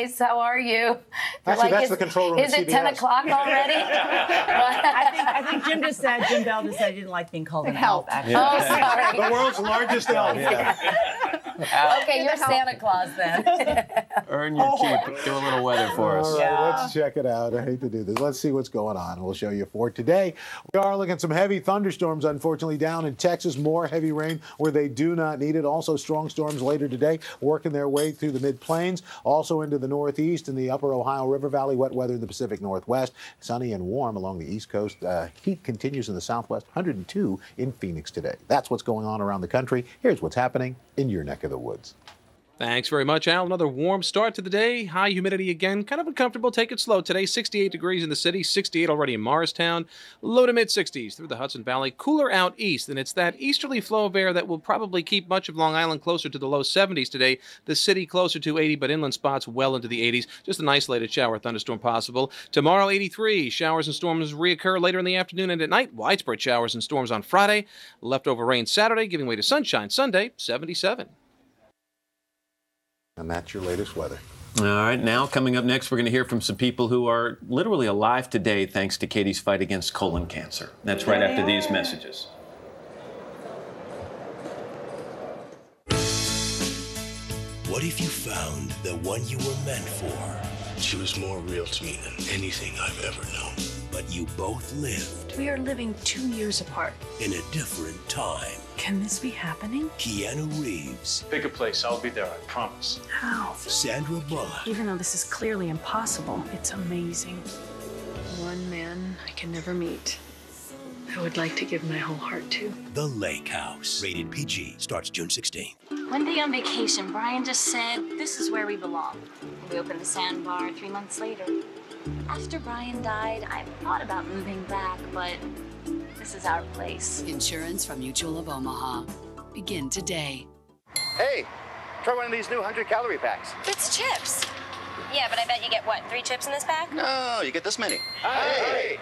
you guys. How are you? Actually, like, that's the control room. Is it CBS. 10 o'clock already? I think Jim Bell just said he didn't like being called an elf. Yeah. Oh, sorry. The world's largest elf. Yeah. Okay, you're Santa Claus then. Earn your keep. Do a little weather for us. All right, let's check it out. I hate to do this. Let's see what's going on. We'll show you for today. We are looking at some heavy thunderstorms, unfortunately, down in Texas. More heavy rain where they do not need it. Also, strong storms later today working their way through the mid-plains, also into the northeast and the upper Ohio River Valley. Wet weather in the Pacific Northwest. Sunny and warm along the East Coast. Heat continues in the Southwest. 102 in Phoenix today. That's what's going on around the country. Here's what's happening in your neck of the woods. Thanks very much, Al. Another warm start to the day. High humidity again. Kind of uncomfortable. Take it slow today. 68 degrees in the city. 68 already in Morristown. Low to mid-60s through the Hudson Valley. Cooler out east, and it's that easterly flow of air that will probably keep much of Long Island closer to the low 70s today. The city closer to 80, but inland spots well into the 80s. Just an isolated shower or thunderstorm possible. Tomorrow, 83. Showers and storms reoccur later in the afternoon and at night. Widespread showers and storms on Friday. Leftover rain Saturday, giving way to sunshine Sunday, 77. And that's your latest weather. All right, now coming up next, we're going to hear from some people who are literally alive today thanks to Katie's fight against colon cancer. That's right after these messages. What if you found the one you were meant for? She was more real to me than anything I've ever known. But you both lived. We are living 2 years apart. In a different time. Can this be happening? Keanu Reeves. Pick a place. I'll be there. I promise. How? Sandra Bullock. Even though this is clearly impossible, it's amazing. One man I can never meet. I would like to give my whole heart to. The Lake House. Rated PG. Starts June 16th. One day on vacation, Brian just said, this is where we belong. We opened the sandbar 3 months later. After Brian died, I thought about moving back, but this is our place. Insurance from Mutual of Omaha. Begin today. Hey, try one of these new 100-calorie packs. It's chips. Yeah, but I bet you get, what, 3 chips in this pack? No, you get this many. Hey!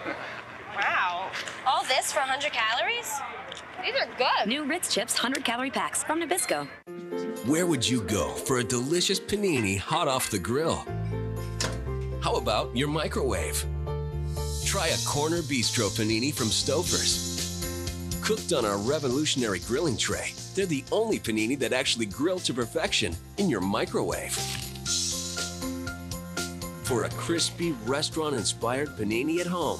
Wow. All this for 100 calories? These are good. New Ritz Chips 100-calorie packs from Nabisco. Where would you go for a delicious panini hot off the grill? How about your microwave? Try a Corner Bistro panini from Stouffer's. Cooked on our revolutionary grilling tray, they're the only panini that actually grill to perfection in your microwave. For a crispy, restaurant-inspired panini at home,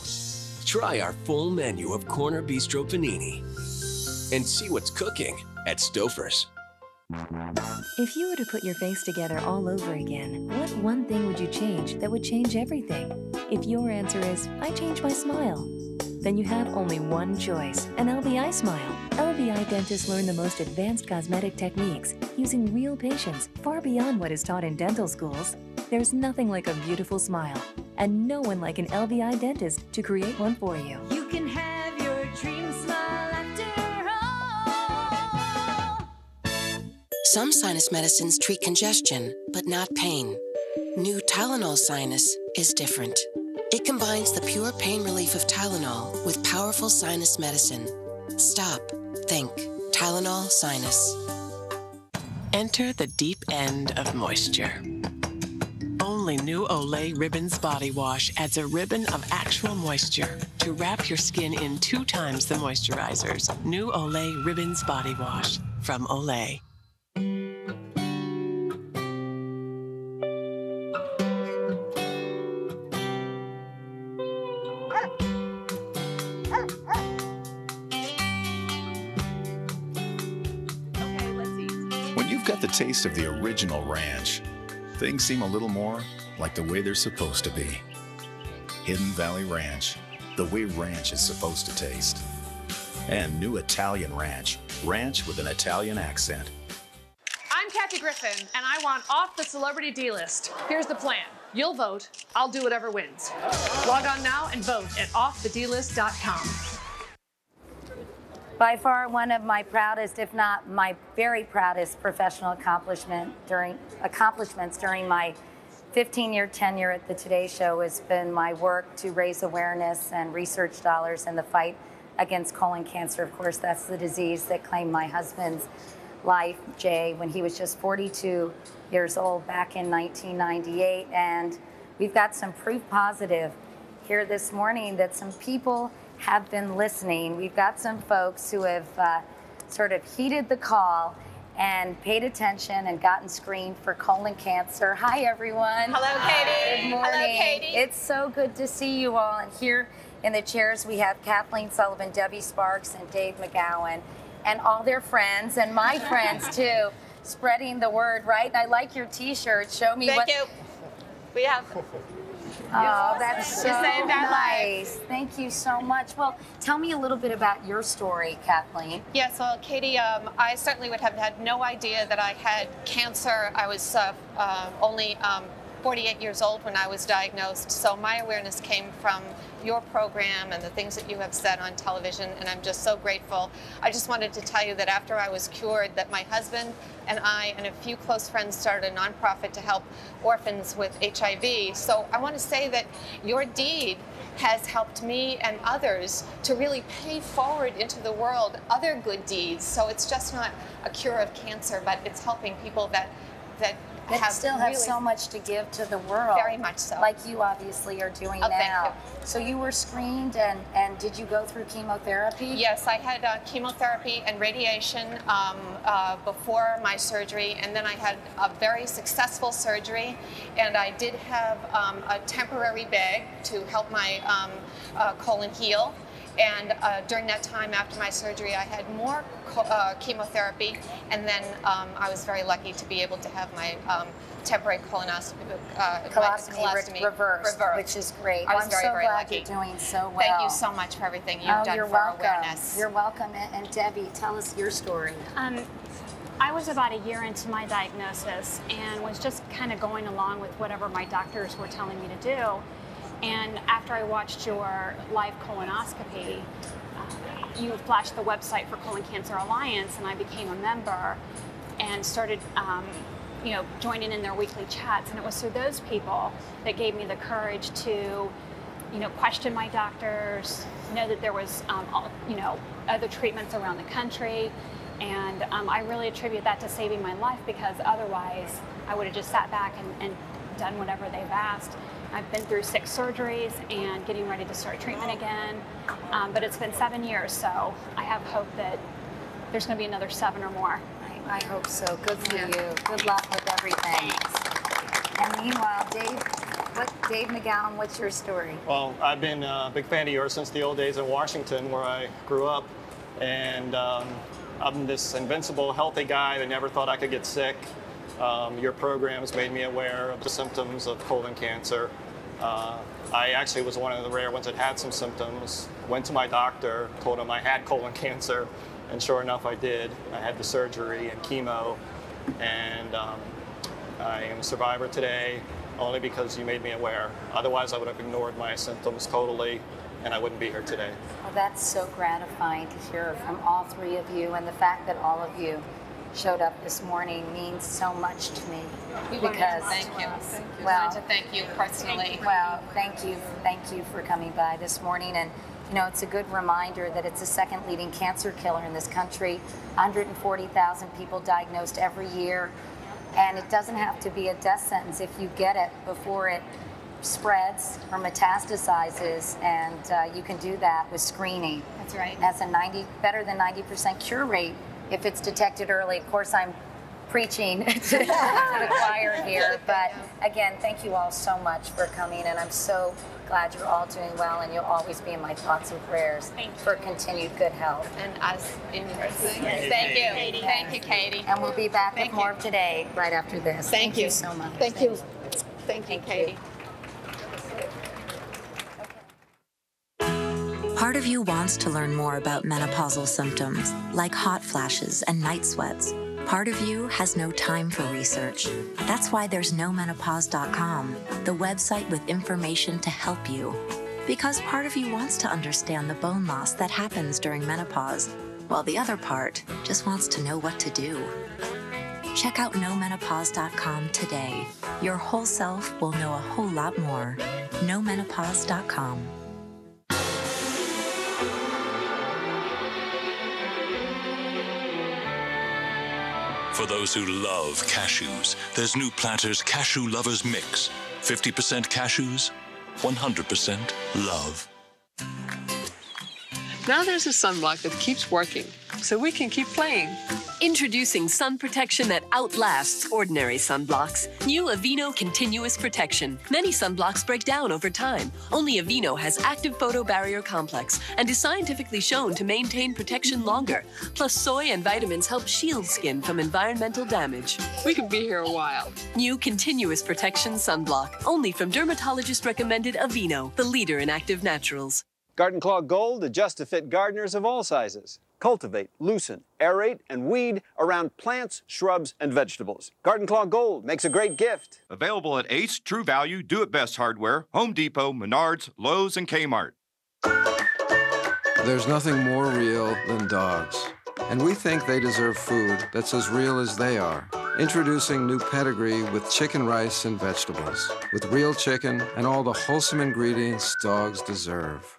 try our full menu of Corner Bistro panini and see what's cooking at Stouffer's. If you were to put your face together all over again, what one thing would you change that would change everything? If your answer is, I change my smile, then you have only one choice, an LBI smile. LBI dentists learn the most advanced cosmetic techniques using real patients far beyond what is taught in dental schools. There's nothing like a beautiful smile, and no one like an LBI dentist to create one for you. You can have your dream smile after all. Some sinus medicines treat congestion, but not pain. New Tylenol Sinus is different. It combines the pure pain relief of Tylenol with powerful sinus medicine. Stop. Think. Tylenol Sinus. Enter the deep end of moisture. Only new Olay Ribbons Body Wash adds a ribbon of actual moisture to wrap your skin in 2 times the moisturizers. New Olay Ribbons Body Wash from Olay. Okay, let's eat. When you've got the taste of the original ranch, things seem a little more like the way they're supposed to be. Hidden Valley Ranch, the way ranch is supposed to taste. And new Italian ranch, ranch with an Italian accent. I'm Kathy Griffin, and I want off the celebrity D-list. Here's the plan. You'll vote, I'll do whatever wins. Log on now and vote at offthedlist.com. By far one of my proudest, if not my very proudest, professional accomplishments during my 15-year tenure at the Today Show has been my work to raise awareness and research dollars in the fight against colon cancer. Of course, that's the disease that claimed my husband's life, Jay, when he was just 42 years old back in 1998. And we've got some proof positive here this morning that some people have been listening. We've got some folks who have sort of heeded the call and paid attention and gotten screened for colon cancer. Hi, everyone. Hello, Katie. Good morning. Hello, Katie. It's so good to see you all. And here in the chairs, we have Kathleen Sullivan, Debbie Sparks, and Dave McGowan, and all their friends and my friends, too. Spreading the word, right? And I like your T-shirt. Show me what. Thank you. We have. Oh, that's so nice. Thank you so much. Well, tell me a little bit about your story, Kathleen. Yes, well, Katie, I certainly would have had no idea that I had cancer. I was only 48 years old when I was diagnosed. So my awareness came from your program and the things that you have said on television, and I'm just so grateful. I just wanted to tell you that after I was cured, that my husband and I and a few close friends started a nonprofit to help orphans with HIV. So I want to say that your deed has helped me and others to really pay forward into the world other good deeds. So it's just not a cure of cancer, but it's helping people that still have so much to give to the world. Very much so. Like you obviously are doing now. Thank you. So you were screened, and did you go through chemotherapy? Yes, I had chemotherapy and radiation before my surgery, and then I had a very successful surgery, and I did have a temporary bag to help my colon heal. And during that time after my surgery, I had more chemotherapy, and then I was very lucky to be able to have my temporary colostomy reversed, which is great. I was very, very lucky. You're doing so well. Thank you so much for everything you've done for awareness. You're welcome. And Debbie, tell us your story. I was about a year into my diagnosis and was just kind of going along with whatever my doctors were telling me to do. And after I watched your live colonoscopy, you flashed the website for Colon Cancer Alliance, and I became a member and started you know, joining in their weekly chats. And it was through those people that gave me the courage to, you know, question my doctors, know that there was, you know, other treatments around the country. And I really attribute that to saving my life, because otherwise I would have just sat back and done whatever they've asked. I've been through 6 surgeries and getting ready to start treatment again, but it's been 7 years, so I have hope that there's going to be another 7 or more. I hope so. Good for you. Good luck with everything. Thanks. And meanwhile, Dave McGowan, what's your story? Well, I've been a big fan of yours since the old days in Washington, where I grew up, and I'm this invincible, healthy guy that never thought I could get sick. Your programs made me aware of the symptoms of colon cancer. I actually was one of the rare ones that had some symptoms. Went to my doctor, told him I had colon cancer, and sure enough I did. I had the surgery and chemo, and I am a survivor today. Only because you made me aware. Otherwise, I would have ignored my symptoms totally, and I wouldn't be here today. Well, that's so gratifying to hear from all 3 of you, and the fact that all of you showed up this morning means so much to me. Because, thank you. Well, to thank you personally. Well, thank you for coming by this morning, and you know, it's a good reminder that it's the 2nd leading cancer killer in this country. 140,000 people diagnosed every year. And it doesn't have to be a death sentence if you get it before it spreads or metastasizes, and you can do that with screening. That's right. That's a better than 90% cure rate if it's detected early. Of course, I'm preaching to the choir here, but again, thank you all so much for coming, and I'm so glad you're all doing well, and you'll always be in my thoughts and prayers for continued good health. And us in yours. Thank you. Katie. Thank you, Katie. And we'll be back with more today right after this. Thank you so much. Thank you, Katie. Part of you wants to learn more about menopausal symptoms, like hot flashes and night sweats. Part of you has no time for research. That's why there's nomenopause.com, the website with information to help you. Because part of you wants to understand the bone loss that happens during menopause, while the other part just wants to know what to do. Check out nomenopause.com today. Your whole self will know a whole lot more. nomenopause.com. For those who love cashews, there's New Platter's Cashew Lovers Mix. 50% cashews, 100% love. Now there's a sunblock that keeps working, so we can keep playing. Introducing sun protection that outlasts ordinary sunblocks. New Aveeno Continuous Protection. Many sunblocks break down over time. Only Aveeno has active photobarrier complex and is scientifically shown to maintain protection longer. Plus, soy and vitamins help shield skin from environmental damage. We could be here a while. New Continuous Protection Sunblock. Only from dermatologist-recommended Aveeno, the leader in active naturals. Garden Claw Gold, adjust to fit gardeners of all sizes. Cultivate, loosen, aerate, and weed around plants, shrubs, and vegetables. Garden Claw Gold makes a great gift. Available at Ace, True Value, Do It Best Hardware, Home Depot, Menards, Lowe's, and Kmart. There's nothing more real than dogs, and we think they deserve food that's as real as they are. Introducing new Pedigree with chicken rice and vegetables, with real chicken and all the wholesome ingredients dogs deserve.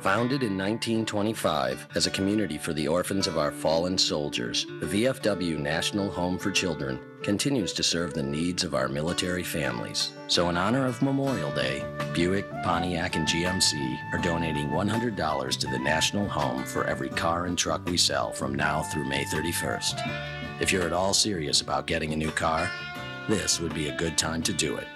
Founded in 1925 as a community for the orphans of our fallen soldiers, the VFW National Home for Children continues to serve the needs of our military families. So in honor of Memorial Day, Buick, Pontiac, and GMC are donating $100 to the National Home for every car and truck we sell from now through May 31st. If you're at all serious about getting a new car, this would be a good time to do it.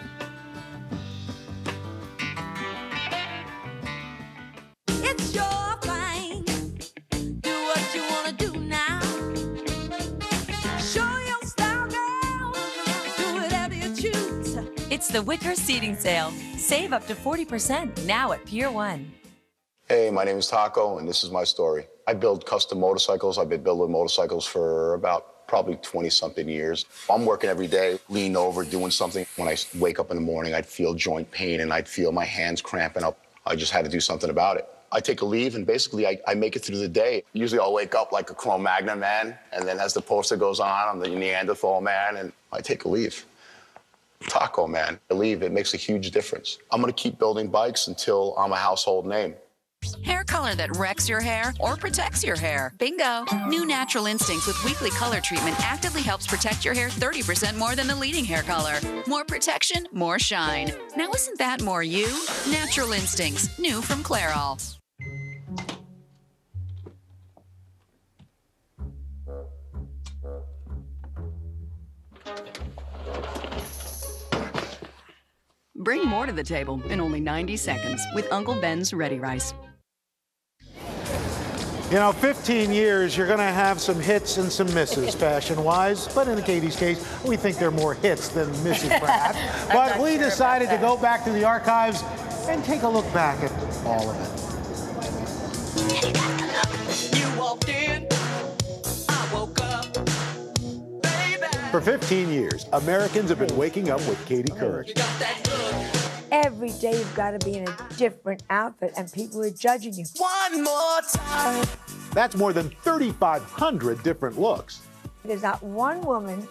It's the Wicker Seating Sale. Save up to 40% now at Pier 1. Hey, my name is Taco, and this is my story. I build custom motorcycles. I've been building motorcycles for about probably 20-something years. I'm working every day, leaning over, doing something. When I wake up in the morning, I'd feel joint pain, and I'd feel my hands cramping up. I just had to do something about it. I take a leave and basically I make it through the day. Usually I'll wake up like a Cro-Magnon man, and then as the poster goes on, I'm the Neanderthal man, and I take a leave. Taco man. I leave. It makes a huge difference. I'm going to keep building bikes until I'm a household name. Hair color that wrecks your hair or protects your hair. Bingo. New Natural Instincts with weekly color treatment actively helps protect your hair 30% more than the leading hair color. More protection, more shine. Now isn't that more you? Natural Instincts, new from Clairol. Bring more to the table in only 90 seconds with Uncle Ben's Ready Rice. You know, 15 years, you're going to have some hits and some misses, fashion-wise. But in Katie's case, we think they're more hits than misses, perhaps. But we decided to go back to the archives and take a look back at all of it. You walked in, I woke up. For 15 years, Americans have been waking up with Katie Couric. Every day you've got to be in a different outfit, and people are judging you. One more time. That's more than 3,500 different looks. There's not one woman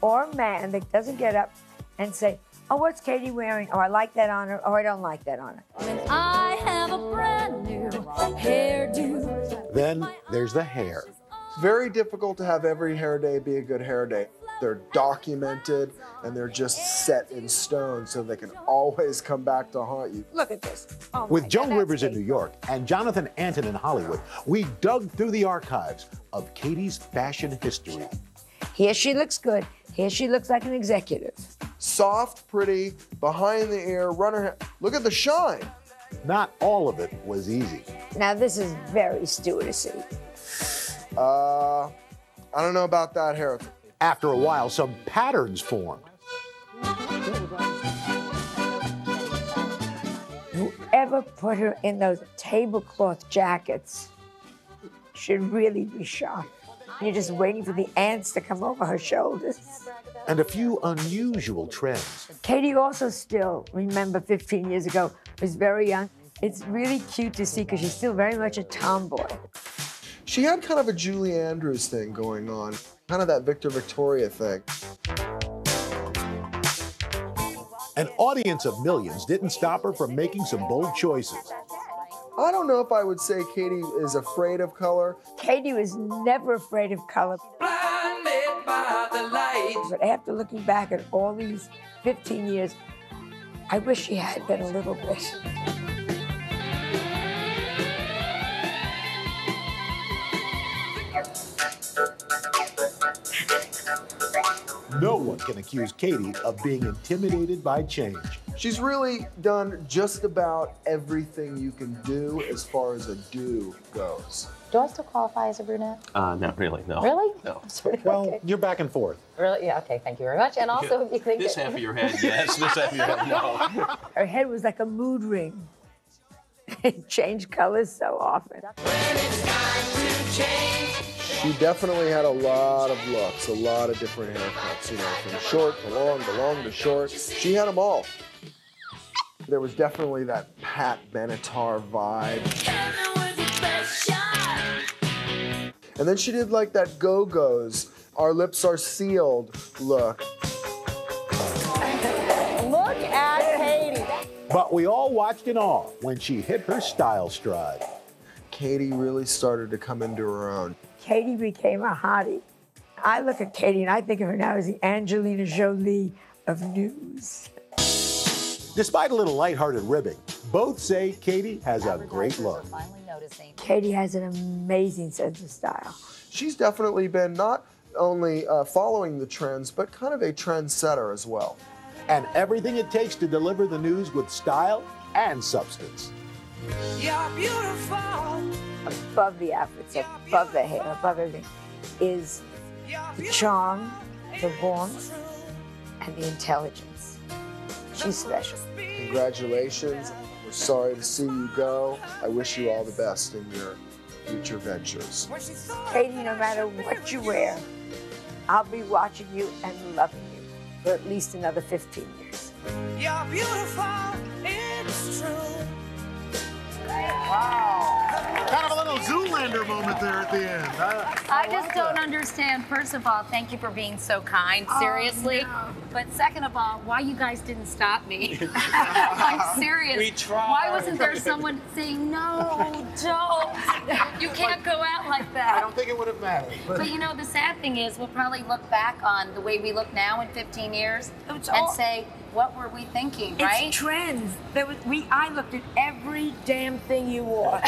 or man that doesn't get up and say, oh, what's Katie wearing? Or I like that on her, or I don't like that on her. And I have a brand new hairdo. Then there's the hair. It's very difficult to have every hair day be a good hair day. They're documented, and they're just set in stone, so they can always come back to haunt you. Look at this. Oh, with Joan Rivers in New York and Jonathan Anton in Hollywood, we dug through the archives of Katie's fashion history. Here she looks good. Here she looks like an executive. Soft, pretty, behind the ear, runner. Look at the shine. Not all of it was easy. Now, this is very stewardessy. I don't know about that hair. After a while, some patterns formed. Whoever put her in those tablecloth jackets should really be shot. You're just waiting for the ants to come over her shoulders. And a few unusual trends. Katie also still, remember 15 years ago, was very young. It's really cute to see because she's still very much a tomboy. She had kind of a Julie Andrews thing going on. Kind of that Victor Victoria thing. An audience of millions didn't stop her from making some bold choices. I don't know if I would say Katie is afraid of color. Katie was never afraid of color. Blinded by the light. But after looking back at all these 15 years, I wish she had been a little bit. No one can accuse Katie of being intimidated by change. She's really done just about everything you can do as far as a do goes. Do I still qualify as a brunette? Not really, no. Really? No. Well, okay. You're back and forth. Really? Yeah, okay, thank you very much. And also, if you think this half of your head, yes, this half of your head, no. Her head was like a mood ring. It changed colors so often. When it's time to change. She definitely had a lot of looks, a lot of different haircuts, you know, from short to long to short. She had them all. There was definitely that Pat Benatar vibe. And then she did like that Go-Go's, Our Lips Are Sealed look. Look at Katie. But we all watched in awe when she hit her style stride. Katie really started to come into her own. Katie became a hottie. I look at Katie and I think of her now as the Angelina Jolie of news. Despite a little lighthearted ribbing, both say Katie has a great look. Katie has an amazing sense of style. She's definitely been not only following the trends, but kind of a trendsetter as well. And everything it takes to deliver the news with style and substance. You're beautiful. Above the outfits, above the hair, above everything, is the charm, the warmth, and the intelligence. She's special. Congratulations. We're sorry to see you go. I wish you all the best in your future ventures. Katie, no matter what you wear, I'll be watching you and loving you for at least another 15 years. You're beautiful. It's true. Wow. little Zoolander moment there at the end. I just don't understand. First of all, thank you for being so kind, seriously. Oh, no. But second of all, why you guys didn't stop me? I'm serious. We tried. Why wasn't there someone saying, no, don't. You can't go out like that. I don't think it would have mattered. But you know, the sad thing is we'll probably look back on the way we look now in 15 years and say, what were we thinking, right? It's trends. I looked at every damn thing you wore.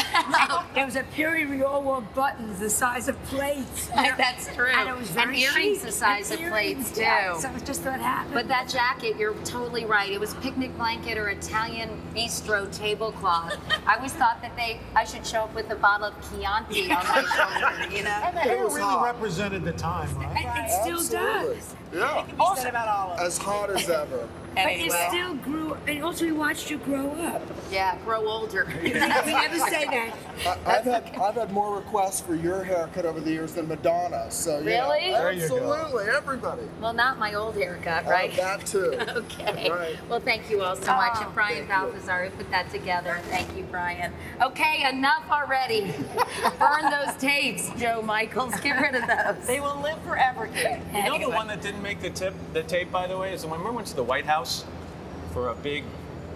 There was a period we all wore buttons the size of plates. That's true. And it was very earrings the size of plates, too. Yeah, so it's just what happened. But that jacket, you're totally right. It was picnic blanket or Italian bistro tablecloth. I always thought that I should show up with a bottle of Chianti on my shoulder, you know? And it really represented the time, right? And it still does. Yeah. Also, about all of it. As hot as ever. Anyway. But it still grew, and also we watched you grow up. Yeah, grow older. We never say that. I've had more requests for your haircut over the years than Madonna, so really? You know, absolutely, everybody. Well, not my old haircut, right? That too. Okay. Right. Well, thank you all so much, and Brian Balthazar who put that together. Thank you, Brian. Okay, enough already. Burn those tapes, Joe Michaels. Get rid of those. They will live forever, Kate. You know the one that didn't make the tape, by the way, is when we went to the White House for a big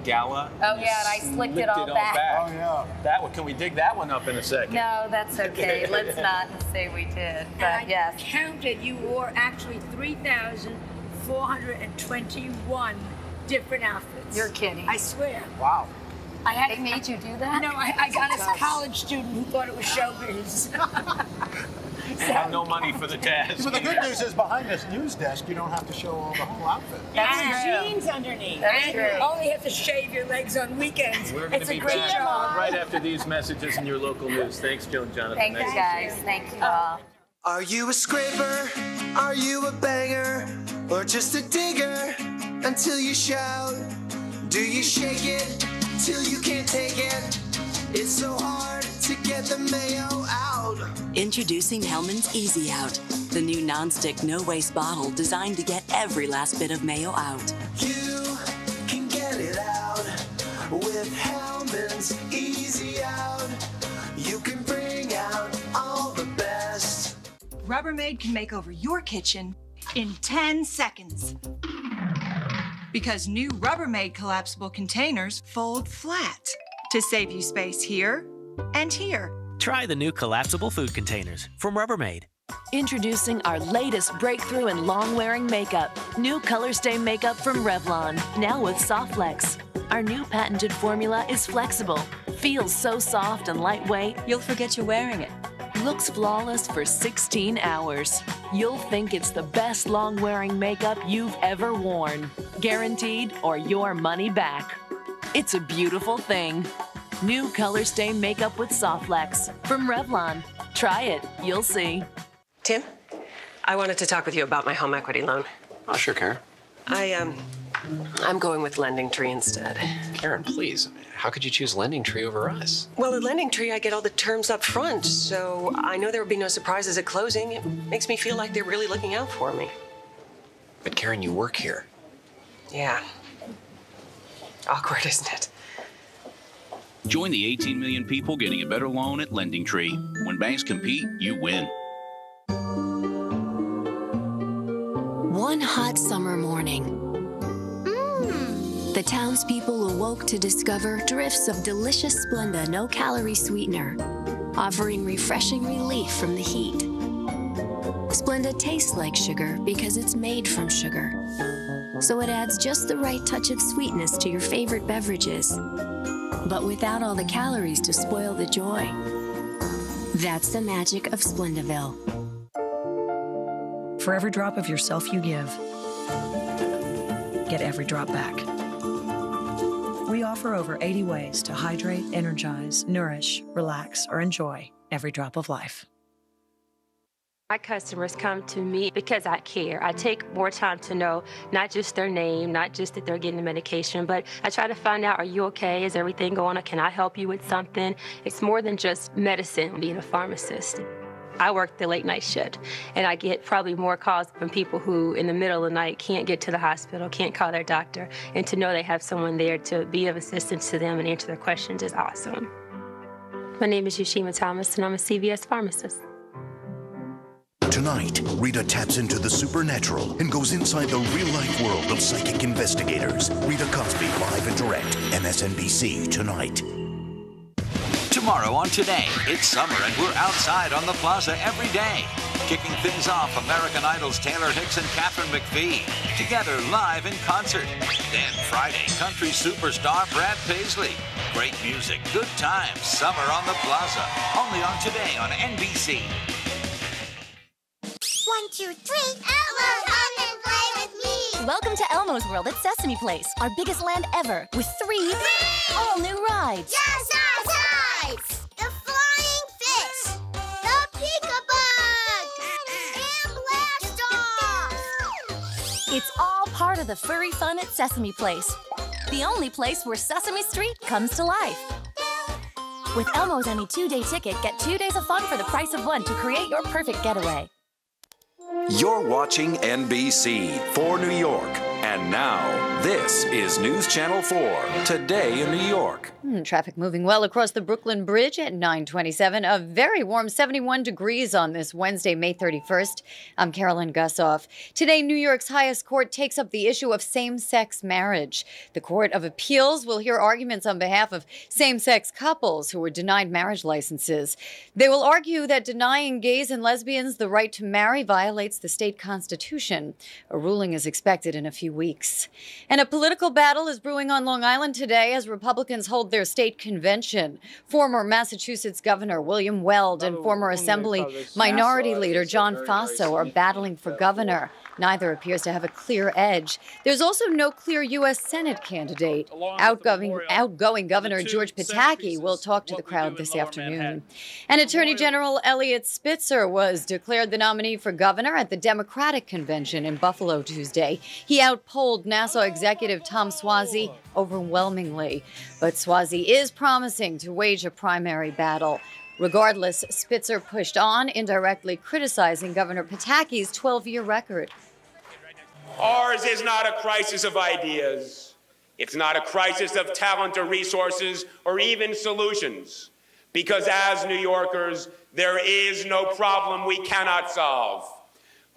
gala. Oh, yeah, and I slicked it all back. Oh, yeah. Can we dig that one up in a second? No, that's okay. Let's not say we did. But yes. I counted, you wore actually 3,421 different outfits. You're kidding. I swear. Wow. They made you do that? No, I got a college student who thought it was showbiz. And have no money for the task. Well, the good news is behind this news desk, you don't have to show all the whole outfit. That's jeans underneath. That's true. You only have to shave your legs on weekends. We're going to be back right after these messages in your local news. Thanks, Joan Jonathan. Thank you, guys. Thank you all. Are you a scraper? Are you a banger? Or just a digger until you shout? Do you shake it till you can't take it? It's so hard to get the mayo out. Introducing Hellman's Easy Out, the new nonstick, no-waste bottle designed to get every last bit of mayo out. You can get it out with Hellman's Easy Out. You can bring out all the best. Rubbermaid can make over your kitchen in 10 seconds. Because new Rubbermaid collapsible containers fold flat to save you space here and here. Try the new collapsible food containers from Rubbermaid. Introducing our latest breakthrough in long-wearing makeup. New Color Stay Makeup from Revlon, now with Soflex. Our new patented formula is flexible, feels so soft and lightweight, you'll forget you're wearing it. Looks flawless for 16 hours. You'll think it's the best long-wearing makeup you've ever worn. Guaranteed or your money back. It's a beautiful thing. New Color Stay Makeup with Soflex from Revlon. Try it, you'll see. Tim, I wanted to talk with you about my home equity loan. Oh, sure, Karen. I'm going with Lending Tree instead. Karen, please, how could you choose Lending Tree over us? Well, at Lending Tree, I get all the terms up front, so I know there will be no surprises at closing. It makes me feel like they're really looking out for me. But Karen, you work here. Yeah. Awkward, isn't it? Join the 18 million people getting a better loan at Lending Tree. When banks compete, you win. One hot summer morning, the townspeople awoke to discover drifts of delicious Splenda no-calorie sweetener, offering refreshing relief from the heat. Splenda tastes like sugar because it's made from sugar. So it adds just the right touch of sweetness to your favorite beverages, but without all the calories to spoil the joy. That's the magic of Splendaville. For every drop of yourself you give, get every drop back. We offer over 80 ways to hydrate, energize, nourish, relax, or enjoy every drop of life. My customers come to me because I care. I take more time to know not just their name, not just that they're getting the medication, but I try to find out, are you okay? Is everything going on? Can I help you with something? It's more than just medicine, being a pharmacist. I work the late night shift, and I get probably more calls from people who in the middle of the night can't get to the hospital, can't call their doctor, and to know they have someone there to be of assistance to them and answer their questions is awesome. My name is Yoshima Thomas, and I'm a CVS pharmacist. Tonight, Rita taps into the supernatural and goes inside the real-life world of psychic investigators. Rita Cosby, live and direct, MSNBC tonight. Tomorrow on Today, it's summer and we're outside on the plaza every day. Kicking things off, American Idol's Taylor Hicks and Katharine McPhee, together live in concert. Then Friday, country superstar Brad Paisley. Great music, good times, summer on the plaza. Only on Today on NBC. 1, 2, 3, Elmo, come and play with me! Welcome to Elmo's World at Sesame Place, our biggest land ever, with three all-new rides. Just our size! The flying fish, the peek-a-bug, and blast off! It's all part of the furry fun at Sesame Place, the only place where Sesame Street comes to life. With Elmo's only 2-day ticket, get 2 days of fun for the price of 1 to create your perfect getaway. You're watching NBC for New York. And now, this is News Channel 4, Today in New York. Traffic moving well across the Brooklyn Bridge at 927. A very warm 71 degrees on this Wednesday, May 31st. I'm Carolyn Gussoff. Today, New York's highest court takes up the issue of same-sex marriage. The Court of Appeals will hear arguments on behalf of same-sex couples who were denied marriage licenses. They will argue that denying gays and lesbians the right to marry violates the state constitution. A ruling is expected in a few weeks. And a political battle is brewing on Long Island today as Republicans hold their state convention. Former Massachusetts Governor William Weld and former Assembly Minority Leader John Faso are battling for governor. Neither appears to have a clear edge. There's also no clear U.S. Senate candidate. Outgoing Governor George Pataki will talk to the crowd this afternoon. And Attorney General Elliot Spitzer was declared the nominee for governor at the Democratic convention in Buffalo Tuesday. He outpolled NASA executive Tom Suozzi overwhelmingly. But Suozzi is promising to wage a primary battle. Regardless, Spitzer pushed on, indirectly criticizing Governor Pataki's 12-year record. Ours is not a crisis of ideas. It's not a crisis of talent or resources or even solutions. Because as New Yorkers, there is no problem we cannot solve.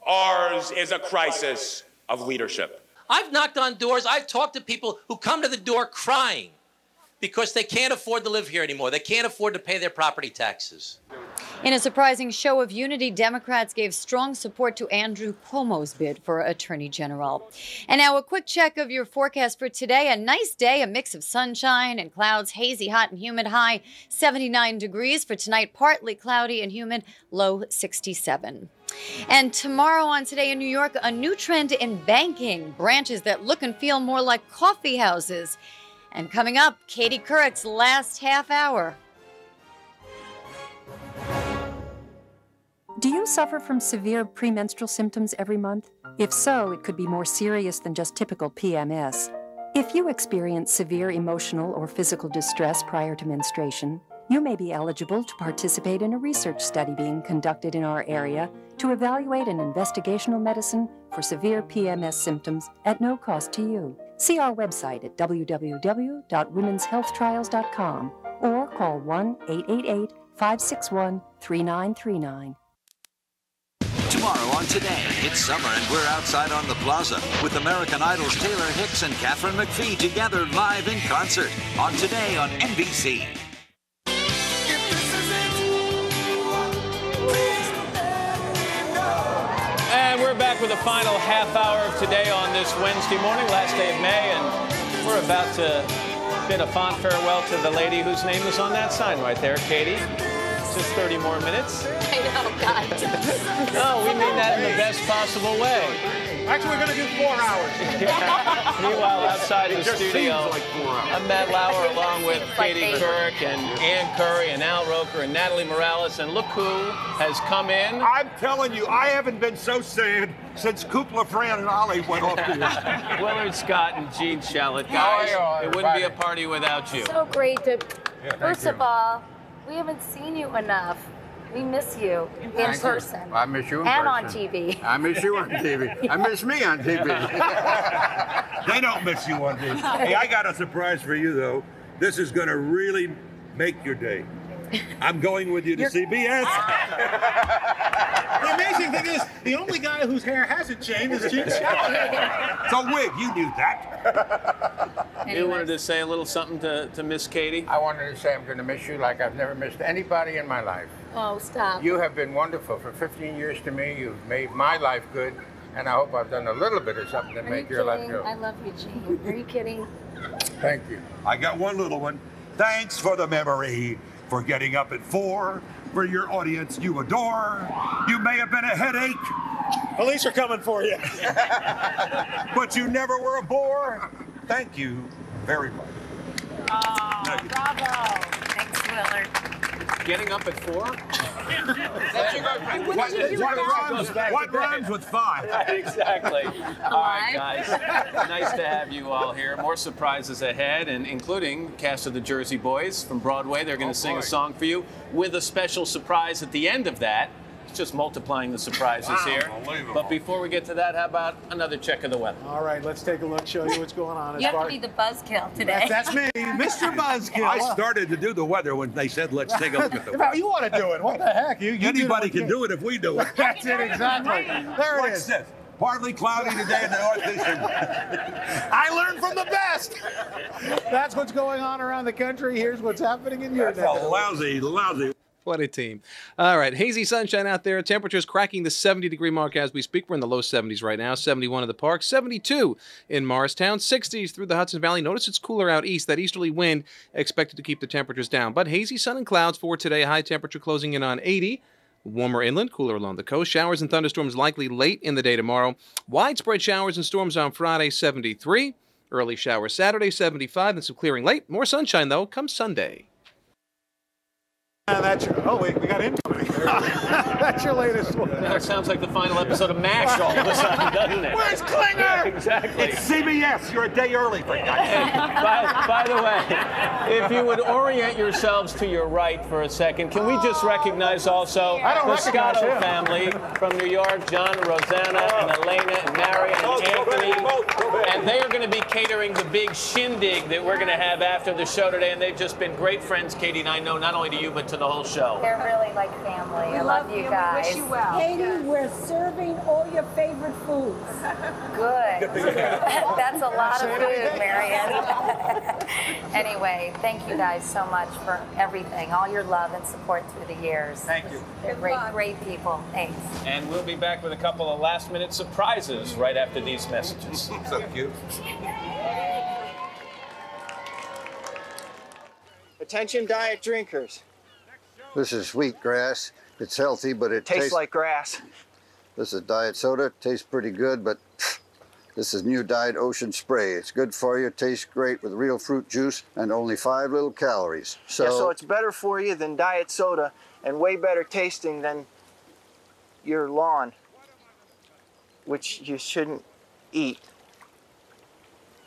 Ours is a crisis of leadership. I've knocked on doors. I've talked to people who come to the door crying, because they can't afford to live here anymore. They can't afford to pay their property taxes. In a surprising show of unity, Democrats gave strong support to Andrew Cuomo's bid for Attorney General. And now a quick check of your forecast for today. A nice day, a mix of sunshine and clouds, hazy, hot and humid, high 79 degrees. For tonight, partly cloudy and humid, low 67. And tomorrow on Today in New York, a new trend in banking, branches that look and feel more like coffee houses. And coming up, Katie Couric's last half hour. Do you suffer from severe premenstrual symptoms every month? If so, it could be more serious than just typical PMS. If you experience severe emotional or physical distress prior to menstruation, you may be eligible to participate in a research study being conducted in our area to evaluate an investigational medicine for severe PMS symptoms at no cost to you. See our website at www.womenshealthtrials.com or call 1-888-561-3939. Tomorrow on Today, it's summer and we're outside on the plaza with American Idol's Taylor Hicks and Katharine McPhee together live in concert on Today on NBC. And we're back with the final half hour of Today on this Wednesday morning, last day of May, and we're about to bid a fond farewell to the lady whose name is on that sign right there, Katie. Just 30 more minutes. I know, God. No, we mean that in the best possible way. Actually, we're going to do 4 hours. Yeah. Meanwhile, outside the studio, like I'm Matt Lauer along with Katie Couric and Ann Curry and Al Roker and Natalie Morales. And look who has come in. I'm telling you, I haven't been so sad since Kupla, Fran, and Ollie went off the air. Willard Scott and Gene Shalit. Guys, it wouldn't be a party without you. So great to, first of all, we haven't seen you enough. We miss you in person. I miss you in person. And on TV. I miss you on TV. I miss me on TV. They don't miss you on TV. Hey, I got a surprise for you, though. This is going to really make your day. I'm going with you to CBS. The amazing thing is, the only guy whose hair hasn't changed is Gene Shaw. It's a wig. You knew that. Anyways. You wanted to say a little something to Miss Katie? I wanted to say I'm going to miss you like I've never missed anybody in my life. Oh, stop. You have been wonderful for 15 years to me. You've made my life good. And I hope I've done a little bit of something to make your life good. I love you, Gene. Are you kidding? Thank you. I got one little one. Thanks for the memory, for getting up at 4, for your audience you adore. You may have been a headache. Police are coming for you. But you never were a bore. Thank you very much. Oh, bravo. Thanks, Willard. Getting up at 4? What rhymes with 5? Exactly. All right, guys. Nice to have you all here. More surprises ahead, and including cast of the Jersey Boys from Broadway. They're going to sing a song for you with a special surprise at the end of that. It's just multiplying the surprises here. But before we get to that, how about another check of the weather? All right, let's take a look, show you what's going on. You have to be the buzzkill today. That's me, Mr. Buzzkill. I started to do the weather when they said, let's take a look at the weather. You want to do it. What the heck? Anybody can do it if we do it. That's it, exactly. There it is. This? Partly cloudy today in the Northeast. I learned from the best. That's what's going on around the country. Here's what's happening in your neck. Lousy. What a team. All right. Hazy sunshine out there. Temperatures cracking the 70-degree mark as we speak. We're in the low 70s right now. 71 in the park. 72 in Morristown. 60s through the Hudson Valley. Notice it's cooler out east. That easterly wind expected to keep the temperatures down. But hazy sun and clouds for today. High temperature closing in on 80. Warmer inland, cooler along the coast. Showers and thunderstorms likely late in the day tomorrow. Widespread showers and storms on Friday, 73. Early showers Saturday, 75. And some clearing late. More sunshine, though, come Sunday. Oh, wait, we got incoming. That's your latest one. Now it sounds like the final episode of MASH all of a sudden, doesn't it? Where's Klinger? Yeah, exactly. It's CBS. You're a day early. For by the way, if you would orient yourselves to your right for a second, can we just recognize also the Scotto family from New York, John and Rosanna and Elena and Mary and Anthony. And they are going to be catering the big shindig that we're going to have after the show today. And they've just been great friends, Katie, and I know, not only to you, but to the whole show. They're really like family. I love you guys. We wish you well. Katie, we're serving all your favorite foods. Good. That's a lot of food, Marianne. Anyway, thank you guys so much for everything, all your love and support through the years. Thank you. They're great people. Thanks. And we'll be back with a couple of last-minute surprises right after these messages. So cute. Attention, diet drinkers. This is wheatgrass. It's healthy, but it tastes like grass. This is diet soda. Tastes pretty good, but this is new diet ocean spray. It's good for you. Tastes great with real fruit juice and only 5 little calories. So, yeah, so it's better for you than diet soda and way better tasting than your lawn, which you shouldn't eat.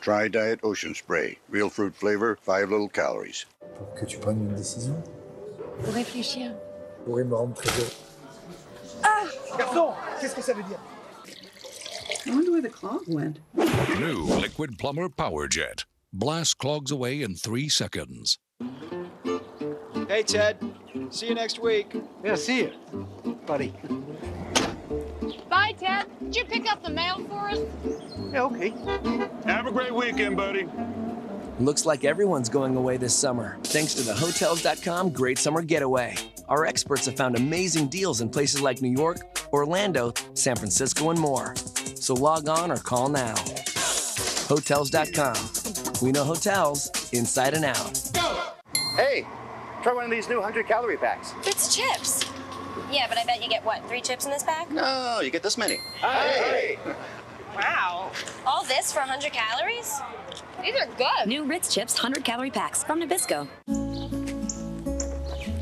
Try diet ocean spray. Real fruit flavor, 5 little calories. Pour que tu prennes une décision. Pour réfléchir. Pour me rendre trésor. Ah! Garçon, qu'est-ce que ça veut dire? I wonder where the clog went. New Liquid Plumber Power Jet. Blast clogs away in 3 seconds. Hey, Ted. See you next week. Yeah, see you, buddy. Bye, Ted. Did you pick up the mail for us? Yeah, okay. Have a great weekend, buddy. Looks like everyone's going away this summer, thanks to the Hotels.com Great Summer Getaway. Our experts have found amazing deals in places like New York, Orlando, San Francisco, and more. So log on or call now. Hotels.com. We know hotels inside and out. Hey, try one of these new 100-calorie packs. It's chips. Yeah, but I bet you get, what, 3 chips in this pack? No, you get this many. Hey! Wow. All this for 100 calories? These are good. New Ritz Chips 100-calorie packs from Nabisco.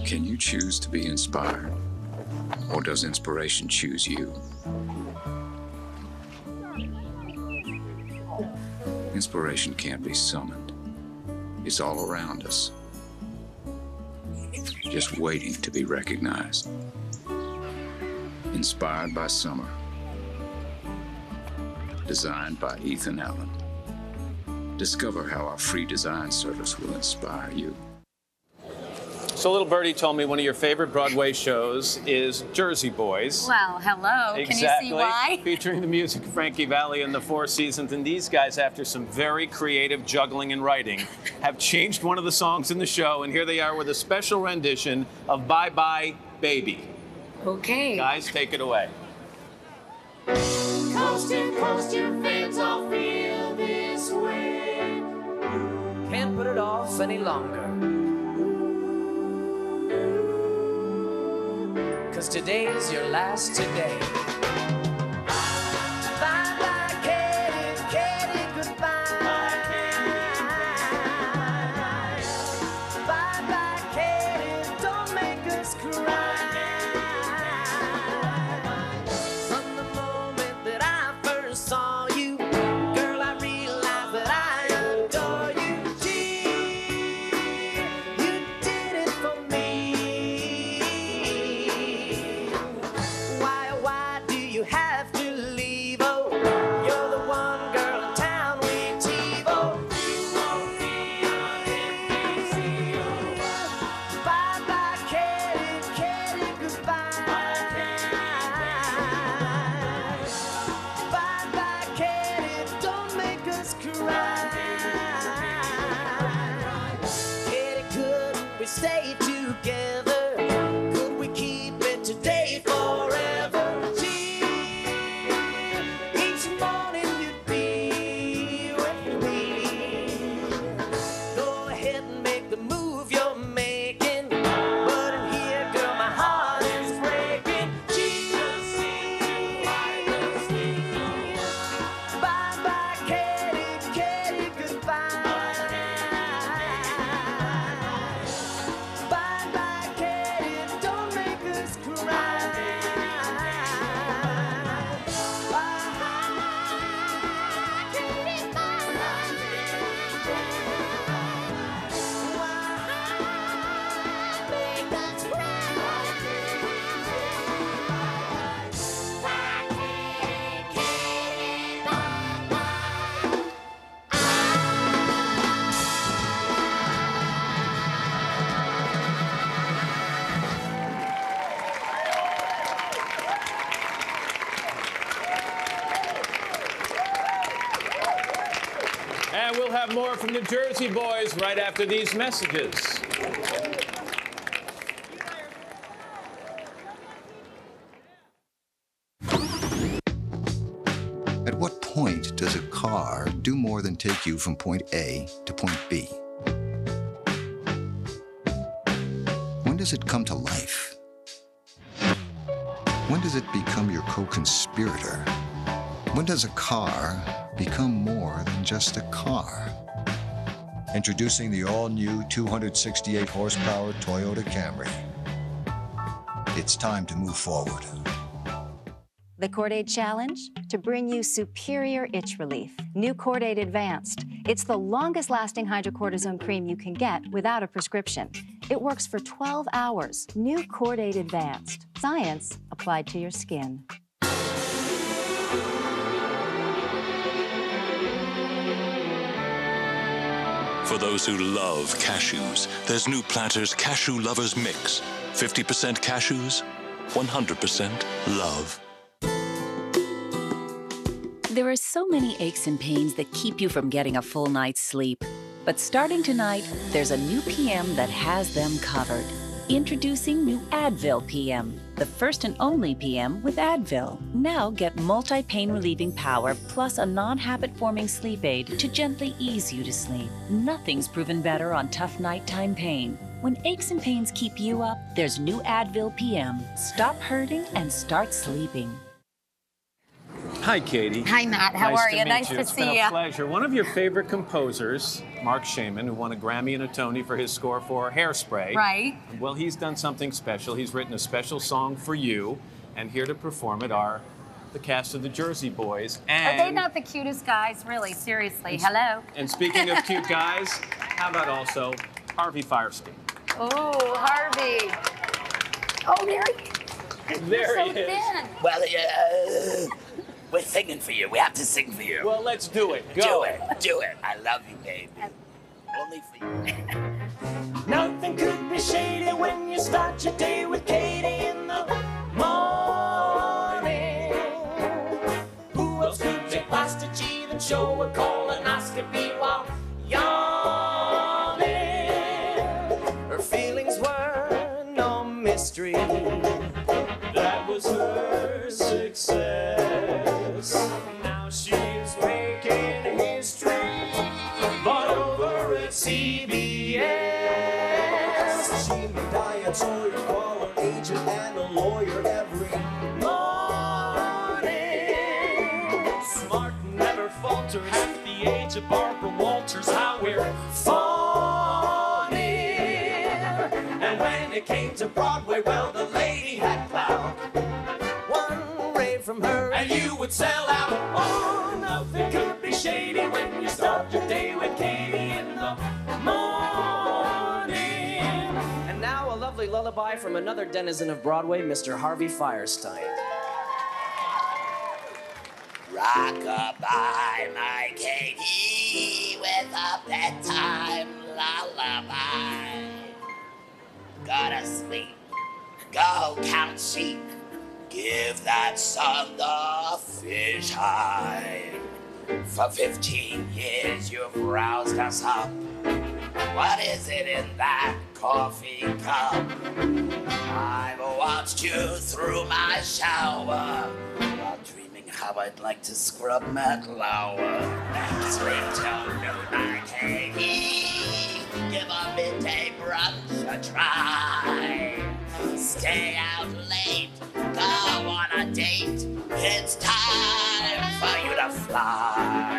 Can you choose to be inspired? Or does inspiration choose you? Inspiration can't be summoned. It's all around us. Just waiting to be recognized. Inspired by summer. Designed by Ethan Allen. Discover how our free design service will inspire you. So Little Birdie told me one of your favorite Broadway shows is Jersey Boys. Well, hello. Exactly. Can you see why? Featuring the music of Frankie Valli and the Four Seasons. And these guys, after some very creative juggling and writing, have changed one of the songs in the show. And here they are with a special rendition of Bye Bye Baby. Okay. Guys, take it away. Coast to coast, your fans all feel this way. Can't put it off any longer. Cause today's your last today. Bye bye, Katie, Katie, goodbye. Bye, Katie. Bye bye, Katie, don't make us cry. From the moment that I first saw you, girl, I realized that I adore you. Gee, you did it for me. And we'll have more from the Jersey Boys right after these messages. At what point does a car do more than take you from point A to point B? When does it come to life? When does it become your co-conspirator? When does a car become more than just a car? Introducing the all-new 268-horsepower Toyota Camry. It's time to move forward. The Chordate Challenge, to bring you superior itch relief. New Chordate Advanced. It's the longest-lasting hydrocortisone cream you can get without a prescription. It works for 12 hours. New Chordate Advanced. Science applied to your skin. For those who love cashews, there's New Platter's Cashew Lovers Mix. 50% cashews, 100% love. There are so many aches and pains that keep you from getting a full night's sleep. But starting tonight, there's a new PM that has them covered. Introducing new Advil PM, the first and only PM with Advil. Now get multi-pain relieving power plus a non-habit forming sleep aid to gently ease you to sleep. Nothing's proven better on tough nighttime pain. When aches and pains keep you up, there's new Advil PM. Stop hurting and start sleeping. Hi, Katie. Hi, Matt. How are you? Nice to see you. It's been a pleasure. One of your favorite composers, Mark Shaman, who won a Grammy and a Tony for his score for Hairspray. Right. Well, he's done something special. He's written a special song for you, and here to perform it are the cast of the Jersey Boys. And are they not the cutest guys? Really, seriously. Hello. And speaking of cute guys, how about also Harvey Fierstein? Oh, Harvey. Oh, there he is. There he is. Well, yeah. We're singing for you. We have to sing for you. Well, let's do it. Go. Do it. Do it. I love you, baby. Only for you. Nothing could be of shady when you start your day with Katie in the morning. Who else could take pasta, cheese, and show a colonoscopy while yawning? Her feelings were no mystery. That was her success. Now she's making history, but over at CBS. She may die a Sawyer, call her agent and a lawyer every morning. Smart, never falter, half the age of Barbara Walters. How we're fawning. And when it came to Broadway, well, the lady had plowed one rave from her, and you would sell out. Oh, nothing could be shady when you start your day with Katie in the morning. And now a lovely lullaby from another denizen of Broadway, Mr. Harvey Fierstein. Rock-a-bye, my Katie, with a bedtime lullaby. Gotta sleep, go count sheep, give that son the fish hide. For 15 years you've roused us up. What is it in that coffee cup? I've watched you through my shower while dreaming how I'd like to scrub Matt Lauer. Sleep till midnight, Katie. Give a midday brunch a try. Stay out late, go on a date. It's time for you to fly.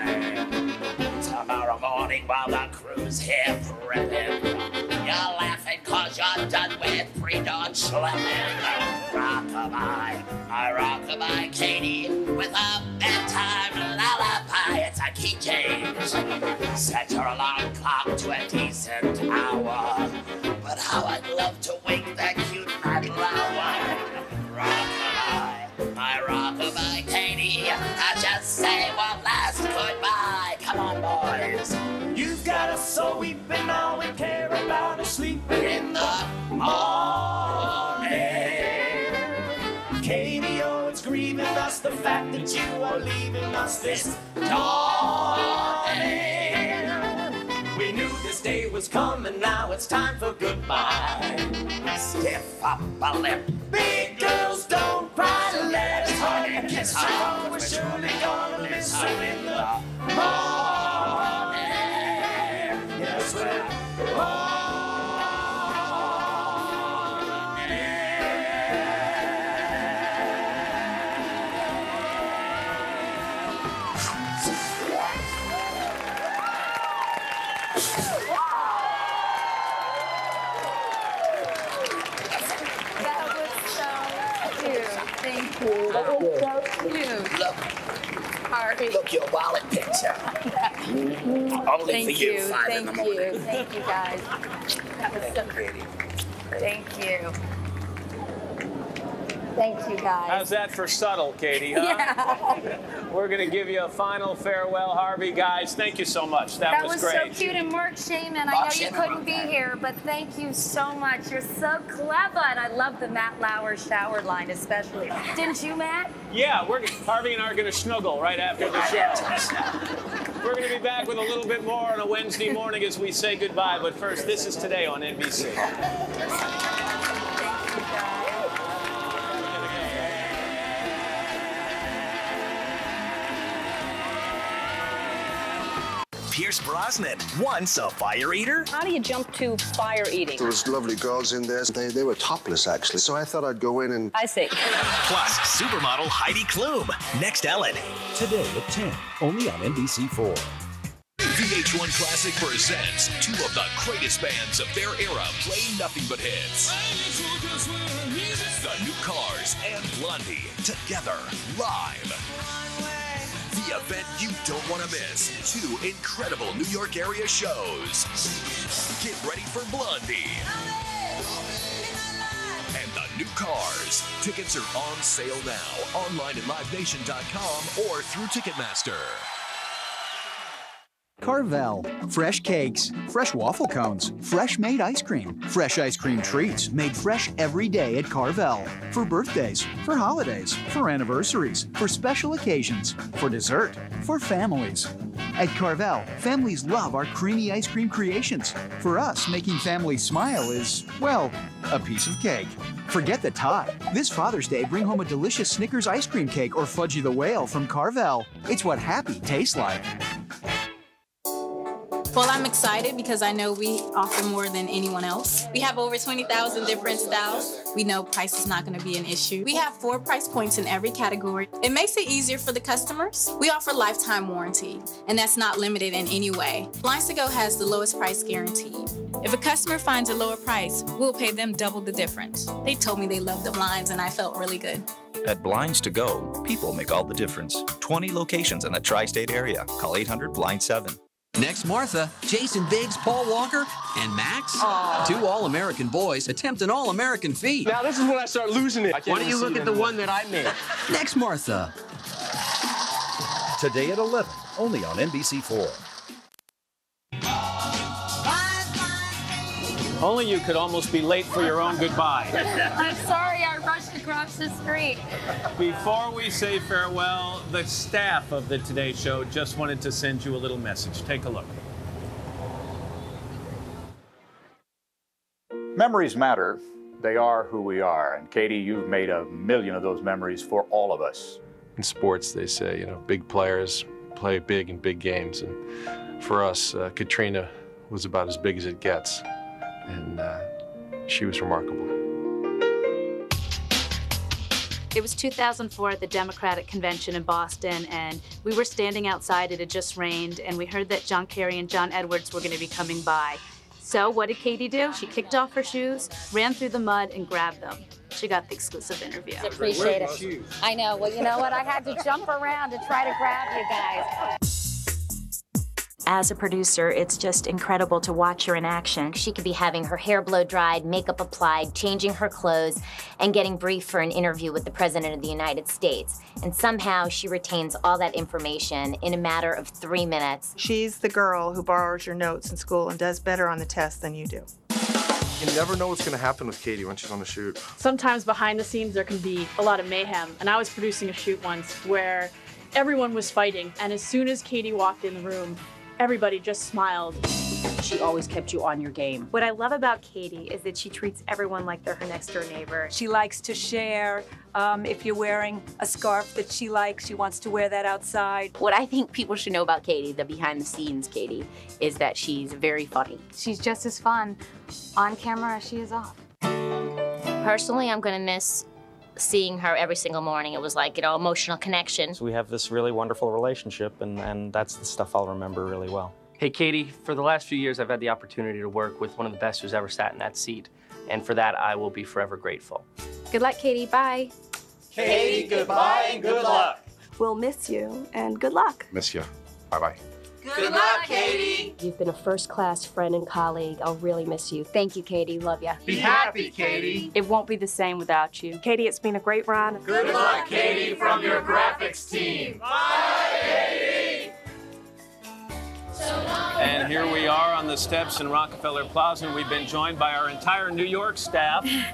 Tomorrow morning while the crew's here prepping, you're laughing cause you're done with pre-dawn schlepping. Rock-a-bye, I rock-a-bye, Katie, with a bedtime lullaby. It's a key change. Set your alarm clock to a decent hour, but how I'd love to wake that cute Matt Lauer. Rock-a-bye, I rock-a-bye, Katie, I just say one last goodbye. Come on, boys. You've got us so weeping, all we care about is sleeping in the morning. Katie, oh, it's grieving us, the fact that you are leaving us this dawning. We knew this day was coming, now it's time for goodbye. Stiff up a lip, big girls don't cry. Let's hug and kiss her, we're surely gonna miss her in the morning. Yes, we're morning. Look, your wallet picture. Only thank for you, 5 in the morning. Thank you guys. That was so pretty. Thank you guys. How's that for subtle, Katie, huh? Yeah. We're going to give you a final farewell, Harvey. Guys, thank you so much. That was great. That was so cute. And Mark Shaman, I know you couldn't be here, but thank you so much. You're so clever. And I love the Matt Lauer shower line especially. Didn't you, Matt? Yeah, Harvey and I are going to snuggle right after the show. We're going to be back with a little bit more on a Wednesday morning as we say goodbye. But first, this is Today on NBC. Pierce Brosnan, once a fire eater. How do you jump to fire eating? There was lovely girls in there. They were topless, actually, so I thought I'd go in and... I see. Plus, supermodel Heidi Klum. Next, Ellen. Today at 10, only on NBC4. VH1 Classic presents two of the greatest bands of their era playing nothing but hits. The New Cars and Blondie, together, live. The event you don't want to miss. 2 incredible New York area shows. Get ready for Blondie and the New Cars. Tickets are on sale now. Online at LiveNation.com or through Ticketmaster. Carvel. Fresh cakes, fresh waffle cones, fresh made ice cream treats made fresh every day at Carvel. For birthdays, for holidays, for anniversaries, for special occasions, for dessert, for families. At Carvel, families love our creamy ice cream creations. For us, making families smile is, well, a piece of cake. Forget the top. This Father's Day, bring home a delicious Snickers ice cream cake or Fudgy the Whale from Carvel. It's what happy tastes like. Well, I'm excited because I know we offer more than anyone else. We have over 20,000 different styles. We know price is not going to be an issue. We have 4 price points in every category. It makes it easier for the customers. We offer lifetime warranty, and that's not limited in any way. Blinds To Go has the lowest price guaranteed. If a customer finds a lower price, we'll pay them double the difference. They told me they loved the blinds, and I felt really good. At Blinds To Go, people make all the difference. 20 locations in the tri-state area. Call 800-BLIND-7. Next, Martha, Jason Biggs, Paul Walker, and Max, two All-American boys, attempt an All-American feat. Now this is when I start losing it. Why don't you look at the one that I made? Next, Martha. Today at 11, only on NBC4. Only you could almost be late for your own goodbye. I'm sorry I rushed across the street. Before we say farewell, the staff of the Today Show just wanted to send you a little message. Take a look. Memories matter. They are who we are. And Katie, you've made a million of those memories for all of us. In sports, they say, you know, big players play big in big games. And for us, Katrina was about as big as it gets. And she was remarkable. It was 2004 at the Democratic Convention in Boston, and we were standing outside. It had just rained, and we heard that John Kerry and John Edwards were going to be coming by. So what did Katie do? She kicked off her shoes, ran through the mud, and grabbed them. She got the exclusive interview. I appreciate it. I know. Well, you know what? I had to jump around to try to grab you guys. As a producer, it's just incredible to watch her in action. She could be having her hair blow-dried, makeup applied, changing her clothes, and getting briefed for an interview with the President of the United States. And somehow she retains all that information in a matter of 3 minutes. She's the girl who borrows your notes in school and does better on the test than you do. You never know what's going to happen with Katie when she's on the shoot. Sometimes behind the scenes there can be a lot of mayhem. And I was producing a shoot once where everyone was fighting, and as soon as Katie walked in the room, everybody just smiled. She always kept you on your game. What I love about Katie is that she treats everyone like they're her next-door neighbor. She likes to share. If you're wearing a scarf that she likes, she wants to wear that outside. What I think people should know about Katie, the behind-the-scenes Katie, is that she's very funny. She's just as fun on camera as she is off. Personally, I'm going to miss seeing her every single morning. It was like, you know, emotional connection. So we have this really wonderful relationship, and that's the stuff I'll remember really well. Hey, Katie, for the last few years, I've had the opportunity to work with one of the best who's ever sat in that seat. And for that, I will be forever grateful. Good luck, Katie. Bye. Katie, goodbye and good luck. We'll miss you, and good luck. Miss you. Bye-bye. Good luck, Katie. You've been a first-class friend and colleague. I'll really miss you. Thank you, Katie. Love ya. Be happy, Katie. It won't be the same without you. Katie, it's been a great run. Good luck, Katie, from your graphics team. Bye, Katie. And here we are on the steps in Rockefeller Plaza. We've been joined by our entire New York staff here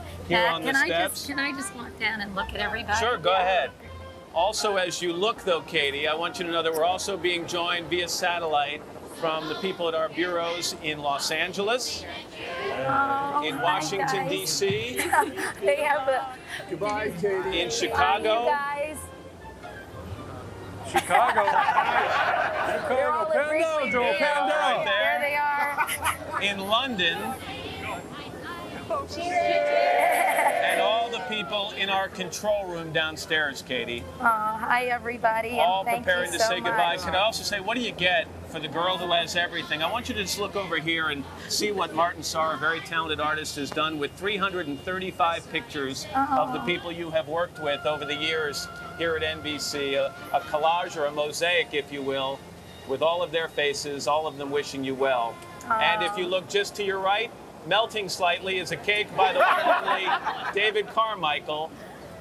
on the steps. Can I just walk down and look at everybody? Sure, go ahead. Also, as you look, though, Katie, I want you to know that we're also being joined via satellite from the people at our bureaus in Los Angeles, in Washington, D.C., they have a... Goodbye, Katie. In Chicago. Guys. Chicago. Chicago. Pando, Joel, Pando. Right there. There they are. In London. And all the people in our control room downstairs, Katie. Oh, hi, everybody. All preparing to say goodbye. Can I also say, what do you get for the girl who has everything? I want you to just look over here and see what Martin Saar, a very talented artist, has done with 335 pictures of the people you have worked with over the years here at NBC. A collage or a mosaic, if you will, with all of their faces, all of them wishing you well. And if you look just to your right, melting slightly is a cake by the one and only David Carmichael.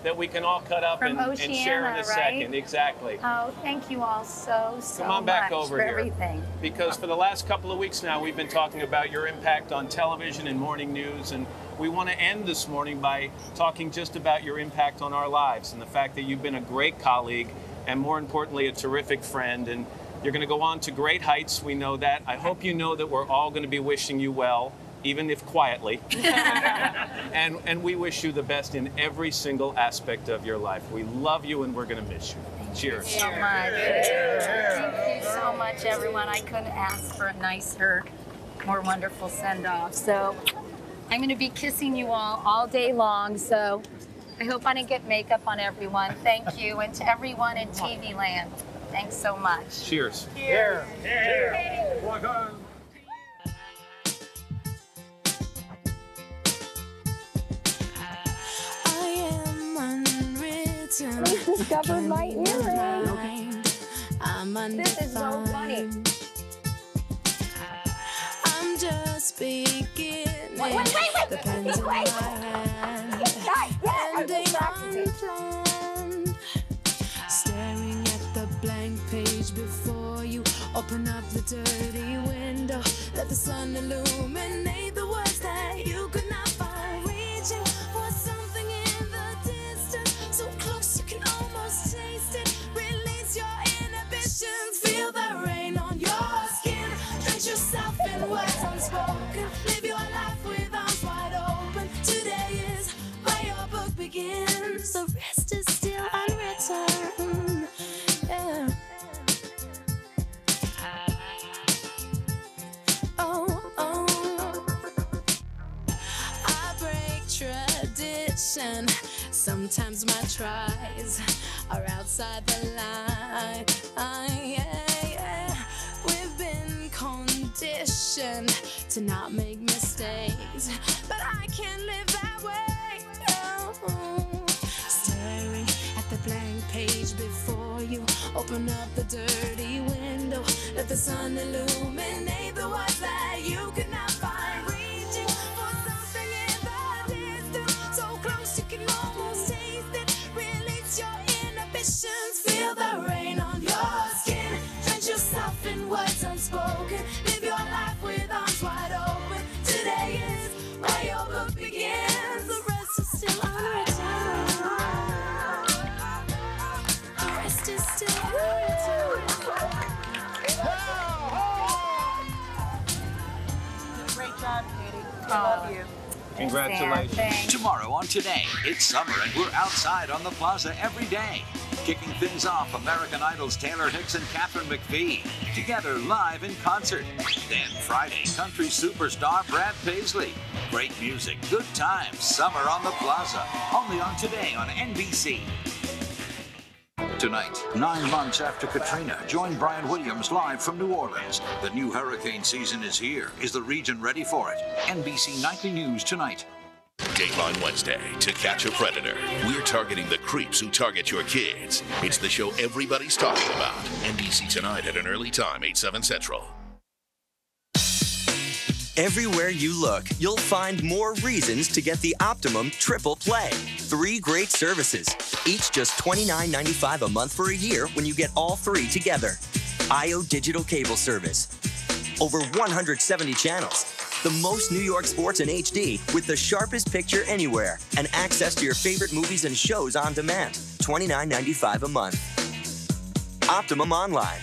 that we can all cut up and share in a second. Exactly. Oh, thank you all so much. Come on back over here. Everything. Because for the last couple of weeks now, we've been talking about your impact on television and morning news, and we want to end this morning by talking just about your impact on our lives and the fact that you've been a great colleague and, more importantly, a terrific friend. And you're going to go on to great heights. We know that. I hope you know that we're all going to be wishing you well, even if quietly. and we wish you the best in every single aspect of your life. We love you, and we're going to miss you. Cheers. Thank you so much. Thank you so much, everyone. I couldn't ask for a nicer, more wonderful send-off. So I'm going to be kissing you all day long. So I hope I didn't get makeup on everyone. Thank you. And to everyone in TV land, thanks so much. Cheers. Cheers. Cheers. Cheers. I discovered my earring. This is so funny. I'm just beginning. Wait. The pens are staring at the blank page before you. Open up the dirty window. Let the sun illuminate the words that you could not find. Reaching for something in the distance. So close you can almost taste it. Release your inhibitions. Feel the rain on your skin. Drench yourself in words unspoken. Live your life with arms wide open. Today is where your book begins. The rest is still unwritten. Yeah. I break tradition. Sometimes my tries are outside the line. We've been conditioned to not make mistakes, but I can't live that way. No. Staring at the blank page before you, open up the dirty window. Let the sun illuminate the words that you could not find. Reaching for something in the distance, so close you can almost taste it. Release your inhibitions. Feel the rain on your skin. Drench yourself in words unspoken. Live your life with arms wide open. Today is where your book begins. The rest is still unwritten. The rest is still unwritten. Great job, Katie. I love you. Congratulations. Tomorrow on Today, it's summer and we're outside on the plaza every day. Kicking things off, American Idol's Taylor Hicks and Kathryn McVie. Together live in concert. Then Friday, country superstar Brad Paisley. Great music, good times, summer on the plaza. Only on Today on NBC. Tonight, 9 months after Katrina, join Brian Williams live from New Orleans. The new hurricane season is here. Is the region ready for it? NBC Nightly News tonight. Dateline Wednesday, To Catch a Predator. We're targeting the creeps who target your kids. It's the show everybody's talking about. NBC Tonight at an early time, 8/7 Central. Everywhere you look, you'll find more reasons to get the Optimum Triple Play. 3 great services, each just $29.95 a month for a year when you get all 3 together. IO Digital Cable Service. Over 170 channels. The most New York sports in HD with the sharpest picture anywhere and access to your favorite movies and shows on demand. $29.95 a month. Optimum Online.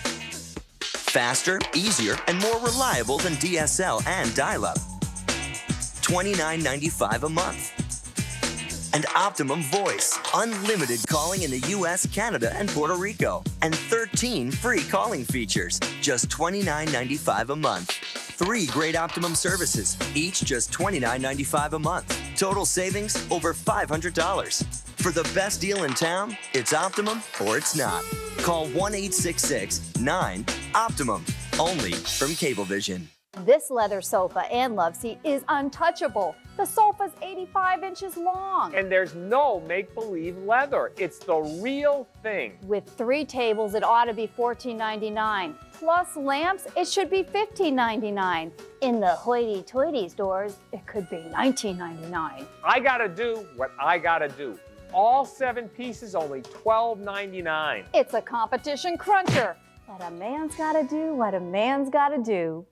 Faster, easier, and more reliable than DSL and dial-up. $29.95 a month. And Optimum Voice. Unlimited calling in the U.S., Canada, and Puerto Rico. And 13 free calling features. Just $29.95 a month. 3 great Optimum services, each just $29.95 a month. Total savings, over $500. For the best deal in town, it's Optimum or it's not. Call 1-866-9-OPTIMUM, only from Cablevision. This leather sofa and loveseat is untouchable. The sofa's 85 inches long. And there's no make-believe leather. It's the real thing. With 3 tables, it ought to be $14.99. Plus lamps, it should be $15.99. In the hoity-toity stores, it could be $19.99. I gotta do what I gotta do. All 7 pieces, only $12.99. It's a competition cruncher. But a man's got to do what a man's got to do.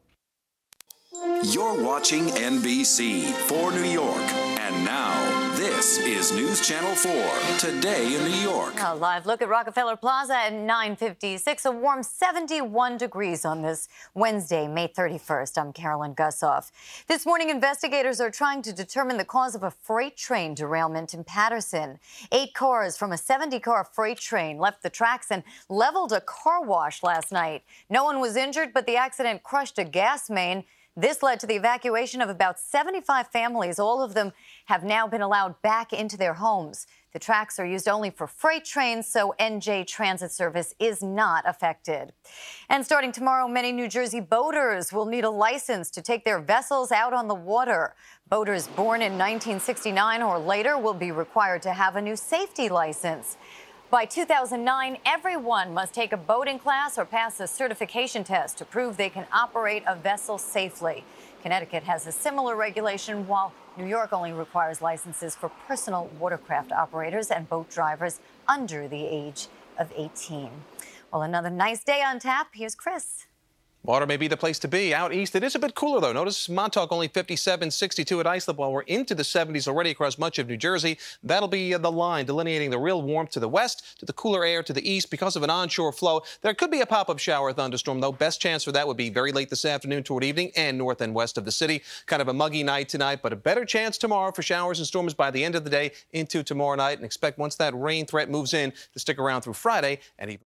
You're watching NBC for New York. And now, this is News Channel 4, Today in New York. A live look at Rockefeller Plaza at 9:56, a warm 71 degrees on this Wednesday, May 31st. I'm Carolyn Gussoff. This morning, investigators are trying to determine the cause of a freight train derailment in Patterson. 8 cars from a 70-car freight train left the tracks and leveled a car wash last night. No one was injured, but the accident crushed a gas main. This led to the evacuation of about 75 families. All of them have now been allowed back into their homes. The tracks are used only for freight trains, so NJ Transit service is not affected. And starting tomorrow, many New Jersey boaters will need a license to take their vessels out on the water. Boaters born in 1969 or later will be required to have a new safety license. By 2009, everyone must take a boating class or pass a certification test to prove they can operate a vessel safely. Connecticut has a similar regulation, while New York only requires licenses for personal watercraft operators and boat drivers under the age of 18. Well, another nice day on tap. Here's Chris. Water may be the place to be. Out east, it is a bit cooler, though. Notice Montauk only 57, 62 at Islip, while we're into the 70s already across much of New Jersey. That'll be the line delineating the real warmth to the west, to the cooler air to the east. Because of an onshore flow, there could be a pop-up shower or thunderstorm, though. Best chance for that would be very late this afternoon toward evening and north and west of the city. Kind of a muggy night tonight, but a better chance tomorrow for showers and storms by the end of the day into tomorrow night. And expect once that rain threat moves in to stick around through Friday and even...